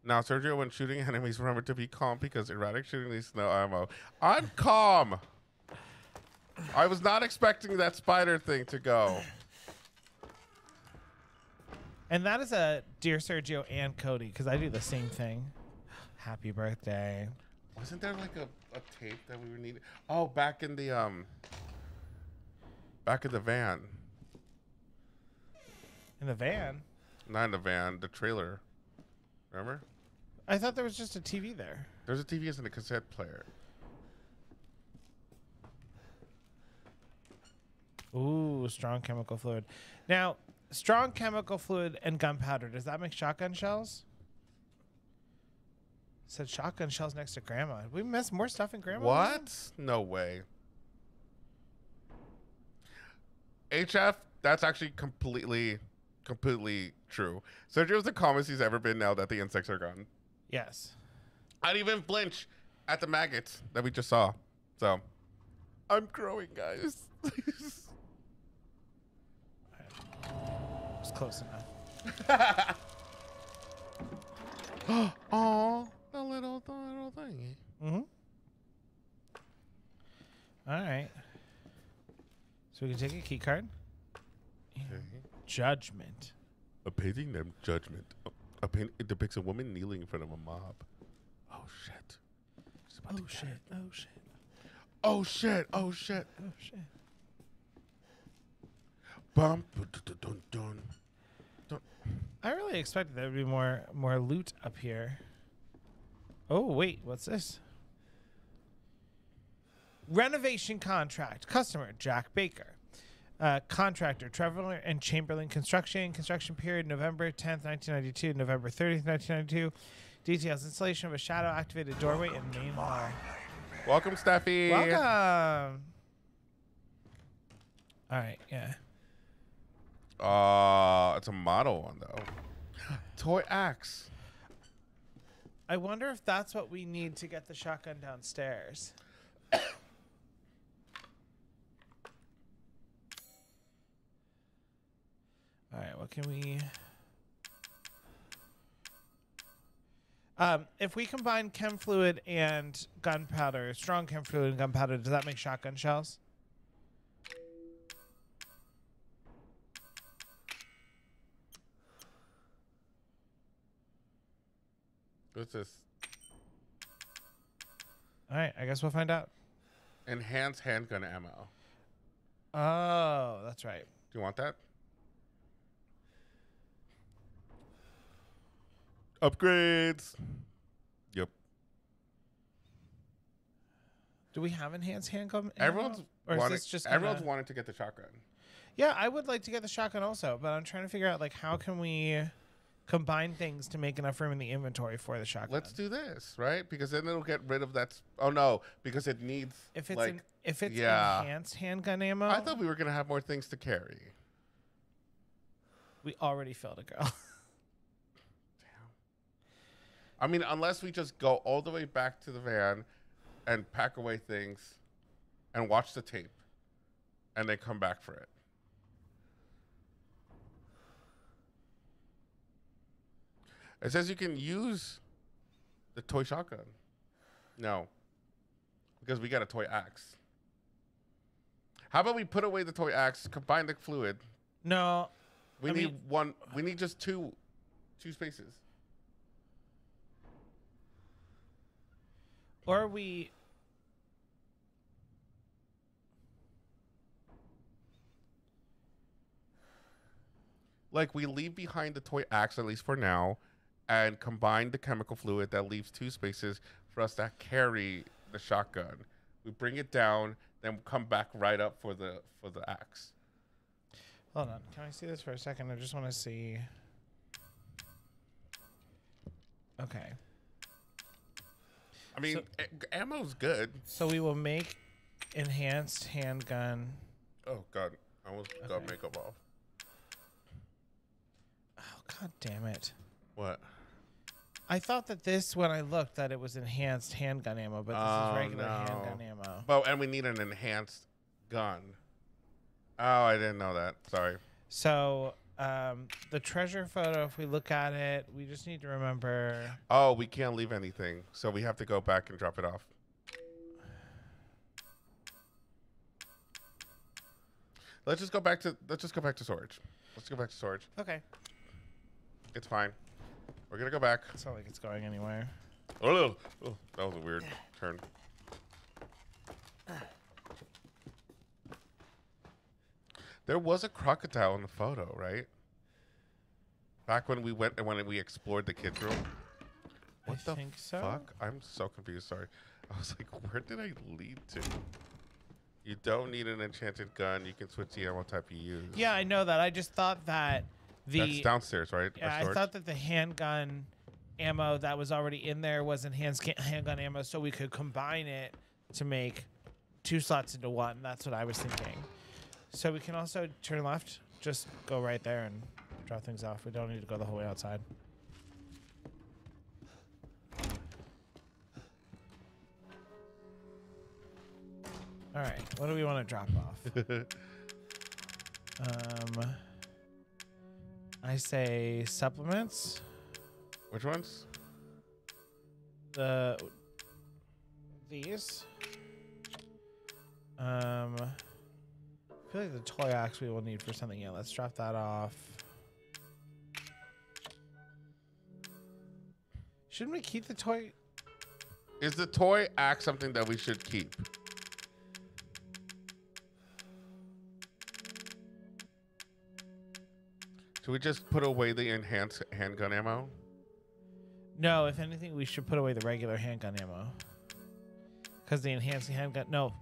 Now, Sergio, when shooting enemies, remember to be calm because erratic shooting leads to no ammo. I'm calm. I was not expecting that spider thing to go. And that is a dear Sergio and Cody because I do the same thing. Happy birthday. Wasn't there like a, a tape that we were needing? Oh, back in the um, back in the van. In the van. Not in the van, the trailer. Remember? I thought there was just a T V there. There's a T V and a cassette player. Ooh, strong chemical fluid. Now, strong chemical fluid and gunpowder. Does that make shotgun shells? It said shotgun shells next to Grandma. Did we miss more stuff in Grandma? What? Then? No way. H F, that's actually completely... completely true. Sergio's the calmest he's ever been now that the insects are gone. Yes. I'd even flinch at the maggots that we just saw. So I'm growing, guys. It's close enough. Oh, the little, the little thing. Mm-hmm. All right. So we can take a key card. Okay. Judgment. A painting named Judgment. A, a paint, it depicts a woman kneeling in front of a mob. Oh shit. Oh shit. Oh shit. Oh shit. Oh shit. Oh shit. Bump. Dun, dun, dun. I really expected there would be more more loot up here. Oh wait, what's this? Renovation contract. Customer Jack Baker. Uh, contractor, Trevor and Chamberlain Construction. Construction period, November tenth, nineteen ninety-two, November thirtieth, nineteen ninety-two. Details, installation of a shadow-activated doorway in main hall. Welcome, Steffi. Welcome. All right, yeah. Uh, it's a model one, though. Toy axe. I wonder if that's what we need to get the shotgun downstairs. All right, what can we... Um, if we combine chem fluid and gunpowder, strong chem fluid and gunpowder, does that make shotgun shells? What's this? All right, I guess we'll find out. Enhanced handgun ammo. Oh, that's right. Do you want that? Upgrades. Yep. Do we have enhanced handgun ammo? Everyone's, or wanted, is this just everyone's gonna... wanted to get the shotgun. Yeah, I would like to get the shotgun also, but I'm trying to figure out like how can we combine things to make enough room in the inventory for the shotgun. Let's do this, right? Because then it'll get rid of that. Oh no, because it needs. If it's like, an, if it's yeah. enhanced handgun ammo. I thought we were gonna have more things to carry. We already filled a girl. Damn. I mean, unless we just go all the way back to the van and pack away things and watch the tape and then come back for it. It says you can use the toy shotgun. No, because we got a toy axe. How about we put away the toy axe, combine the fluid? No, we I need mean, one. We need just two, two spaces. Or we. Like we leave behind the toy axe at least for now. And combine the chemical fluid that leaves two spaces for us to carry the shotgun. We bring it down, then come back right up for the for the axe. Hold on, can I see this for a second? I just want to see. Okay. I mean, so, a ammo's good. So we will make enhanced handgun. Oh God, I almost okay. got makeup off. Oh God damn it! What? I thought that this, when I looked, that it was enhanced handgun ammo, but this oh, is regular no. handgun ammo. Oh, and we need an enhanced gun. Oh, I didn't know that. Sorry. So um, the treasure photo, if we look at it, we just need to remember. Oh, we can't leave anything. So we have to go back and drop it off. Let's just go back to, let's just go back to storage. Let's go back to storage. Okay. It's fine. We're gonna go back. It's not like it's going anywhere. Oh, oh that was a weird turn. There was a crocodile in the photo, right? Back when we went and when we explored the kids' room. What I the think so. fuck? I'm so confused. Sorry. I was like, where did I lead to? You don't need an enchanted gun. You can switch the ammo type you use. Yeah, I know that. I just thought that. The, That's downstairs, right? Yeah, I thought that the handgun ammo that was already in there was enhanced handgun ammo, so we could combine it to make two slots into one. That's what I was thinking. So we can also turn left, just go right there and drop things off. We don't need to go the whole way outside. All right, what do we want to drop off? um... I say supplements. Which ones? The these. Um, I feel like the toy axe we will need for something. Yeah, let's drop that off. Shouldn't we keep the toy? Is the toy axe something that we should keep? Should we just put away the enhanced handgun ammo? No, if anything, we should put away the regular handgun ammo. Because the enhanced handgun... No.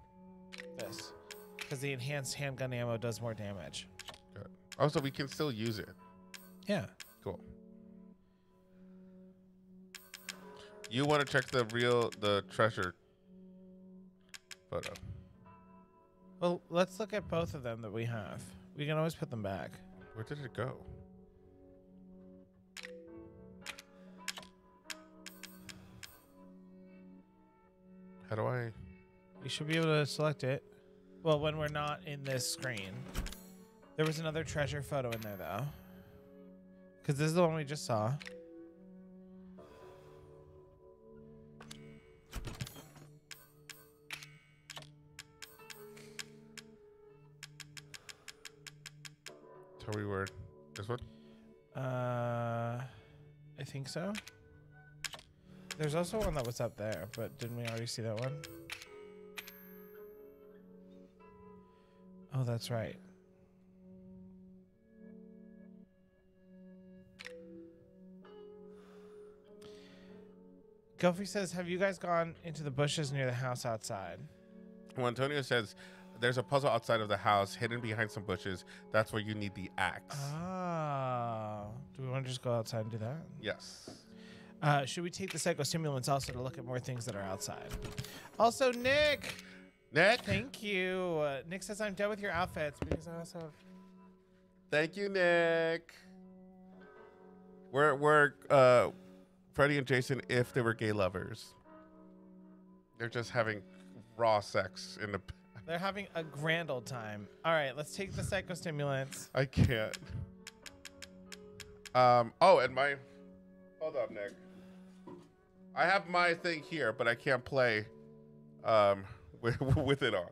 This. Because the enhanced handgun ammo does more damage. Good. Also, we can still use it. Yeah. Cool. You want to check the real... The treasure photo. Well, let's look at both of them that we have. We can always put them back. Where did it go? How do I? You should be able to select it. Well, when we're not in this screen. There was another treasure photo in there, though. Because this is the one we just saw. How we were. This one? Uh, I think so. There's also one that was up there, but didn't we already see that one? Oh, that's right. Gophie says, have you guys gone into the bushes near the house outside? Well, Antonio says, there's a puzzle outside of the house hidden behind some bushes. That's where you need the axe. Oh. Do we want to just go outside and do that? Yes. Uh, should we take the psychostimulants also to look at more things that are outside? Also, Nick. Nick. Thank you. Uh, Nick says, I'm done with your outfits because I also have. Thank you, Nick. We're, we're, uh, Freddie and Jason, if they were gay lovers, they're just having raw sex in the. They're having a grand old time. All right, let's take the psychostimulants. I can't. Um. Oh, and my. Hold up, Nick. I have my thing here, but I can't play um, with, with it on.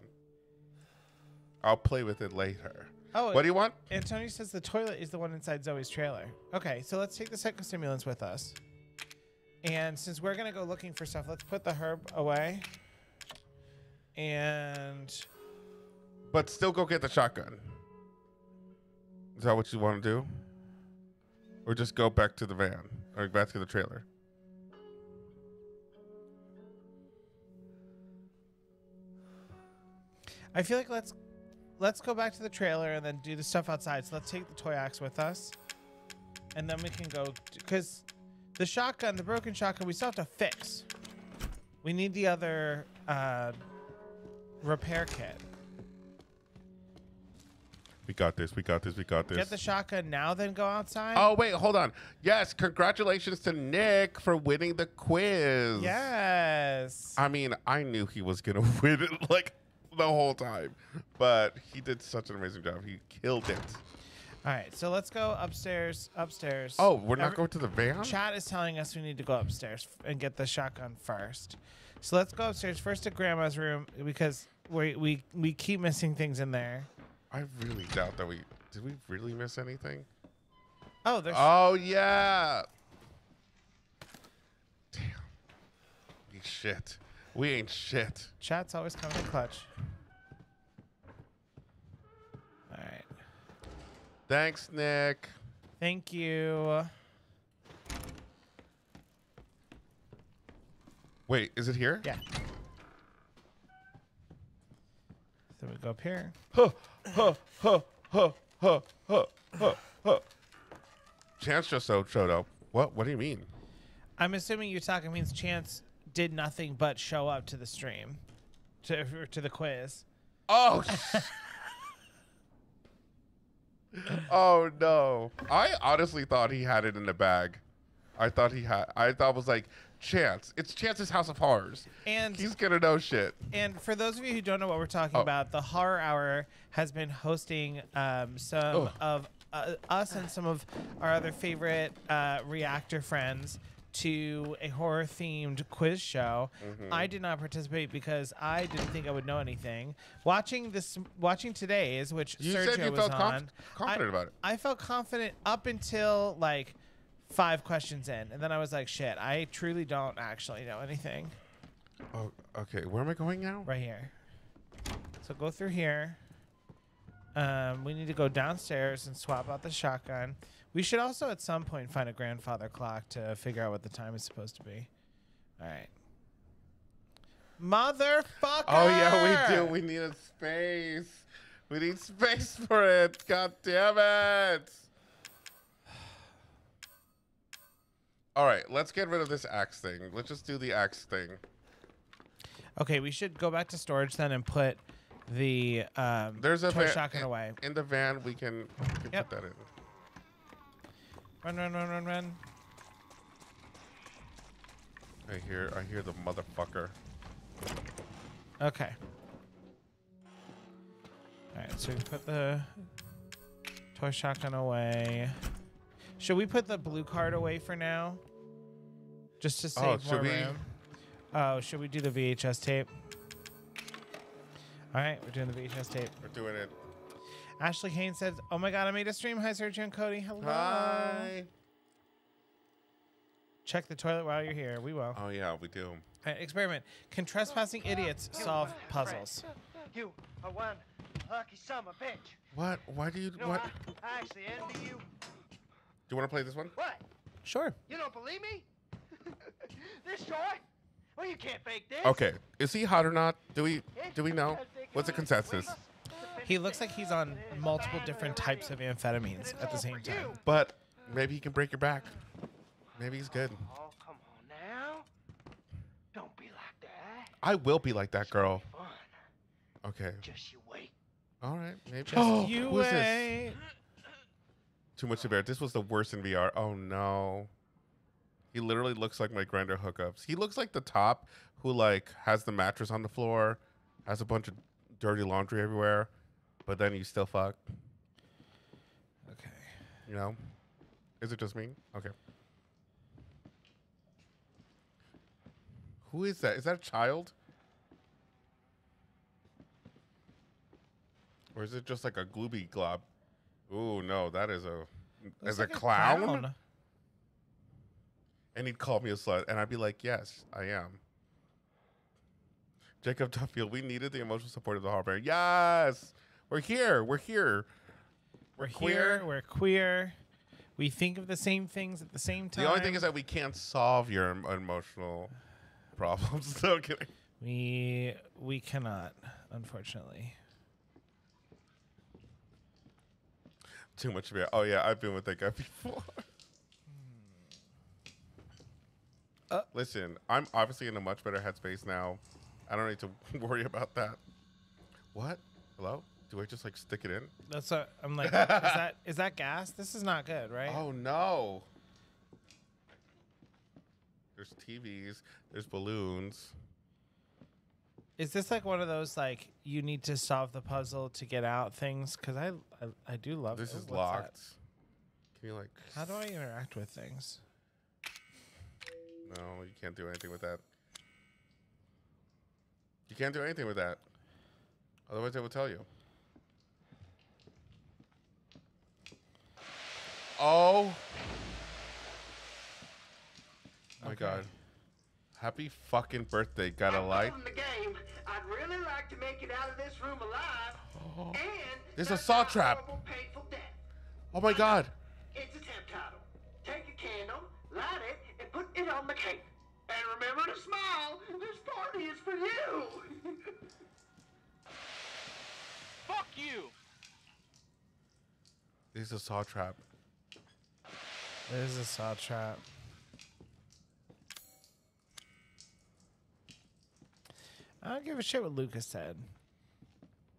I'll play with it later. Oh, what do you want? Antonio says the toilet is the one inside Zoe's trailer. Okay, so let's take the psychostimulants with us. And since we're going to go looking for stuff, let's put the herb away. And. But still go get the shotgun. Is that what you want to do? Or just go back to the van or back to the trailer? I feel like let's let's go back to the trailer and then do the stuff outside. So let's take the toy axe with us. And then we can go, because the shotgun, the broken shotgun, we still have to fix. We need the other uh, repair kit. We got this. We got this. We got this. Get the shotgun now, then go outside. Oh, wait. Hold on. Yes. Congratulations to Nick for winning the quiz. Yes. I mean, I knew he was going to win it like the whole time, but he did such an amazing job. He killed it. All right. So let's go upstairs. Upstairs. Oh, we're not Every going to the van? Chat is telling us we need to go upstairs and get the shotgun first. So let's go upstairs first to Grandma's room because we, we, we keep missing things in there. I really doubt that we did. We really miss anything? Oh, there's. Oh yeah. Damn. We shit. We ain't shit. Chat's always coming in clutch. All right. Thanks, Nick. Thank you. Wait, is it here? Yeah. So we go up here. Huh. Huh, huh, huh, huh, huh, huh, huh. Chance just so showed up. What? What do you mean? I'm assuming you're talking means Chance did nothing but show up to the stream, to to the quiz. Oh. Oh no! I honestly thought he had it in the bag. I thought he had. I thought it was like Chance. It's Chance's House of Horrors. And he's gonna know shit. And for those of you who don't know what we're talking oh. about, the Horror Hour has been hosting um, some oh. of uh, us and some of our other favorite uh, reactor friends to a horror-themed quiz show. Mm-hmm. I did not participate because I didn't think I would know anything. Watching this, watching today's, which you Sergio said you was felt on, confident I, about it. I felt confident up until like. Five questions in, and then I was like, shit, I truly don't actually know anything. Oh, okay. Where am I going now? Right here. So go through here. Um, we need to go downstairs and swap out the shotgun. We should also at some point find a grandfather clock to figure out what the time is supposed to be. All right. Motherfucker! Oh, yeah, we do. We need a space. We need space for it. God damn it. All right, let's get rid of this axe thing. Let's just do the axe thing. Okay, we should go back to storage then and put the um, There's a toy shotgun in, away. In the van, we can, we can yep. put that in. Run, run, run, run, run. I hear, I hear the motherfucker. Okay. All right, so we put the toy shotgun away. Should we put the blue card away for now? Just to save oh, more we? room. Oh, should we do the V H S tape? All right, we're doing the V H S tape. We're doing it. Ashley Haynes says, oh my God, I made a stream. Hi, Sergio and Cody. Hello. Hi. Check the toilet while you're here. We will. Oh, yeah, we do. All right, experiment. Can trespassing idiots solve puzzles? You are one lucky summer bitch. What? Why do you... you know, what? I, I actually envy you. Do you want to play this one? What? Sure. You don't believe me? This short? Well, you can't fake this. Okay. Is he hot or not? Do we do we know? What's the consensus? He looks like he's on multiple different types of amphetamines at the same time. But maybe he can break your back. Maybe he's good. Oh, come on now. Don't be like that. I will be like that, girl. Okay. Just you wait. All right. Maybe. Just oh, you who's wait. This? Too much to bear. This was the worst in V R. Oh, no. He literally looks like my Grindr hookups. He looks like the top who, like, has the mattress on the floor, has a bunch of dirty laundry everywhere, but then you still fuck. Okay. You know? Is it just me? Okay. Who is that? Is that a child? Or is it just like a glooby glob? Ooh, no, that is a... As like a, a clown? clown? And he'd call me a slut, and I'd be like, yes, I am. Jacob Duffield, we needed the emotional support of the horror. Yes! We're here. We're here. We're, we're queer. Here. We're queer. We think of the same things at the same time. The only thing is that we can't solve your em emotional... problems. No kidding. We we cannot, unfortunately. Too much beer. Oh yeah, I've been with that guy before. Uh. Listen, I'm obviously in a much better headspace now. I don't need to worry about that. What? Hello? Do I just like stick it in? That's what I'm like. Is that is that gas? This is not good, right? Oh no. There's T Vs. There's balloons. Is this like one of those like you need to solve the puzzle to get out things? Because I, I I do love this. This is locked. That? Can you like? How do I interact with things? No, you can't do anything with that. You can't do anything with that. Otherwise, they will tell you. Oh. Oh my God. Happy fucking birthday, gotta like. The game. I'd really like to make it out of this room alive. Oh. And there's a saw trap. Death. Oh my God. It's a temp title. Take a candle, light it, and put it on the cake. And remember to smile. This party is for you. Fuck you. There's a saw trap. There's a saw trap. I don't give a shit what Lucas said.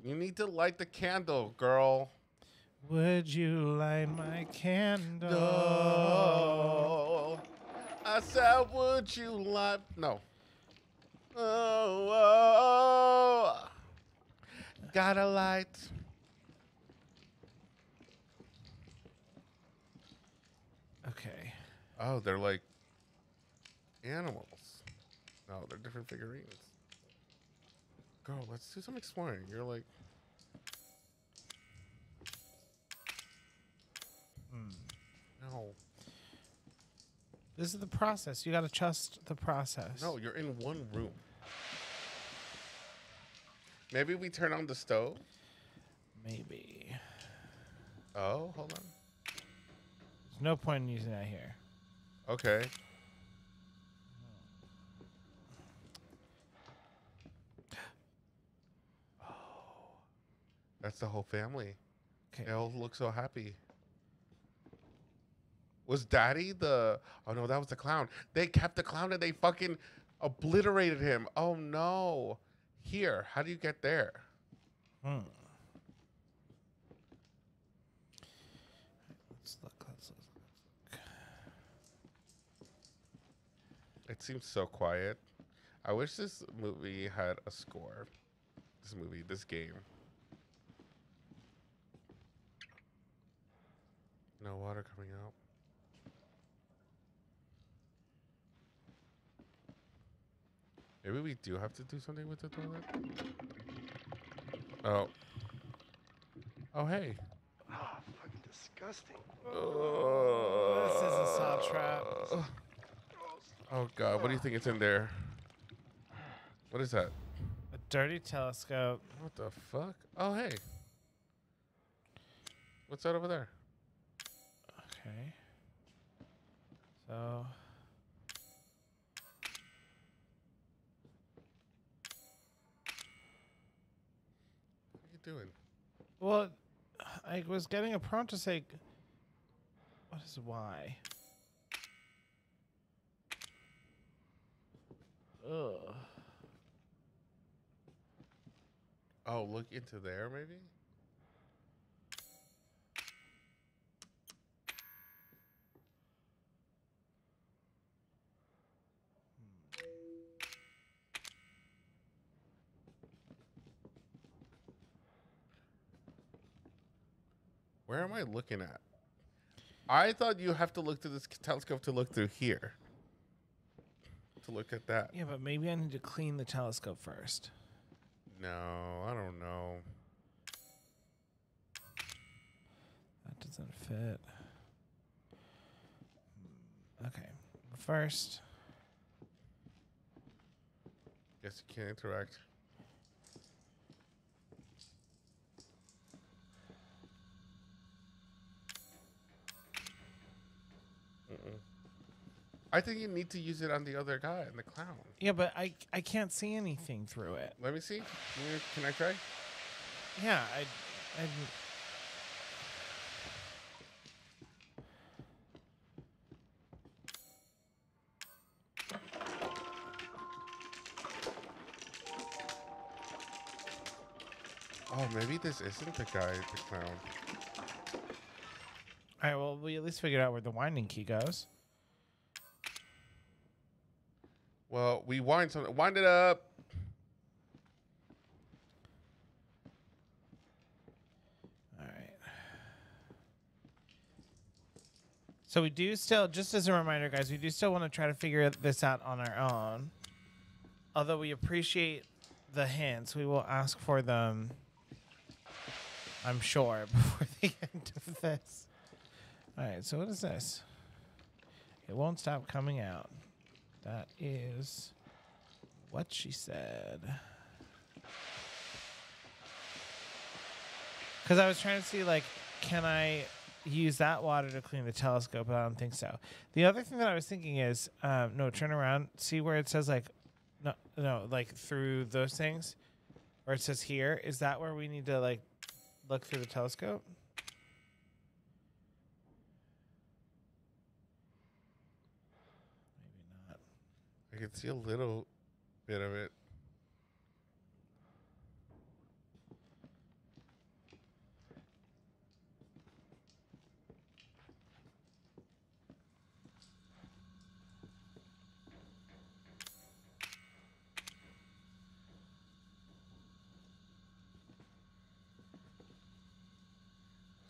You need to light the candle, girl. Would you light my candle? No. I said, would you light? No. Oh, oh. Gotta light. Okay. Oh, they're like animals. No, they're different figurines. Girl, let's do some exploring. You're like... Mm. No. This is the process. You got to trust the process. No, you're in one room. Maybe we turn on the stove? Maybe. Oh, hold on. There's no point in using that here. Okay. That's the whole family. Okay. They all look so happy. Was Daddy the... Oh, no, that was the clown. They kept the clown and they fucking obliterated him. Oh, no. Here, how do you get there? Hmm. Let's look, let's look, let's look. It seems so quiet. I wish this movie had a score. This movie, this game. No water coming out. Maybe we do have to do something with the toilet. Oh. Oh, hey. Ah, fucking disgusting. Uh, this is a saw trap. Uh, Oh, God. What do you think it's in there? What is that? A dirty telescope. What the fuck? Oh, hey. What's that over there? Okay. So... doing? Well, I was getting a prompt to say, what is why? Ugh. Oh, look into there, maybe? Where am I looking at? I thought you have to look through this telescope to look through here. To look at that. Yeah, but maybe I need to clean the telescope first. No, I don't know. That doesn't fit. Okay. First. Guess you can't interact. I think you need to use it on the other guy, on the clown. Yeah, but I I can't see anything through it. Let me see. Can I try? Yeah, I. I Oh, maybe this isn't the guy, the clown. All right, well, we at least figured out where the winding key goes. Well, we wind something. Wind it up. All right. So we do still, just as a reminder, guys, we do still want to try to figure this out on our own. Although we appreciate the hints, we will ask for them, I'm sure, before the end of this. All right, so what is this? It won't stop coming out. That is what she said. Because I was trying to see, like, can I use that water to clean the telescope? But I don't think so. The other thing that I was thinking is, um, no, turn around. See where it says, like, no, no, like, through those things? Or it says here. Is that where we need to, like, look through the telescope? I can see a little bit of it.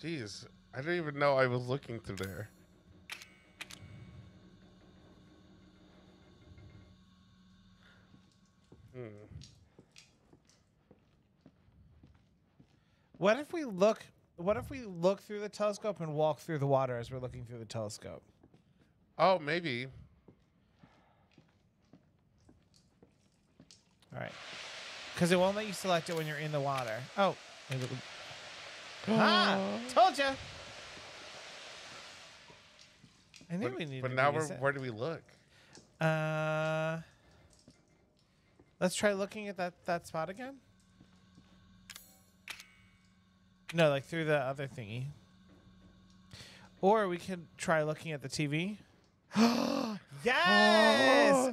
Jeez, I didn't even know I was looking through there. What if we look? What if we look through the telescope and walk through the water as we're looking through the telescope? Oh, maybe. All right, because it won't let you select it when you're in the water. Oh, ah, told you. I knew but, we needed. But now, we're, where do we look? Uh, let's try looking at that that spot again. No, like through the other thingy. Or we could try looking at the T V. Yes!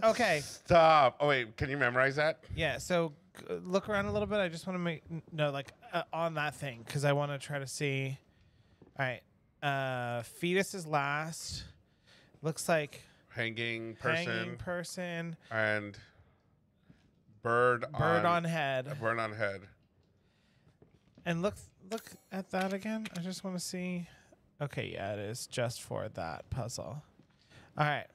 Oh, okay. Stop. Oh, wait. Can you memorize that? Yeah. So g look around a little bit. I just want to make... No, like uh, on that thing. Because I want to try to see... All right. Uh, fetus is last. Looks like... Hanging person. Hanging person. And bird on... Bird on head. Bird on head. And look... Look at that again. I just want to see. Okay, yeah, it is just for that puzzle. All right.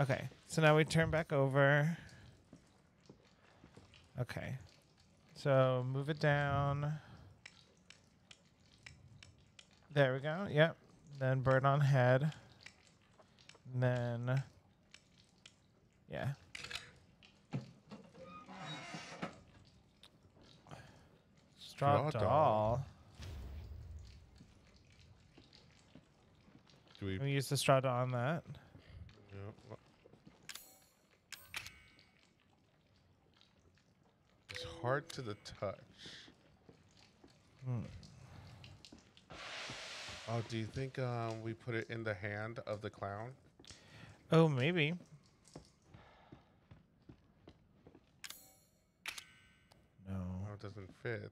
Okay, so now we turn back over. Okay, so move it down. There we go. Yep. Then bird on head. And then, yeah. Straw doll. doll. Do we, we use the straw doll on that? Yeah. It's hard to the touch. Hmm. Oh, do you think um, we put it in the hand of the clown? Oh, maybe. No. No, it doesn't fit.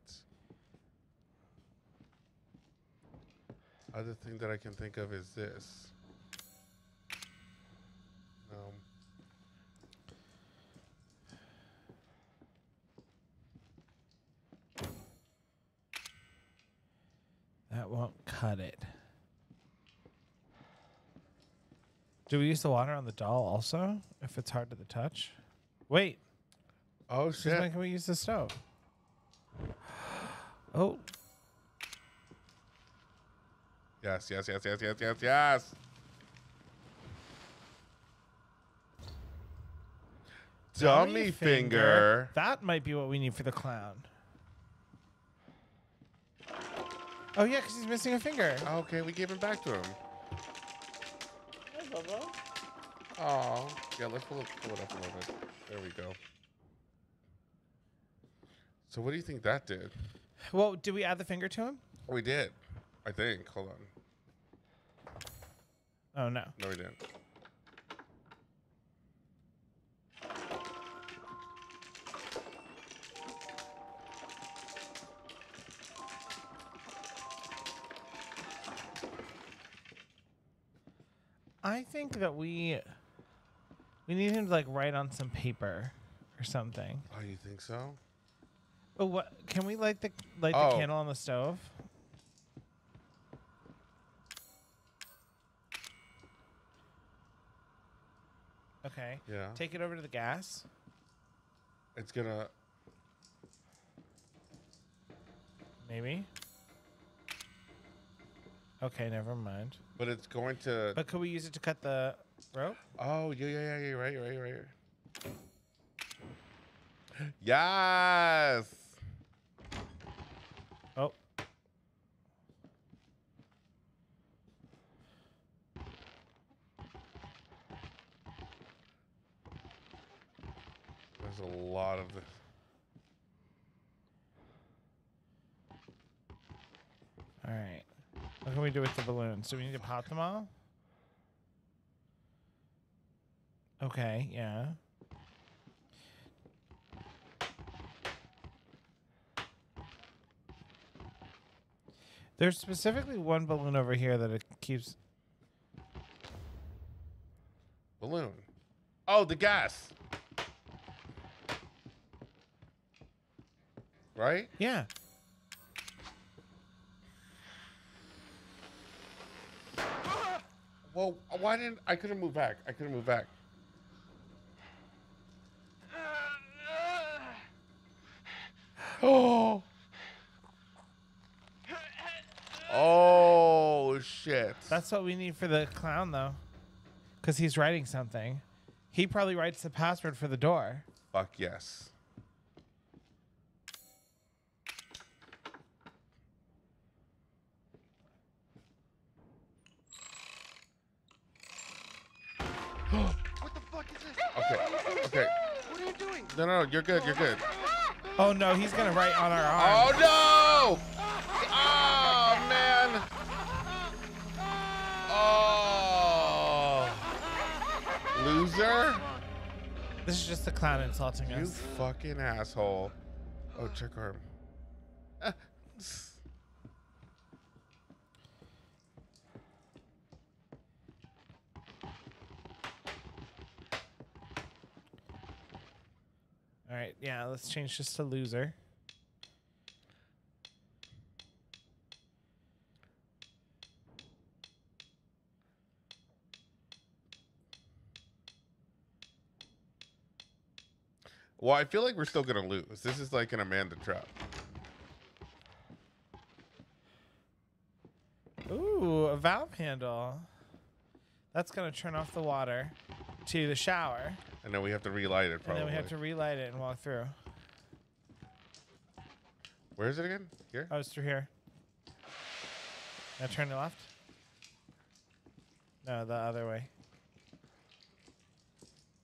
Other thing that I can think of is this. Um, That won't cut it. Do we use the water on the doll also? If it's hard to the touch? Wait. Oh, shit. Why can we use the stove? Oh. Yes, yes, yes, yes, yes, yes, yes. Dummy, Dummy finger. finger. That might be what we need for the clown. Oh, yeah, because he's missing a finger. Okay, we gave him back to him. Hey, Bubba. Oh, yeah, let's pull it, pull it up a little bit. There we go. So what do you think that did? Well, did we add the finger to him? We did, I think. Hold on. Oh, no. No, we didn't. I think that we we need him to like write on some paper or something. Oh, you think so? Oh, what? Can we light the light oh. the candle on the stove? Okay. Yeah. Take it over to the gas. It's gonna. Maybe. Okay, never mind. But it's going to... But could we use it to cut the rope? Oh, yeah, yeah, yeah, you're right, you're right, you're right. Yes! Oh. There's a lot of this. All right. What can we do with the balloons? Do we need to pop them all? Okay, yeah. There's specifically one balloon over here that it keeps... Balloon. Oh, the gas! Right? Yeah. Well, why didn't I couldn't move back? I couldn't move back. Oh. Oh shit. That's what we need for the clown though. Cause he's writing something. He probably writes the password for the door. Fuck yes. No, no, no, you're good, you're good. Oh no, he's gonna write on our arm. Oh no! Oh man! Oh! Loser? This is just the clown insulting you us. You fucking asshole. Oh, check her. All right, yeah, let's change this to loser. Well, I feel like we're still gonna lose. This is like an Amanda trap. Ooh, a valve handle. That's gonna turn off the water to the shower. And then we have to relight it probably. And then we have to relight it and walk through. Where is it again? Here? Oh, it's through here. Now turn to the left. No, the other way.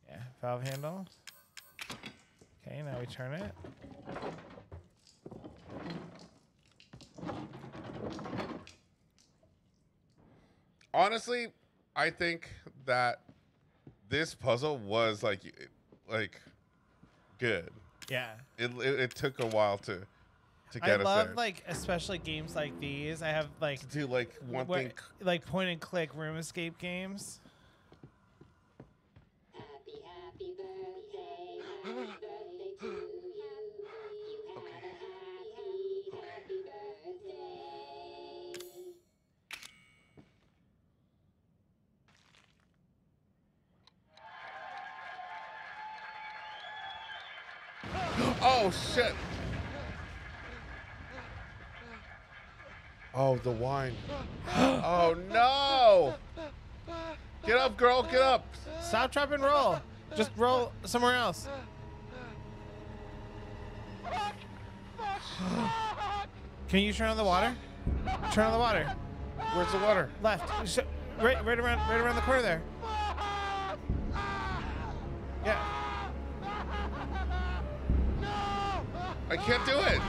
Yeah, valve handle. Okay, now we turn it. Honestly, I think that this puzzle was like, like, good. Yeah. It it, it took a while to. To get I us love there. Like especially games like these. I have like to do like one thing, like point and click room escape games. Happy, happy birthday, happy birthday to you. You have okay. a happy, okay. happy birthday. Oh shit. Oh, the wine. Oh, no. Get up, girl. Get up. Stop, drop, and roll. Just roll somewhere else. Can you turn on the water? Turn on the water. Where's the water? Left. Right, right around, right around the corner there. Yeah. I can't do it.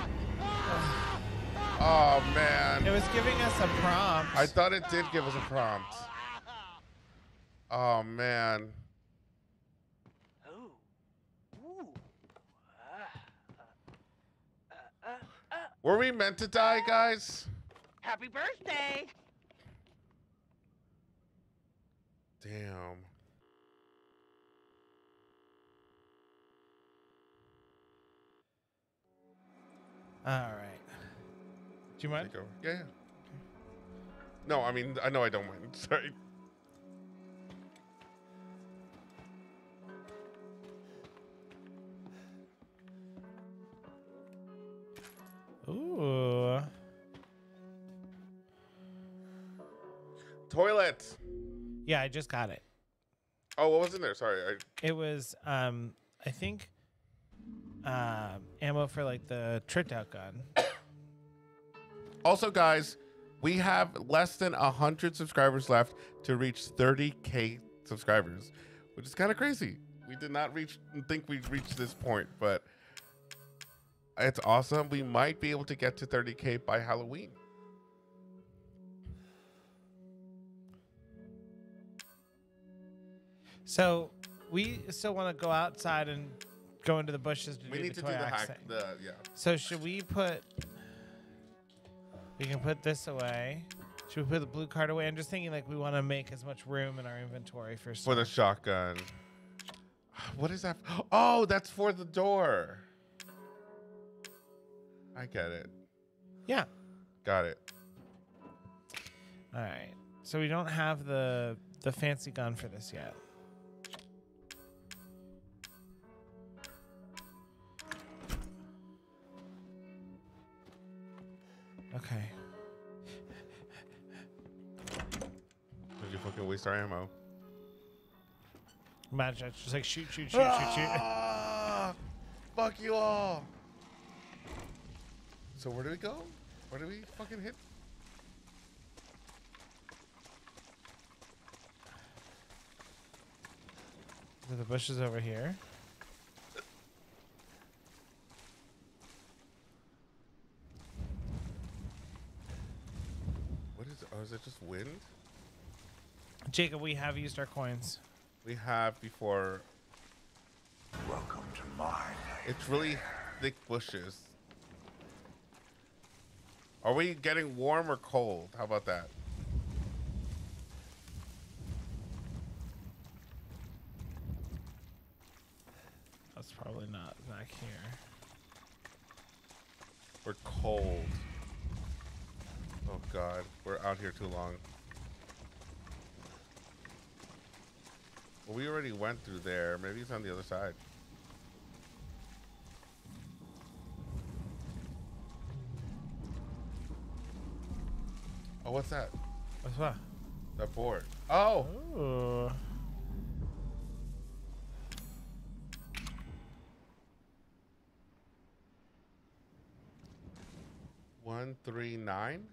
Oh, man. It was giving us a prompt. I thought it did give us a prompt. Oh, man. Were we meant to die, guys? Happy birthday. Damn. All right. Do you mind? Over. Yeah, yeah. Okay. No, I mean, I know I don't mind. Sorry. Ooh. Toilet. Yeah, I just got it. Oh, what was in there? Sorry. I... It was, um, I think, um, ammo for like the tripped out gun. Also, guys, we have less than one hundred subscribers left to reach thirty K subscribers, which is kind of crazy. We did not reach, think we'd reach this point, but it's awesome. We might be able to get to thirty K by Halloween. So we still want to go outside and go into the bushes to we do need the to toy do the axe hack, the, yeah. So should we put... We can put this away. Should we put the blue card away? I'm just thinking like we want to make as much room in our inventory for for the shotgun. What is that? Oh, that's for the door. I get it. Yeah. Got it. All right. So we don't have the the fancy gun for this yet. Okay. Did you fucking waste our ammo? Imagine it's just like shoot, shoot, shoot, ah! shoot, shoot. Fuck you all. So where do we go? Where do we fucking hit? The bushes over here. Oh, is it just wind? Jacob, we have used our coins. We have before. Welcome to my nightmare. It's really thick bushes. Are we getting warm or cold? How about that? That's probably not back here. We're cold. Oh God, we're out here too long. Well, we already went through there. Maybe it's on the other side. Oh, what's that? What's that? That board. Oh. Ooh. One three nine.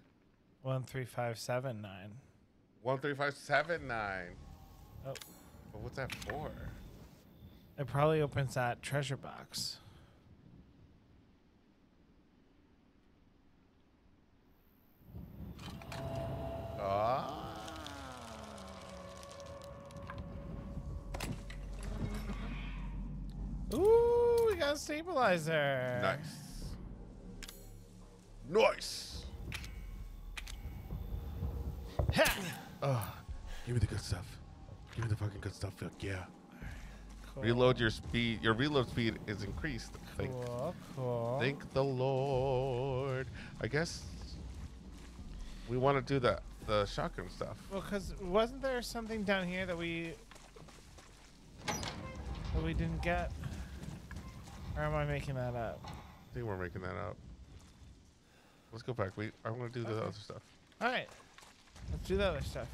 One three five seven nine. One three five seven nine. Oh. But what's that for? It probably opens that treasure box. Ah. Oh. Ooh, we got a stabilizer. Nice. Nice. Ha! Oh, give me the good stuff. Give me the fucking good stuff. Fuck yeah. Cool. Reload your speed. Your reload speed is increased. Thank, cool, cool. Thank the Lord. I guess we want to do the, the shotgun stuff. Well, because wasn't there something down here that we, that we didn't get? Or am I making that up? I think we're making that up. Let's go back. We I want to do the okay. other stuff. All right, let's do the other stuff.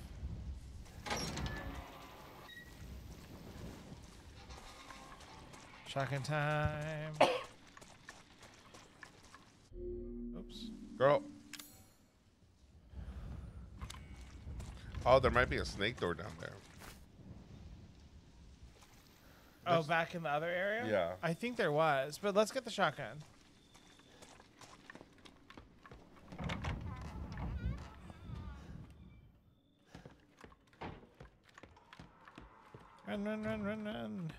Shotgun time. Oops. Girl. Oh, there might be a snake door down there. Oh, There's... back in the other area? Yeah. I think there was, but let's get the shotgun. Run, run, run, run, run.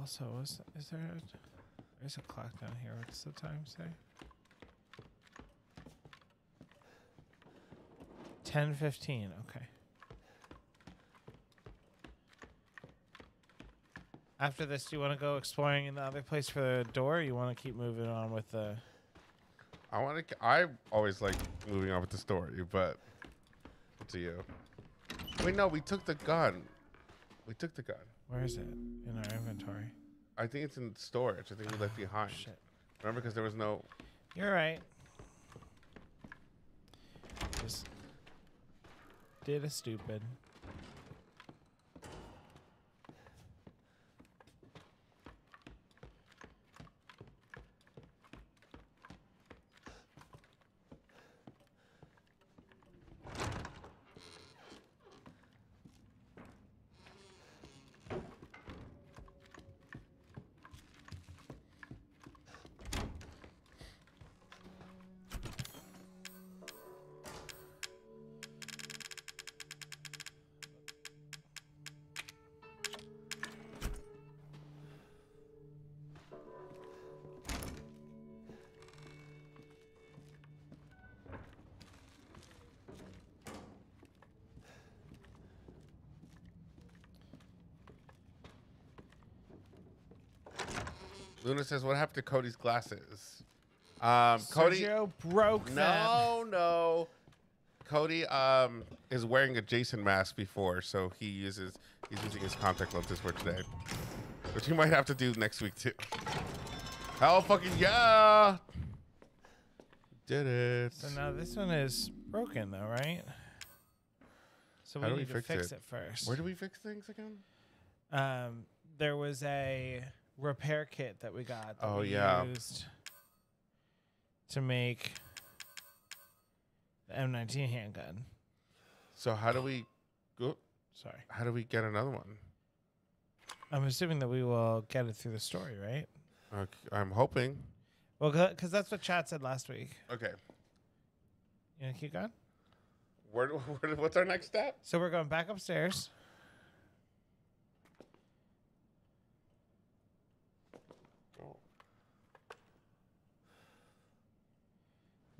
Also, is, is there a, there's a clock down here? What's the time say? ten fifteen, okay. After this, do you want to go exploring in the other place for the door, or you want to keep moving on with the... I want to... I always like moving on with the story, but... Up to you. Wait, no, we took the gun. We took the gun. Where is it? In our inventory. I think it's in storage. I think we left behind. Oh, shit. Remember, because there was no... You're right. Just... Did a stupid. Luna says, what happened to Cody's glasses? Um, Cody broke them. No, no. Cody um, is wearing a Jason mask before, so he uses he's using his contact lenses for today, which he might have to do next week too. Hell fucking yeah! Did it. So now this one is broken though, right? So we How do need we fix to fix it? it first. Where do we fix things again? Um, there was a repair kit that we got that oh we yeah used to make the M nineteen handgun. So how do we go sorry how do we get another one? I'm assuming that we will get it through the story, right? Okay, I'm hoping. Well, because that's what chat said last week. Okay, you want to keep going? Where, where, what's our next step? So we're going back upstairs.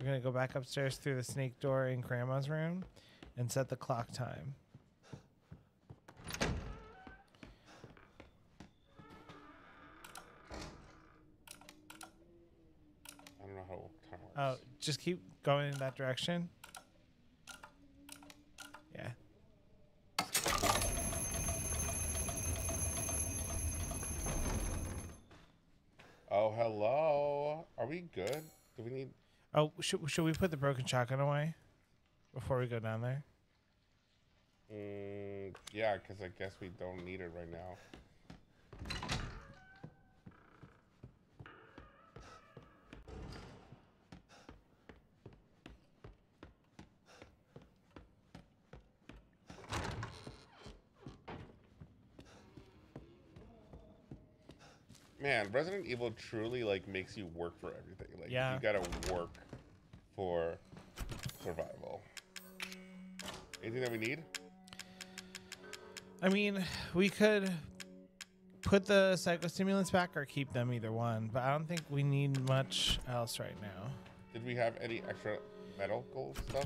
We're going to go back upstairs through the snake door in Grandma's room and set the clock time. I don't know how time works. Oh, just keep going in that direction. Yeah. Oh, hello. Are we good? Do we need... Oh, should, should we put the broken shotgun away before we go down there? Mm, yeah, because I guess we don't need it right now. Man, Resident Evil truly like makes you work for everything. Like yeah. you gotta work for survival. Anything that we need? I mean, we could put the psychostimulants back or keep them, either one, but I don't think we need much else right now. Did we have any extra medical stuff?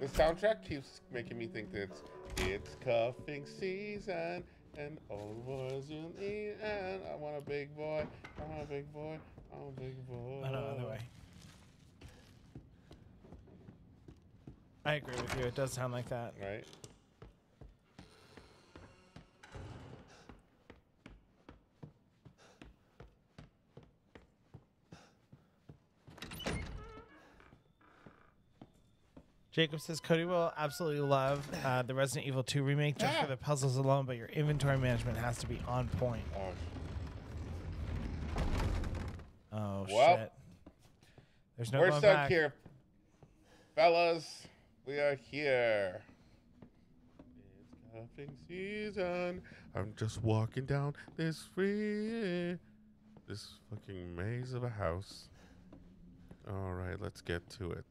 The soundtrack keeps making me think that it's, it's cuffing season and old boys will eat, and I want a big boy, I want a big boy, I want a big boy. No, no, other way. I agree with you. It does sound like that. Right. Jacob says, Cody will absolutely love uh, the Resident Evil two remake just yeah. for the puzzles alone, but your inventory management has to be on point. Oh, oh well, shit. There's no We're going stuck back. here. Fellas, we are here. It's cuffing season. I'm just walking down this free, this fucking maze of a house. All right, let's get to it.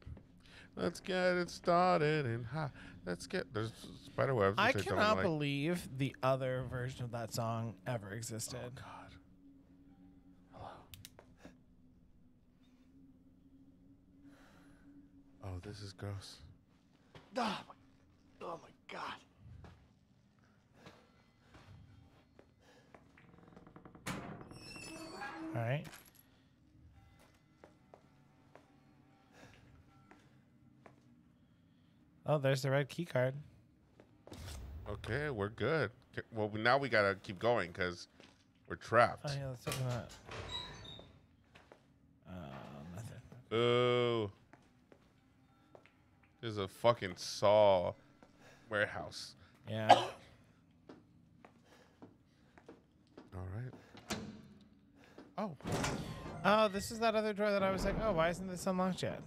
Let's get it started and ha. Let's get there's spider webs. I cannot like. believe the other version of that song ever existed. Oh God. Hello. Oh, this is gross. Oh my, oh my God. All right. Oh, there's the red key card. Okay, we're good. Well, now we gotta keep going because we're trapped. Oh yeah, let's open that. Uh, nothing. Ooh, there's a fucking Saw warehouse. Yeah. All right. Oh. Oh, this is that other door that I was like, oh, why isn't this unlocked yet?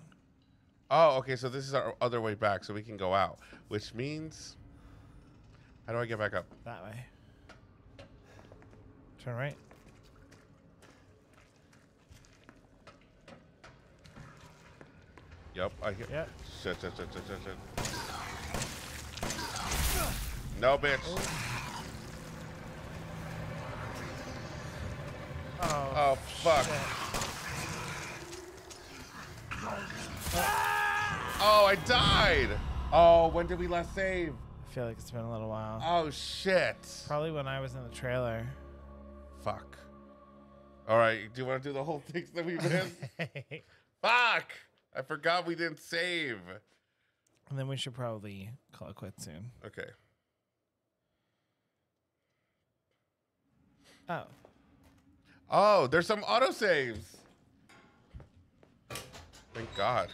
Oh, okay, so this is our other way back, so we can go out, which means... How do I get back up? That way. Turn right. Yep, I hear... Yep. Shit, shit, shit, shit, shit, shit. No, bitch. Oh, oh fuck. Shit. Oh, I died! Oh, when did we last save? I feel like it's been a little while. Oh, shit. Probably when I was in the trailer. Fuck. All right, do you want to do the whole things that we missed? Fuck! I forgot we didn't save. And then we should probably call it quits soon. Okay. Oh. Oh, there's some autosaves. Thank God.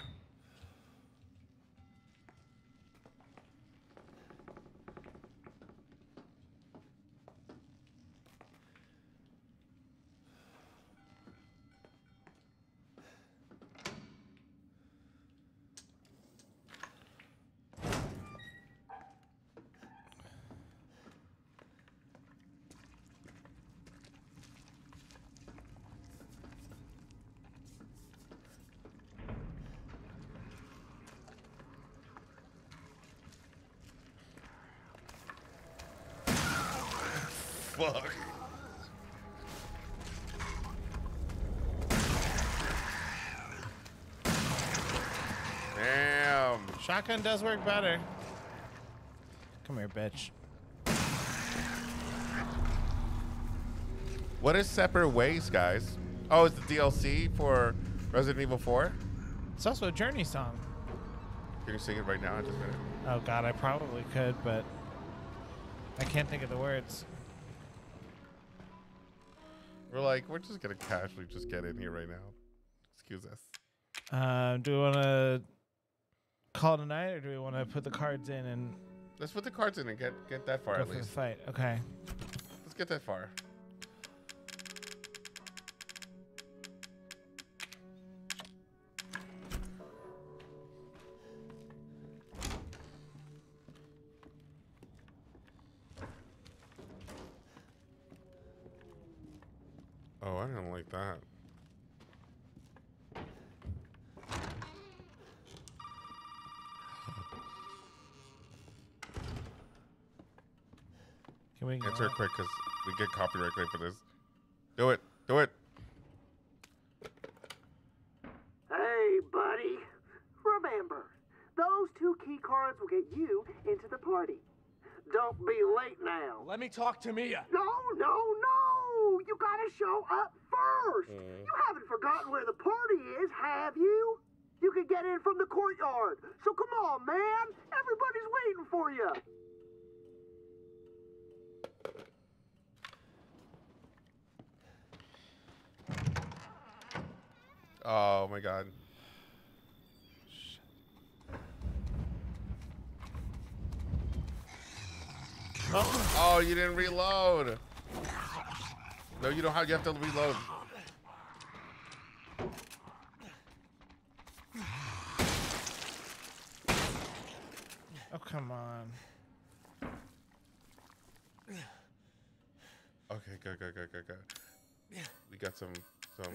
Fuck. Damn. Shotgun does work better. Come here, bitch. What is Separate Ways, guys? Oh, it's the D L C for Resident Evil four? It's also a Journey song. Can you sing it right now? I just read it. Oh, God, I probably could, but I can't think of the words. We're like, we're just gonna casually just get in here right now. Excuse us. Uh, do we want to call tonight, or do we want to put the cards in and? Let's put the cards in and get get that far at least. Go for the fight. Okay. Let's get that far. Oh, I didn't like that. Can we answer it quick because we get copyright claim for this. Do it. Do it. Hey, buddy. Remember, those two key cards will get you into the party. Don't be late now. Let me talk to Mia. No, no, no. You gotta show up first. Mm. You haven't forgotten where the party is, have you? You can get in from the courtyard. So come on, man. Everybody's waiting for you. Oh my God. Oh. Oh, you didn't reload. No, you don't have, you have to reload. Oh, come on. Okay, go, go, go, go, go. We got some, some,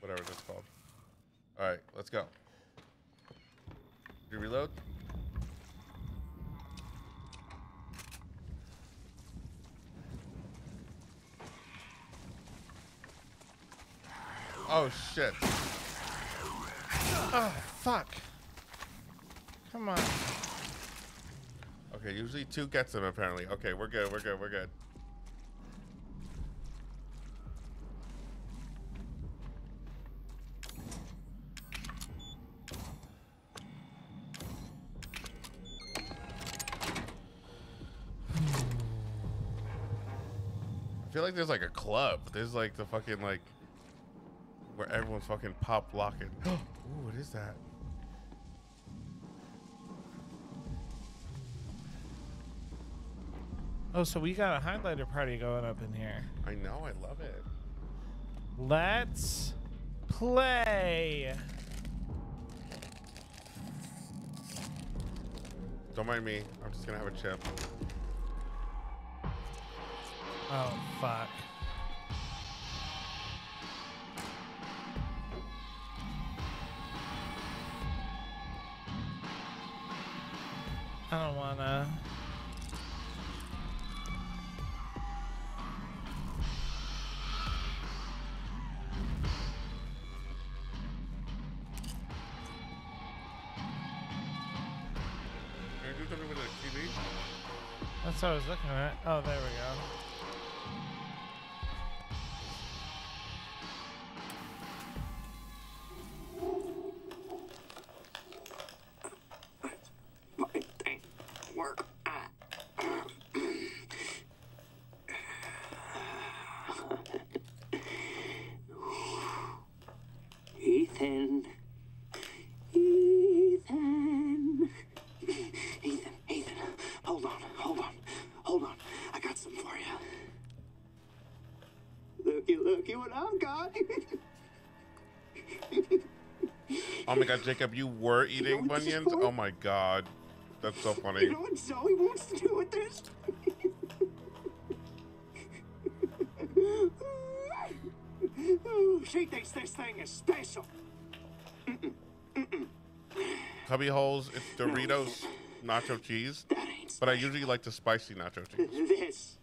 whatever that's called. All right, let's go. You reload? Oh, shit. Oh, fuck. Come on. Okay, usually two gets them, apparently. Okay, we're good, we're good, we're good. I feel like there's like a club. There's like the fucking like... where everyone's fucking pop locking. Ooh, what is that? Oh, so we got a highlighter party going up in here. I know, I love it. Let's play. Don't mind me. I'm just gonna have a chip. Oh, fuck. I don't wanna. Can you do something with the T V? That's what I was looking at. Oh, there we go. God, Jacob, you were eating you know bunions? Oh my God. That's so funny. You know what Zoe wants to do with this? She thinks this thing is special. Mm-mm, mm-mm. Cubby holes, it's Doritos no, nacho cheese. But I usually like the spicy nacho cheese. This,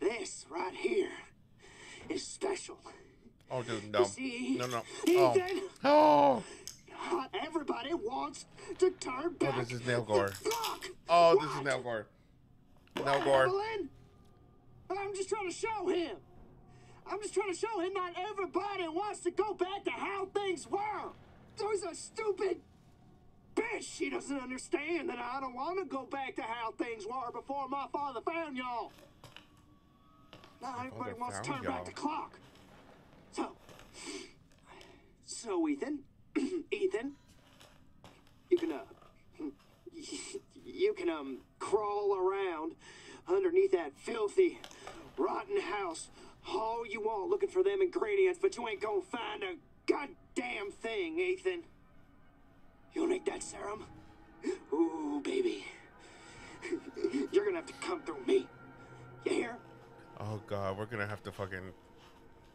this right here is special. Oh, dude, no. See, no, no. Oh. Oh. Not everybody wants to turn back. Oh, this is nail gore. Oh, what? This is nail gore. Nail gore. Evelyn, I'm just trying to show him. I'm just trying to show him not everybody wants to go back to how things were. There's a stupid bitch. She doesn't understand that I don't want to go back to how things were before my father found y'all. Not everybody wants to turn back the clock. So... So, Ethan, Ethan, you can, uh, you can, um, crawl around underneath that filthy, rotten house all you want looking for them ingredients, but you ain't gonna find a goddamn thing, Ethan. You'll need that serum? Ooh, baby. You're gonna have to come through me. You hear? Oh, God, we're gonna have to fucking...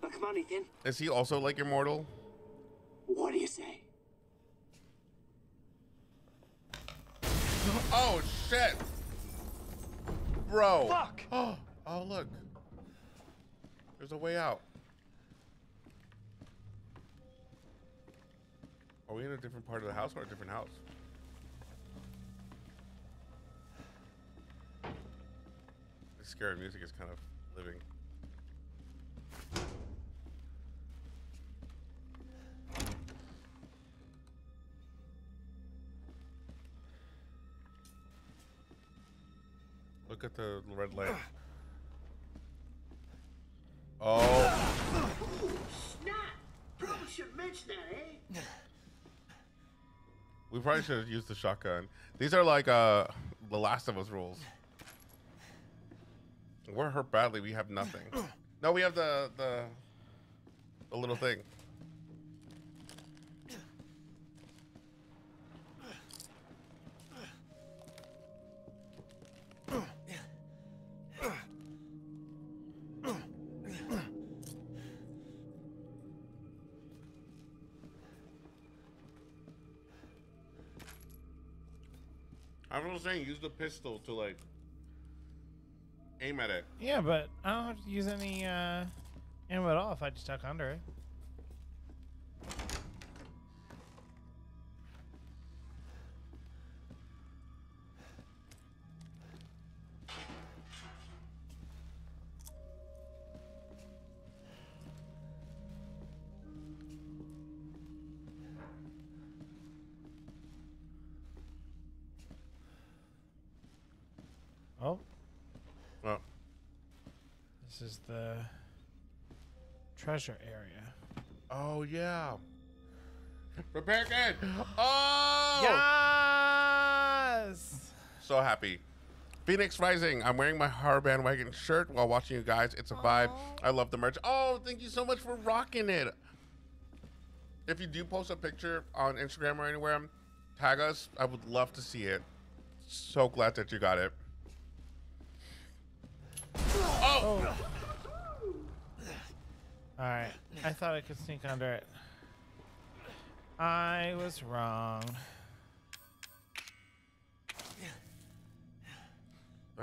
Oh, come on, Ethan. Is he also, like, immortal? What do you say? Oh, shit! Bro. Fuck! Oh, oh, look. There's a way out. Are we in a different part of the house or a different house? The scary music is kind of living. Look at the red lamp. Oh. Snot. Probably should mention that, eh? We probably should have used the shotgun. These are like uh, The Last of Us rules. We're hurt badly. We have nothing. No, we have the the, the little thing. I was saying use the pistol to like aim at it. Yeah, but I don't have to use any uh, ammo at all if I just tuck under it. This is the treasure area. Oh, yeah. Prepare kid. Oh! Yes! So happy. Phoenix Rising. I'm wearing my horror bandwagon shirt while watching you guys. It's a vibe. Aww. I love the merch. Oh, thank you so much for rocking it. If you do post a picture on Instagram or anywhere, tag us. I would love to see it. So glad that you got it. Oh. All right. I thought I could sneak under it. I was wrong. I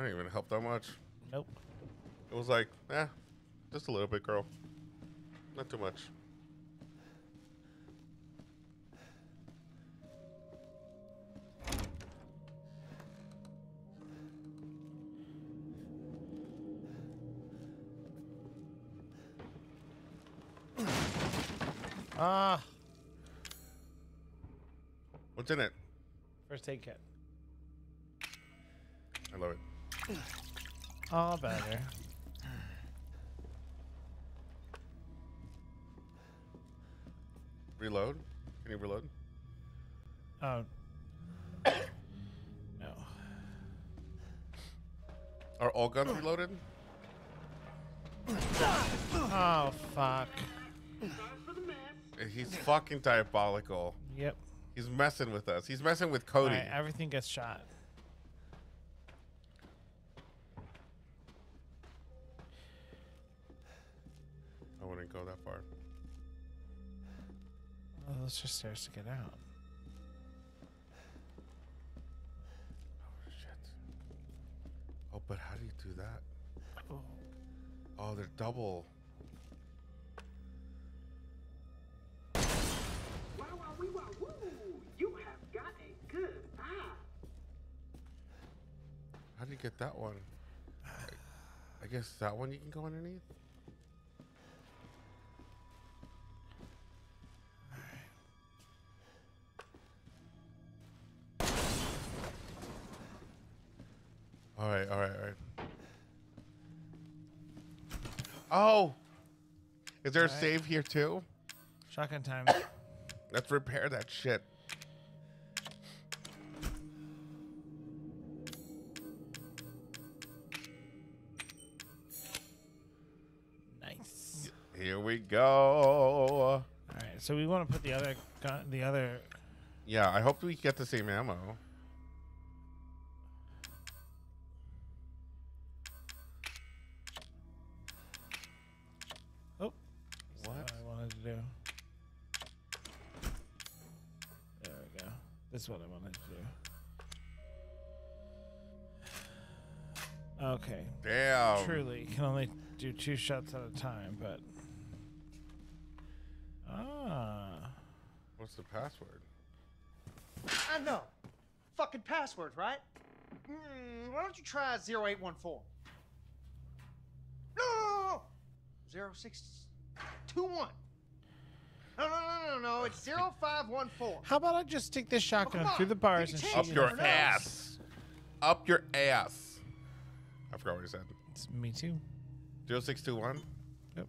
didn't even help that much. Nope. It was like, eh, just a little bit, girl. Not too much. Ah. What's in it? First aid kit. I love it. All better. Reload? Can you reload? Oh. No. Are all guns reloaded? Oh, fuck. He's fucking diabolical. Yep. He's messing with us. He's messing with Cody. Right, everything gets shot. I wouldn't go that far. Well, let's just stairs to get out. Oh, shit. Oh, but how do you do that? Oh, oh they're double. You have got a good eye. How do you get that one? I guess that one you can go underneath. All right, all right, all right. Oh, is there all a right. save here too? Shotgun time. Let's repair that shit. Nice. Here we go. All right, so we want to put the other, the other. Yeah, I hope we get the same ammo. Oh, what I wanted to do. There we go. This is what I wanted to do. Okay. Damn. Truly, you can only do two shots at a time, but. Ah. What's the password? I know. Fucking passwords, right? Mm, why don't you try zero eight one four? No, no, no, no. zero six two one. No, no, no, no, no. It's zero five one four. How about I just take this shotgun oh, through the bars and up your ass. Up your ass. I forgot what he said. It's me too. zero six two one? Yep.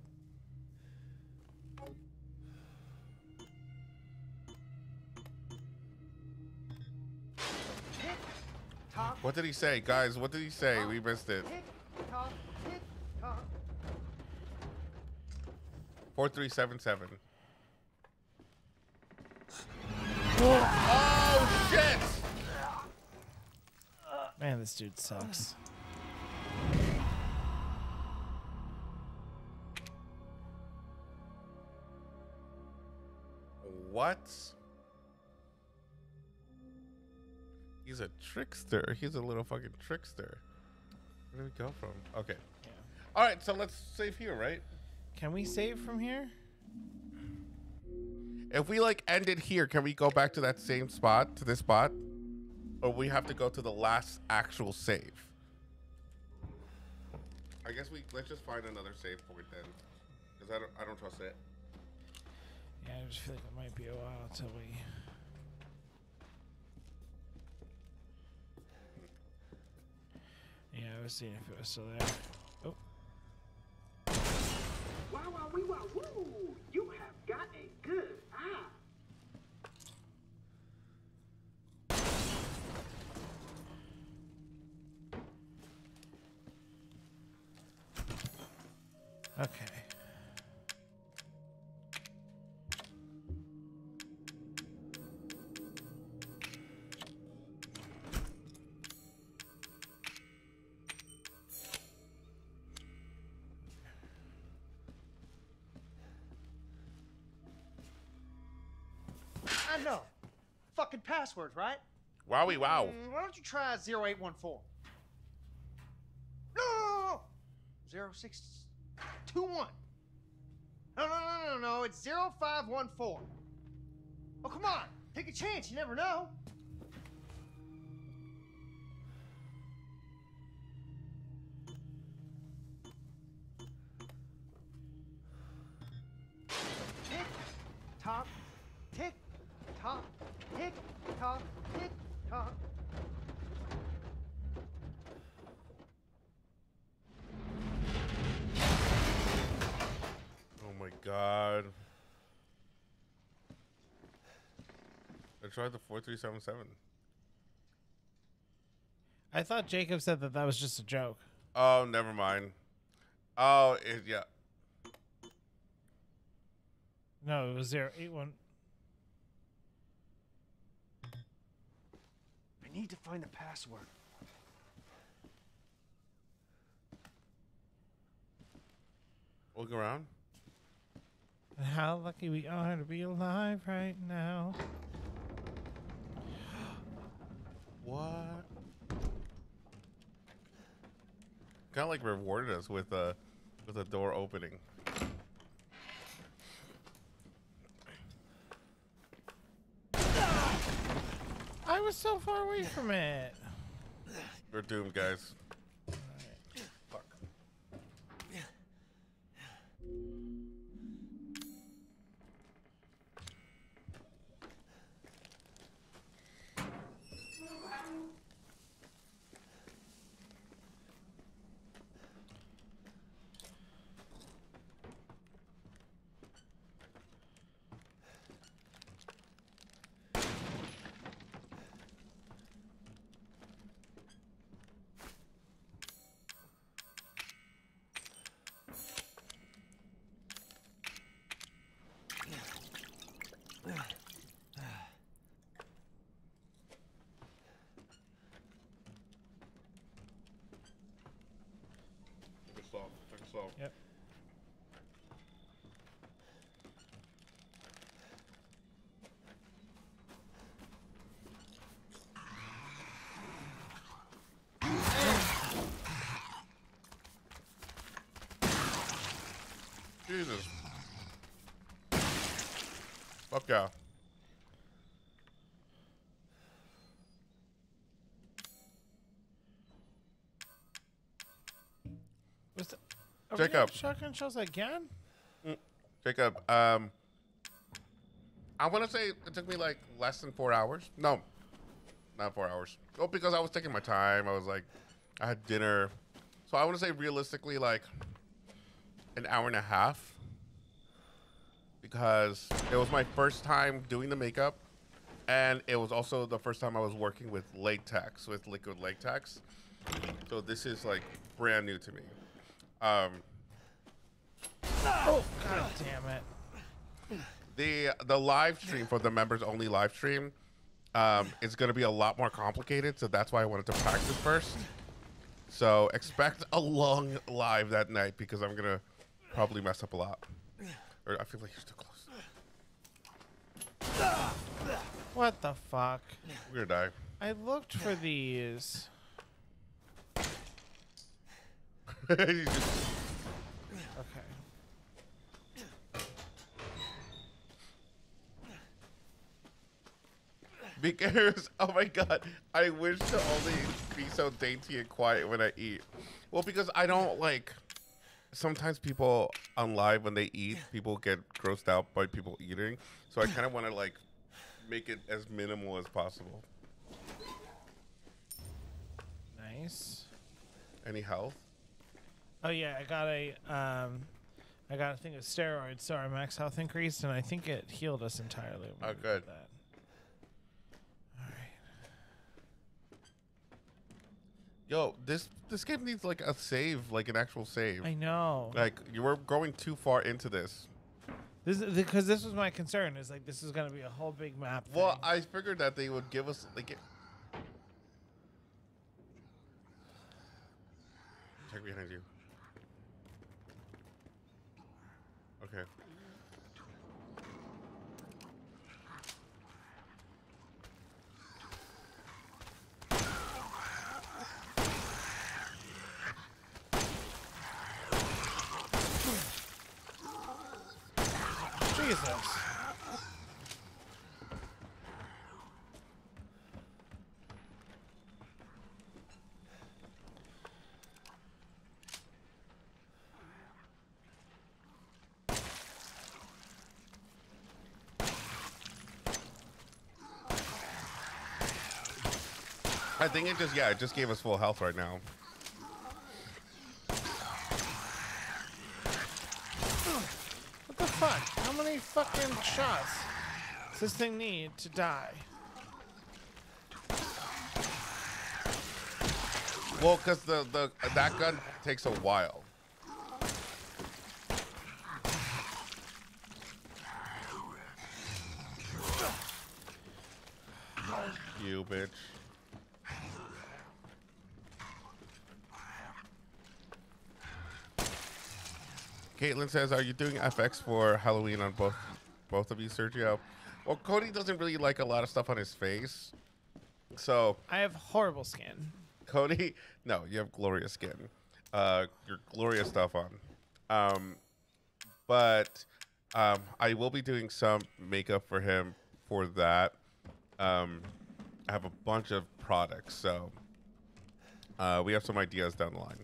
What did he say? Guys, what did he say? We missed it. four three seven seven. Oh, shit! Man, this dude sucks. What? He's a trickster. He's a little fucking trickster. Where did we go from? Okay. Yeah. All right, so let's save here, right? Can we save from here? If we like end it here, can we go back to that same spot, to this spot? Or we have to go to the last actual save? I guess we, let's just find another save point then. Because I don't, I don't trust it. Yeah, I just feel like it might be a while till we... Yeah, I was seeing if it was still there. Oh. Wow, wow, wee, wow, woo! You have got a good eye. Okay. No, fucking passwords, right? Wowie wow. Mm, why don't you try zero eight one four? No, no, no, no. zero six two one. No, no, no, no, no. It's zero five one four. Oh, come on. Take a chance. You never know. Tick tock. Tick. Tick-tock, tick-tock, tick-tock. Oh my god. I tried the four three seven seven. I thought Jacob said that that was just a joke. Oh, never mind. Oh, it, yeah. No, it was zero eight one. I need to find the password. Look around. How lucky we are to be alive right now. What? Kind of like rewarded us with a with a door opening. I was so far away from it. We're doomed, guys. All right. Fuck. this off. Check this out. Yep. Jesus. Fuck yeah. Are Jacob, shotgun shells again? Mm. Jacob, um, I want to say it took me like less than four hours. No, not four hours. Oh, because I was taking my time. I was like, I had dinner, so I want to say realistically like an hour and a half, because it was my first time doing the makeup, and it was also the first time I was working with latex, with liquid latex. So this is like brand new to me. Um, oh god damn it! The the live stream for the members only live stream, um, it's gonna be a lot more complicated, so that's why I wanted to practice first. So expect a long live that night because I'm gonna probably mess up a lot. Or I feel like you're too close. What the fuck? We're gonna die. I looked for these. Okay. Because, oh my god, I wish to only be so dainty and quiet when I eat. Well, because I don't like, sometimes people on live when they eat, people get grossed out by people eating. So I kind of want to like make it as minimal as possible. Nice. Any health? Oh yeah, I got a, um, I got a thing of steroids, so our max health increased, and I think it healed us entirely. When oh, we good. Did that. All right. Yo, this this game needs like a save, like an actual save. I know. Like you were going too far into this. This because this was my concern. Is like this is gonna be a whole big map. Well, thing. I figured that they would give us like. It, check behind you. Okay. Jesus. I think it just, yeah, it just gave us full health right now. What the fuck? How many fucking shots does this thing need to die? Well, because the, the, that gun takes a while. You bitch. Caitlin says, are you doing F X for Halloween on both both of you, Sergio? Well, Cody doesn't really like a lot of stuff on his face. So I have horrible skin. Cody, no, you have glorious skin. Uh, your glorious stuff on. Um, but um, I will be doing some makeup for him for that. Um, I have a bunch of products, so uh, we have some ideas down the line.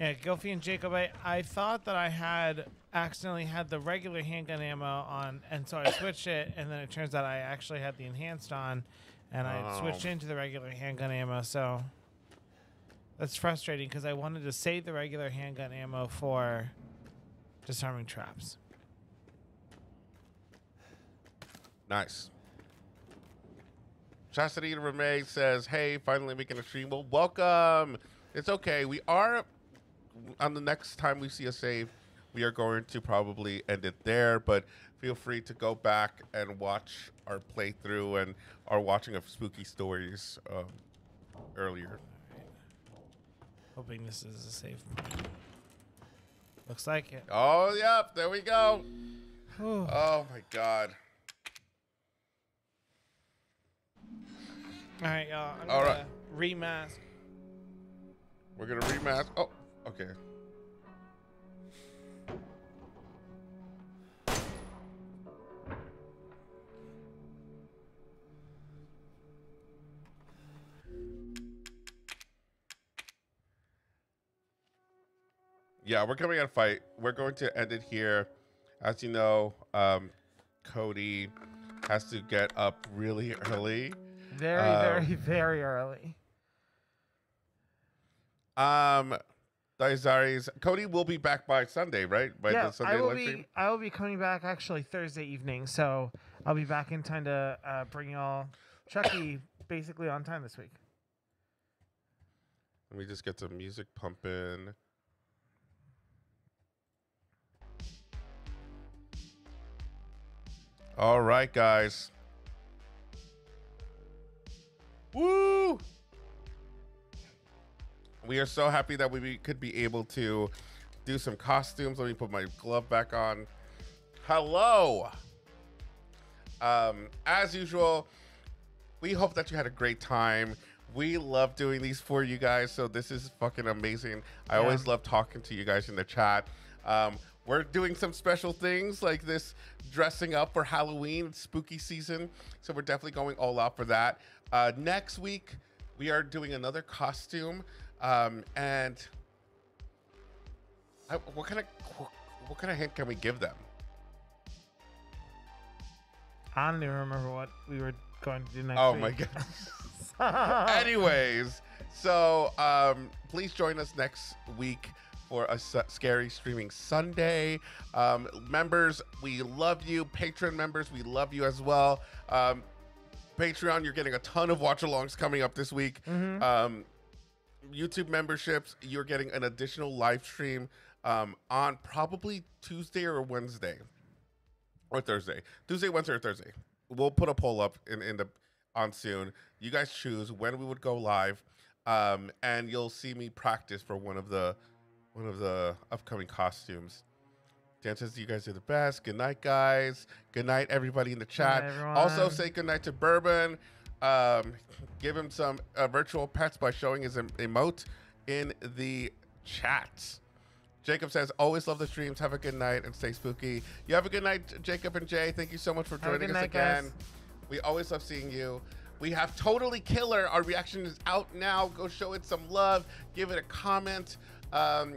Yeah, Gilfie and Jacob, I, I thought that I had accidentally had the regular handgun ammo on, and so I switched it, and then it turns out I actually had the enhanced on, and oh. I switched into the regular handgun ammo, so that's frustrating because I wanted to save the regular handgun ammo for disarming traps. Nice. Chastity Ramey says, hey, finally making a stream. Well, welcome. It's okay. We are... on the next time we see a save, we are going to probably end it there, but feel free to go back and watch our playthrough and our watching of Spooky Stories um, earlier. Hoping this is a safe point. Looks like it. Oh, yep. There we go. Whew. Oh, my God. All right, y'all. I'm All gonna right. Remask. We're going to remask. Oh, okay. Yeah, we're coming out of fight. We're going to end it here. As you know, um, Cody has to get up really early. Very, um, very, very early. Um, Daisaris, Cody will be back by Sunday, right? By yeah, the Sunday I will live be. Stream? I will be coming back actually Thursday evening, so I'll be back in time to uh, bring y'all Chucky basically on time this week. Let me just get some music pumping. All right, guys. Woo! We are so happy that we could be able to do some costumes. Let me put my glove back on. Hello! Um, as usual, we hope that you had a great time. We love doing these for you guys, so this is fucking amazing. I yeah. always love talking to you guys in the chat. Um, We're doing some special things like this, dressing up for Halloween, spooky season. So we're definitely going all out for that. Uh, next week, we are doing another costume. Um, and I, what kind of what kind of hint can we give them? I don't even remember what we were going to do next oh week. Oh my God. Anyways, so um, please join us next week for a Scary Streaming Sunday. Um, members, we love you. Patreon members, we love you as well. Um, Patreon, you're getting a ton of watch-alongs coming up this week. Mm-hmm. um, YouTube memberships, you're getting an additional live stream um, on probably Tuesday or Wednesday or Thursday. Tuesday, Wednesday, or Thursday. We'll put a poll up in, in the on soon. You guys choose when we would go live, um, and you'll see me practice for one of the One of the upcoming costumes. Dan says you guys are the best. Good night, guys. Good night, everybody in the chat. Also, say good night to Bourbon. Um, give him some uh, virtual pets by showing his em emote in the chat. Jacob says, always love the streams. Have a good night and stay spooky. You have a good night, Jacob and Jay. Thank you so much for joining us again. We always love seeing you. We have Totally Killer. Our reaction is out now. Go show it some love. Give it a comment. Um,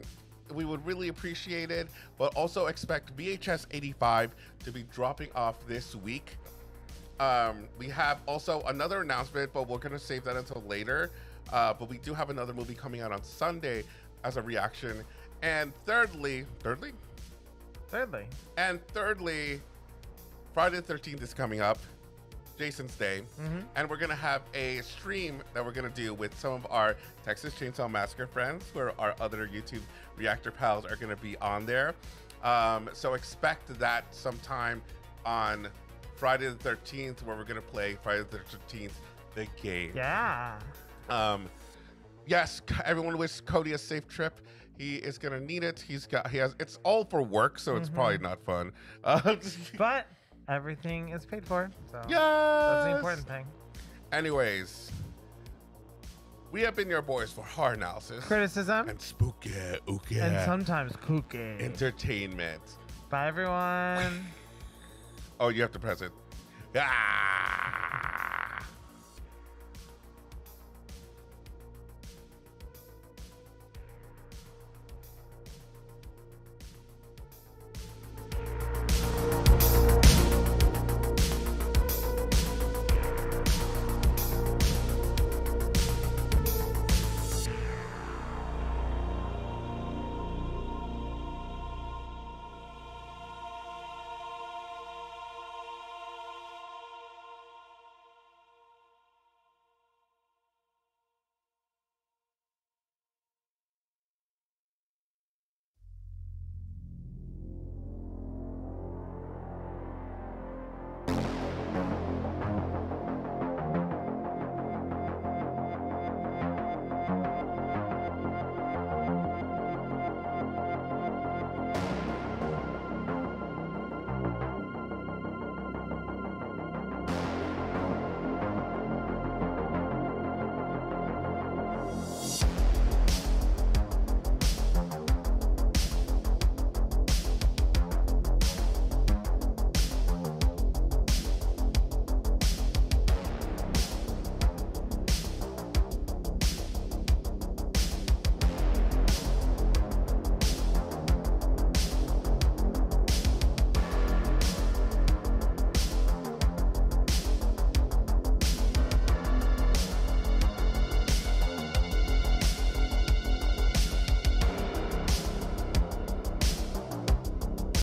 we would really appreciate it, but also expect V H S eighty-five to be dropping off this week. Um, we have also another announcement, but we're going to save that until later. Uh, but we do have another movie coming out on Sunday as a reaction. And thirdly, thirdly? Thirdly. And thirdly, Friday the thirteenth is coming up, Jason's Day. Mm-hmm. And we're going to have a stream that we're going to do with some of our Texas Chainsaw Massacre friends, where our other YouTube reactor pals are going to be on there. Um, so expect that sometime on Friday the thirteenth, where we're going to play Friday the thirteenth, the game. Yeah. Um, yes, everyone wish Cody a safe trip. He is going to need it. He's got, he has, it's all for work, so mm-hmm. it's probably not fun. Uh, but everything is paid for, so yes! That's the important thing. Anyways, we have been your boys for hard analysis, criticism, and spooky, ooky, and sometimes kooky entertainment. Bye, everyone. Oh, you have to press it. Ah!